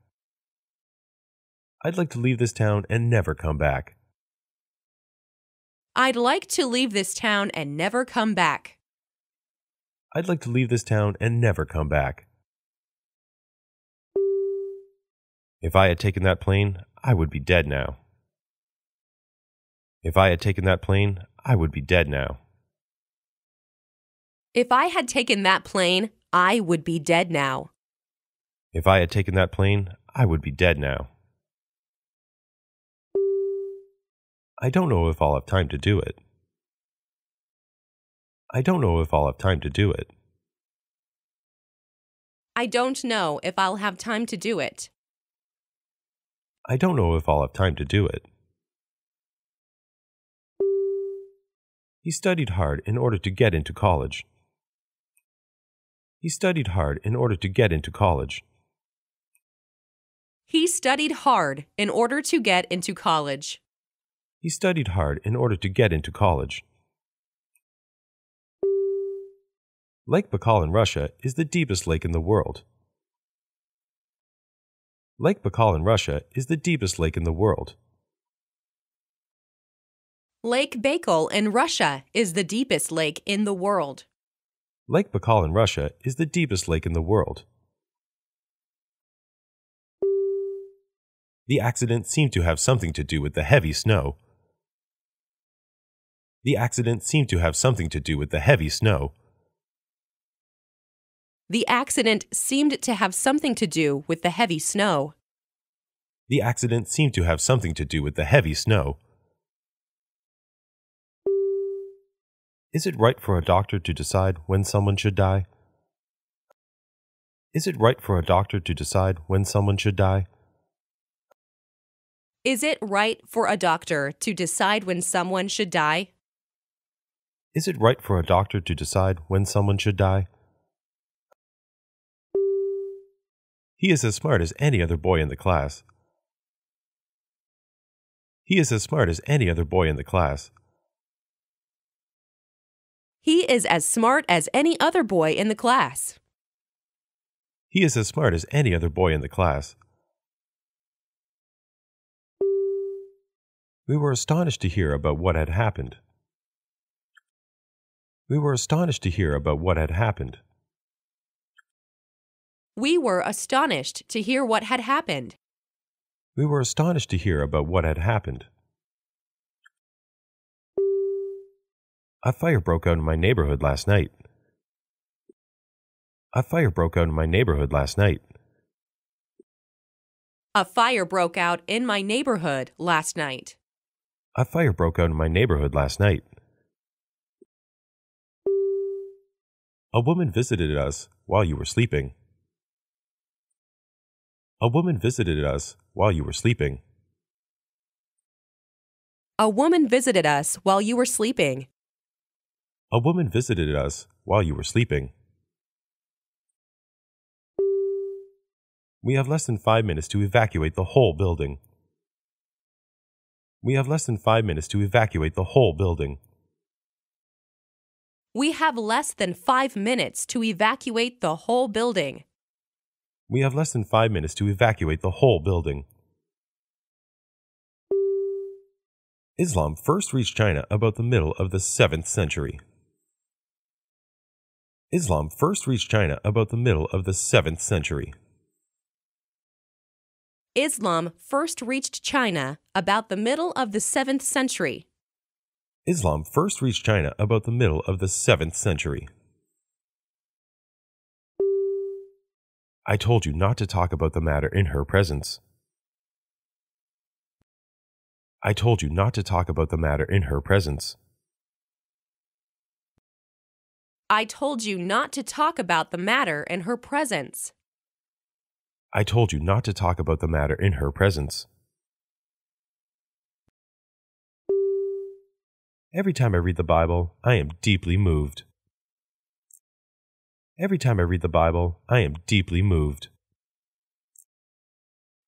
I'd like to leave this town and never come back. I'd like to leave this town and never come back. I'd like to leave this town and never come back. If I had taken that plane, I would be dead now. If I had taken that plane, I would be dead now. If I had taken that plane, I would be dead now. If I had taken that plane, I would be dead now. I don't know if I'll have time to do it. I don't know if I'll have time to do it. I don't know if I'll have time to do it. I don't know if I'll have time to do it. He studied hard in order to get into college. He studied hard in order to get into college. He studied hard in order to get into college. He studied hard in order to get into college. Lake Baikal in Russia is the deepest lake in the world. Lake Baikal in Russia is the deepest lake in the world. Lake Baikal in Russia is the deepest lake in the world. Lake Baikal in Russia is the deepest lake in the world. The accident seemed to have something to do with the heavy snow. The accident seemed to have something to do with the heavy snow. The accident seemed to have something to do with the heavy snow. The accident seemed to have something to do with the heavy snow. Is it right for a doctor to decide when someone should die? Is it right for a doctor to decide when someone should die? Is it right for a doctor to decide when someone should die? Is it right for a doctor to decide when someone should die? He is as smart as any other boy in the class. He is as smart as any other boy in the class. He is as smart as any other boy in the class. He is as smart as any other boy in the class. We were astonished to hear about what had happened. We were astonished to hear about what had happened. We were astonished to hear what had happened. We were astonished to hear about what had happened. A fire broke out in my neighborhood last night. A fire broke out in my neighborhood last night. A fire broke out in my neighborhood last night. A fire broke out in my neighborhood last night. A woman visited us while you were sleeping. A woman visited us while you were sleeping. A woman visited us while you were sleeping. A woman visited us while you were sleeping. We have less than five minutes to evacuate the whole building. We have less than five minutes to evacuate the whole building. We have less than five minutes to evacuate the whole building. We have less than five minutes to evacuate the whole building. Islam first reached China about the middle of the seventh century. Islam first reached China about the middle of the seventh century. Islam first reached China about the middle of the seventh century. Islam first reached China about the middle of the seventh century. I told you not to talk about the matter in her presence. I told you not to talk about the matter in her presence. I told you not to talk about the matter in her presence. I told you not to talk about the matter in her presence. Every time I read the Bible, I am deeply moved. Every time I read the Bible, I am deeply moved.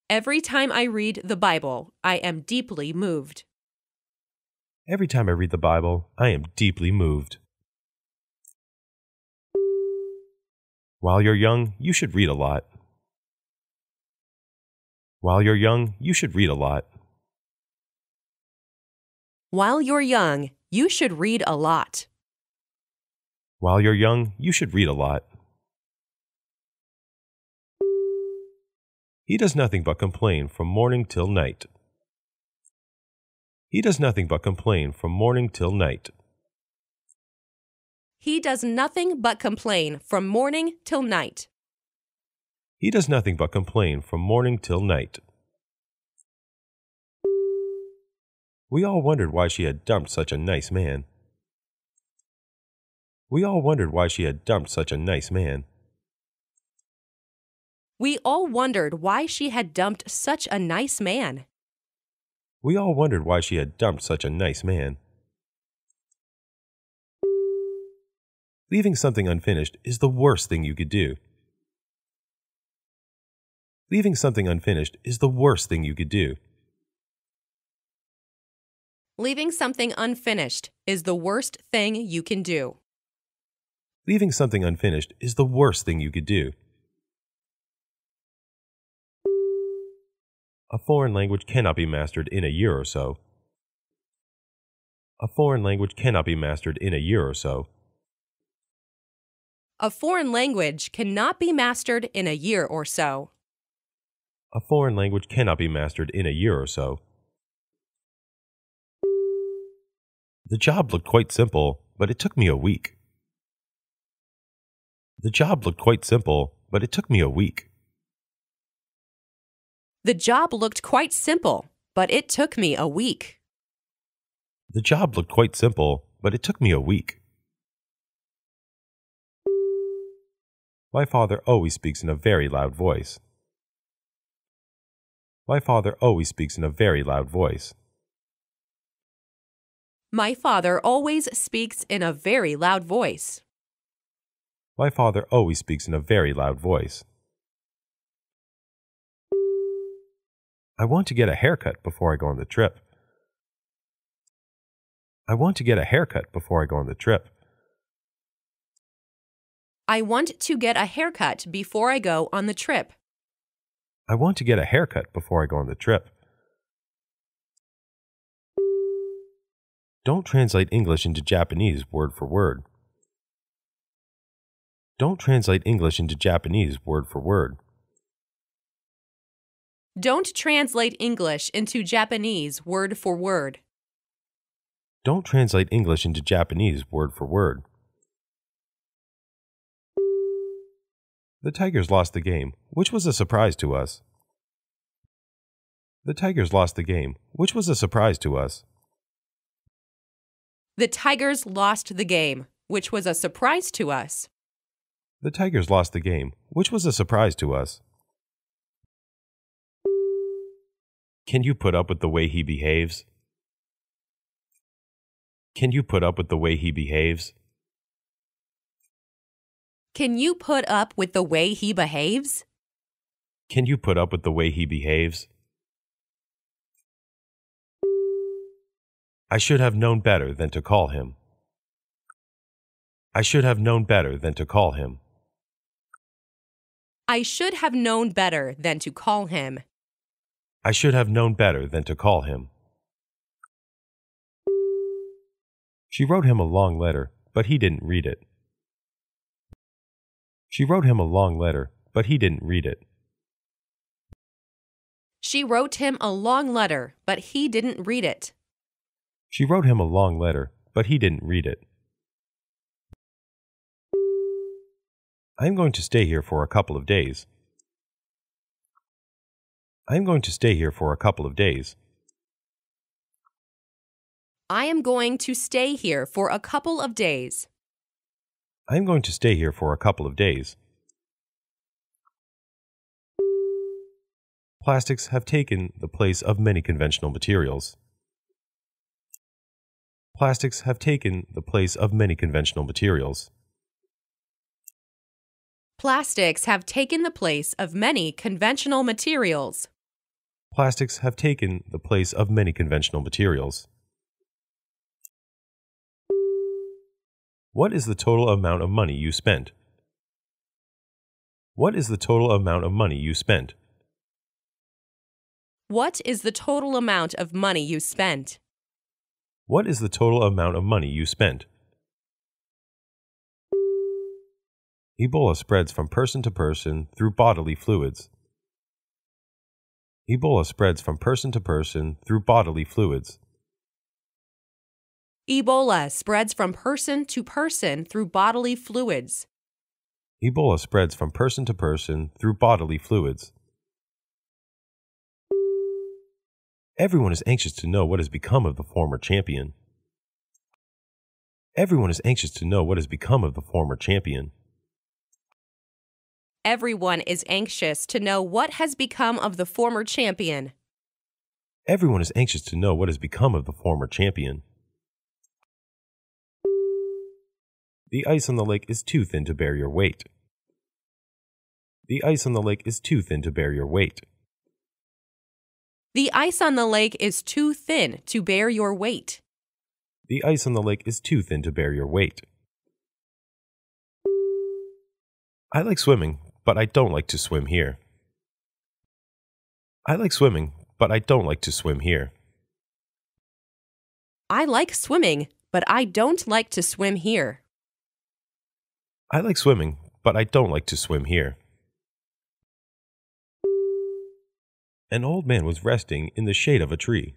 Every time I read the Bible, I am deeply moved. Every time I read the Bible, I am deeply moved. While you're young, you should read a lot. While you're young, you should read a lot. While you're young, you should read a lot. While you're young, you should read a lot. He does nothing but complain from morning till night. He does nothing but complain from morning till night. He does nothing but complain from morning till night. He does nothing but complain from morning till night. We all wondered why she had dumped such a nice man. We all wondered why she had dumped such a nice man. We all wondered why she had dumped such a nice man. We all wondered why she had dumped such a nice man. Leaving something unfinished is the worst thing you could do. Leaving something unfinished is the worst thing you could do. Leaving something unfinished is the worst thing you can do. Leaving something unfinished is the worst thing you could do. A foreign language cannot be mastered in a year or so. A foreign language cannot be mastered in a year or so. A foreign language cannot be mastered in a year or so. A foreign language cannot be mastered in a year or so. The job looked quite simple, but it took me a week. The job looked quite simple, but it took me a week. The job looked quite simple, but it took me a week. The job looked quite simple, but it took me a week. My father always speaks in a very loud voice. My father always speaks in a very loud voice. My father always speaks in a very loud voice. My father always speaks in a very loud voice. I want to get a haircut before I go on the trip. I want to get a haircut before I go on the trip. I want to get a haircut before I go on the trip. I want to get a haircut before I go on the trip. Don't translate English into Japanese word for word. Don't translate English into Japanese word for word. Don't translate English into Japanese word for word. Don't translate English into Japanese word for word. The Tigers lost the game, which was a surprise to us. The Tigers lost the game, which was a surprise to us. The Tigers lost the game, which was a surprise to us. The Tigers lost the game, which was a surprise to us. Can you put up with the way he behaves? Can you put up with the way he behaves? Can you put up with the way he behaves? Can you put up with the way he behaves? I should have known better than to call him. I should have known better than to call him. I should have known better than to call him. I should have known better than to call him. She wrote him a long letter, but he didn't read it. She wrote him a long letter, but he didn't read it. She wrote him a long letter, but he didn't read it. She wrote him a long letter, but he didn't read it. I'm going to stay here for a couple of days. I'm going to stay here for a couple of days. I am going to stay here for a couple of days. I am going to stay here for a couple of days. Plastics have taken the place of many conventional materials. Plastics have taken the place of many conventional materials. Plastics have taken the place of many conventional materials. Plastics have taken the place of many conventional materials. What is the total amount of money you spent? What is the total amount of money you spent? What is the total amount of money you spent? What is the total amount of money you spent? Ebola spreads from person to person through bodily fluids. Ebola spreads from person to person through bodily fluids. Ebola spreads from person to person through bodily fluids. Ebola spreads from person to person through bodily fluids. Everyone is anxious to know what has become of the former champion. Everyone is anxious to know what has become of the former champion. Everyone is anxious to know what has become of the former champion. Everyone is anxious to know what has become of the former champion. The ice on the lake is too thin to bear your weight. The ice on the lake is too thin to bear your weight. The ice on the lake is too thin to bear your weight. The ice on the lake is too thin to bear your weight. I like swimming, but I don't like to swim here. I like swimming, but I don't like to swim here. I like swimming, but I don't like to swim here. I like swimming, but I don't like to swim here. An old man was resting in the shade of a tree.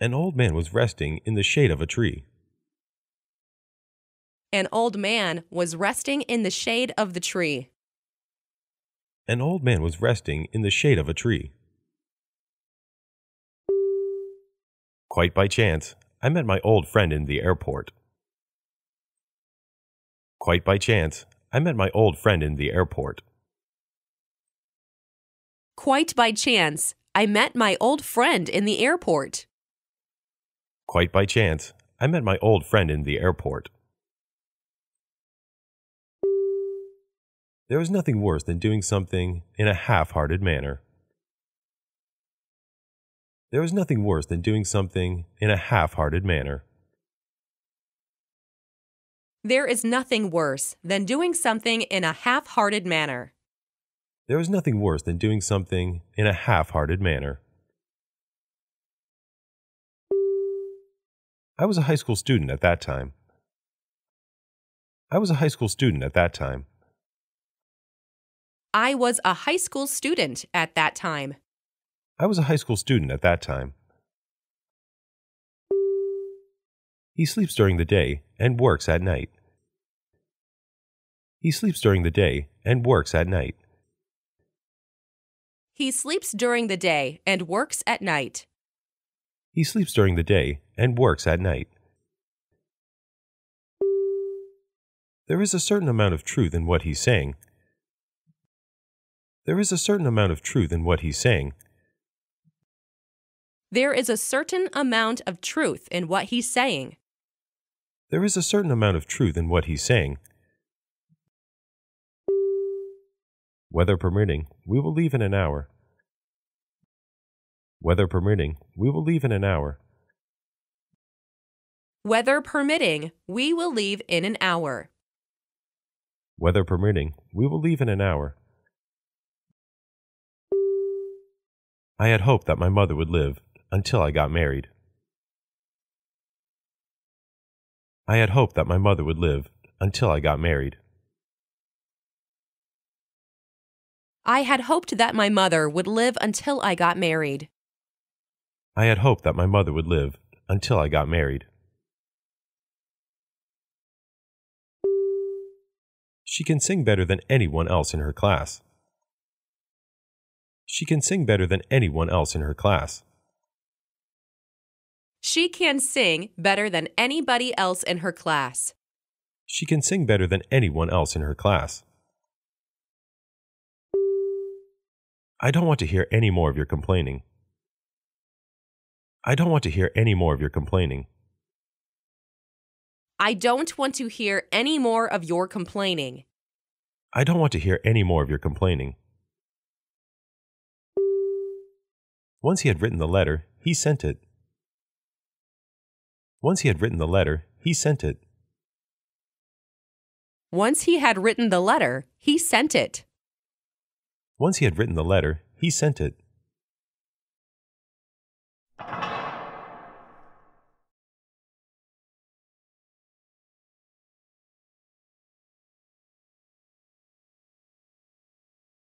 An old man was resting in the shade of a tree. An old man was resting in the shade of the tree. An old man was resting in the shade of a tree. Quite by chance, I met my old friend in the airport. Quite by chance, I met my old friend in the airport. Quite by chance, I met my old friend in the airport. Quite by chance, I met my old friend in the airport. There is nothing worse than doing something in a half-hearted manner. There is nothing worse than doing something in a half-hearted manner. There is nothing worse than doing something in a half-hearted manner. There is nothing worse than doing something in a half-hearted manner. I was a high school student at that time. I was a high school student at that time. I was a high school student at that time. I was a high school student at that time. He sleeps during the day and works at night. He sleeps during the day and works at night. He sleeps during the day and works at night. He sleeps during the day and works at night. There is a certain amount of truth in what he's saying. There is a certain amount of truth in what he's saying. There is a certain amount of truth in what he's saying. There is a certain amount of truth in what he's saying. Weather permitting, we will leave in an hour. Weather permitting, we will leave in an hour. Weather permitting, we will leave in an hour. Weather permitting, we will leave in an hour. I had hoped that my mother would live until I got married. I had hoped that my mother would live until I got married. I had hoped that my mother would live until I got married. I had hoped that my mother would live until I got married. She can sing better than anyone else in her class. She can sing better than anyone else in her class. She can sing better than anybody else in her class. She can sing better than anyone else in her class. I don't want to hear any more of your complaining. I don't want to hear any more of your complaining. I don't want to hear any more of your complaining. I don't want to hear any more of your complaining. Once he had written the letter, he sent it. Once he had written the letter, he sent it. Once he had written the letter, he sent it. Once he had written the letter, he sent it.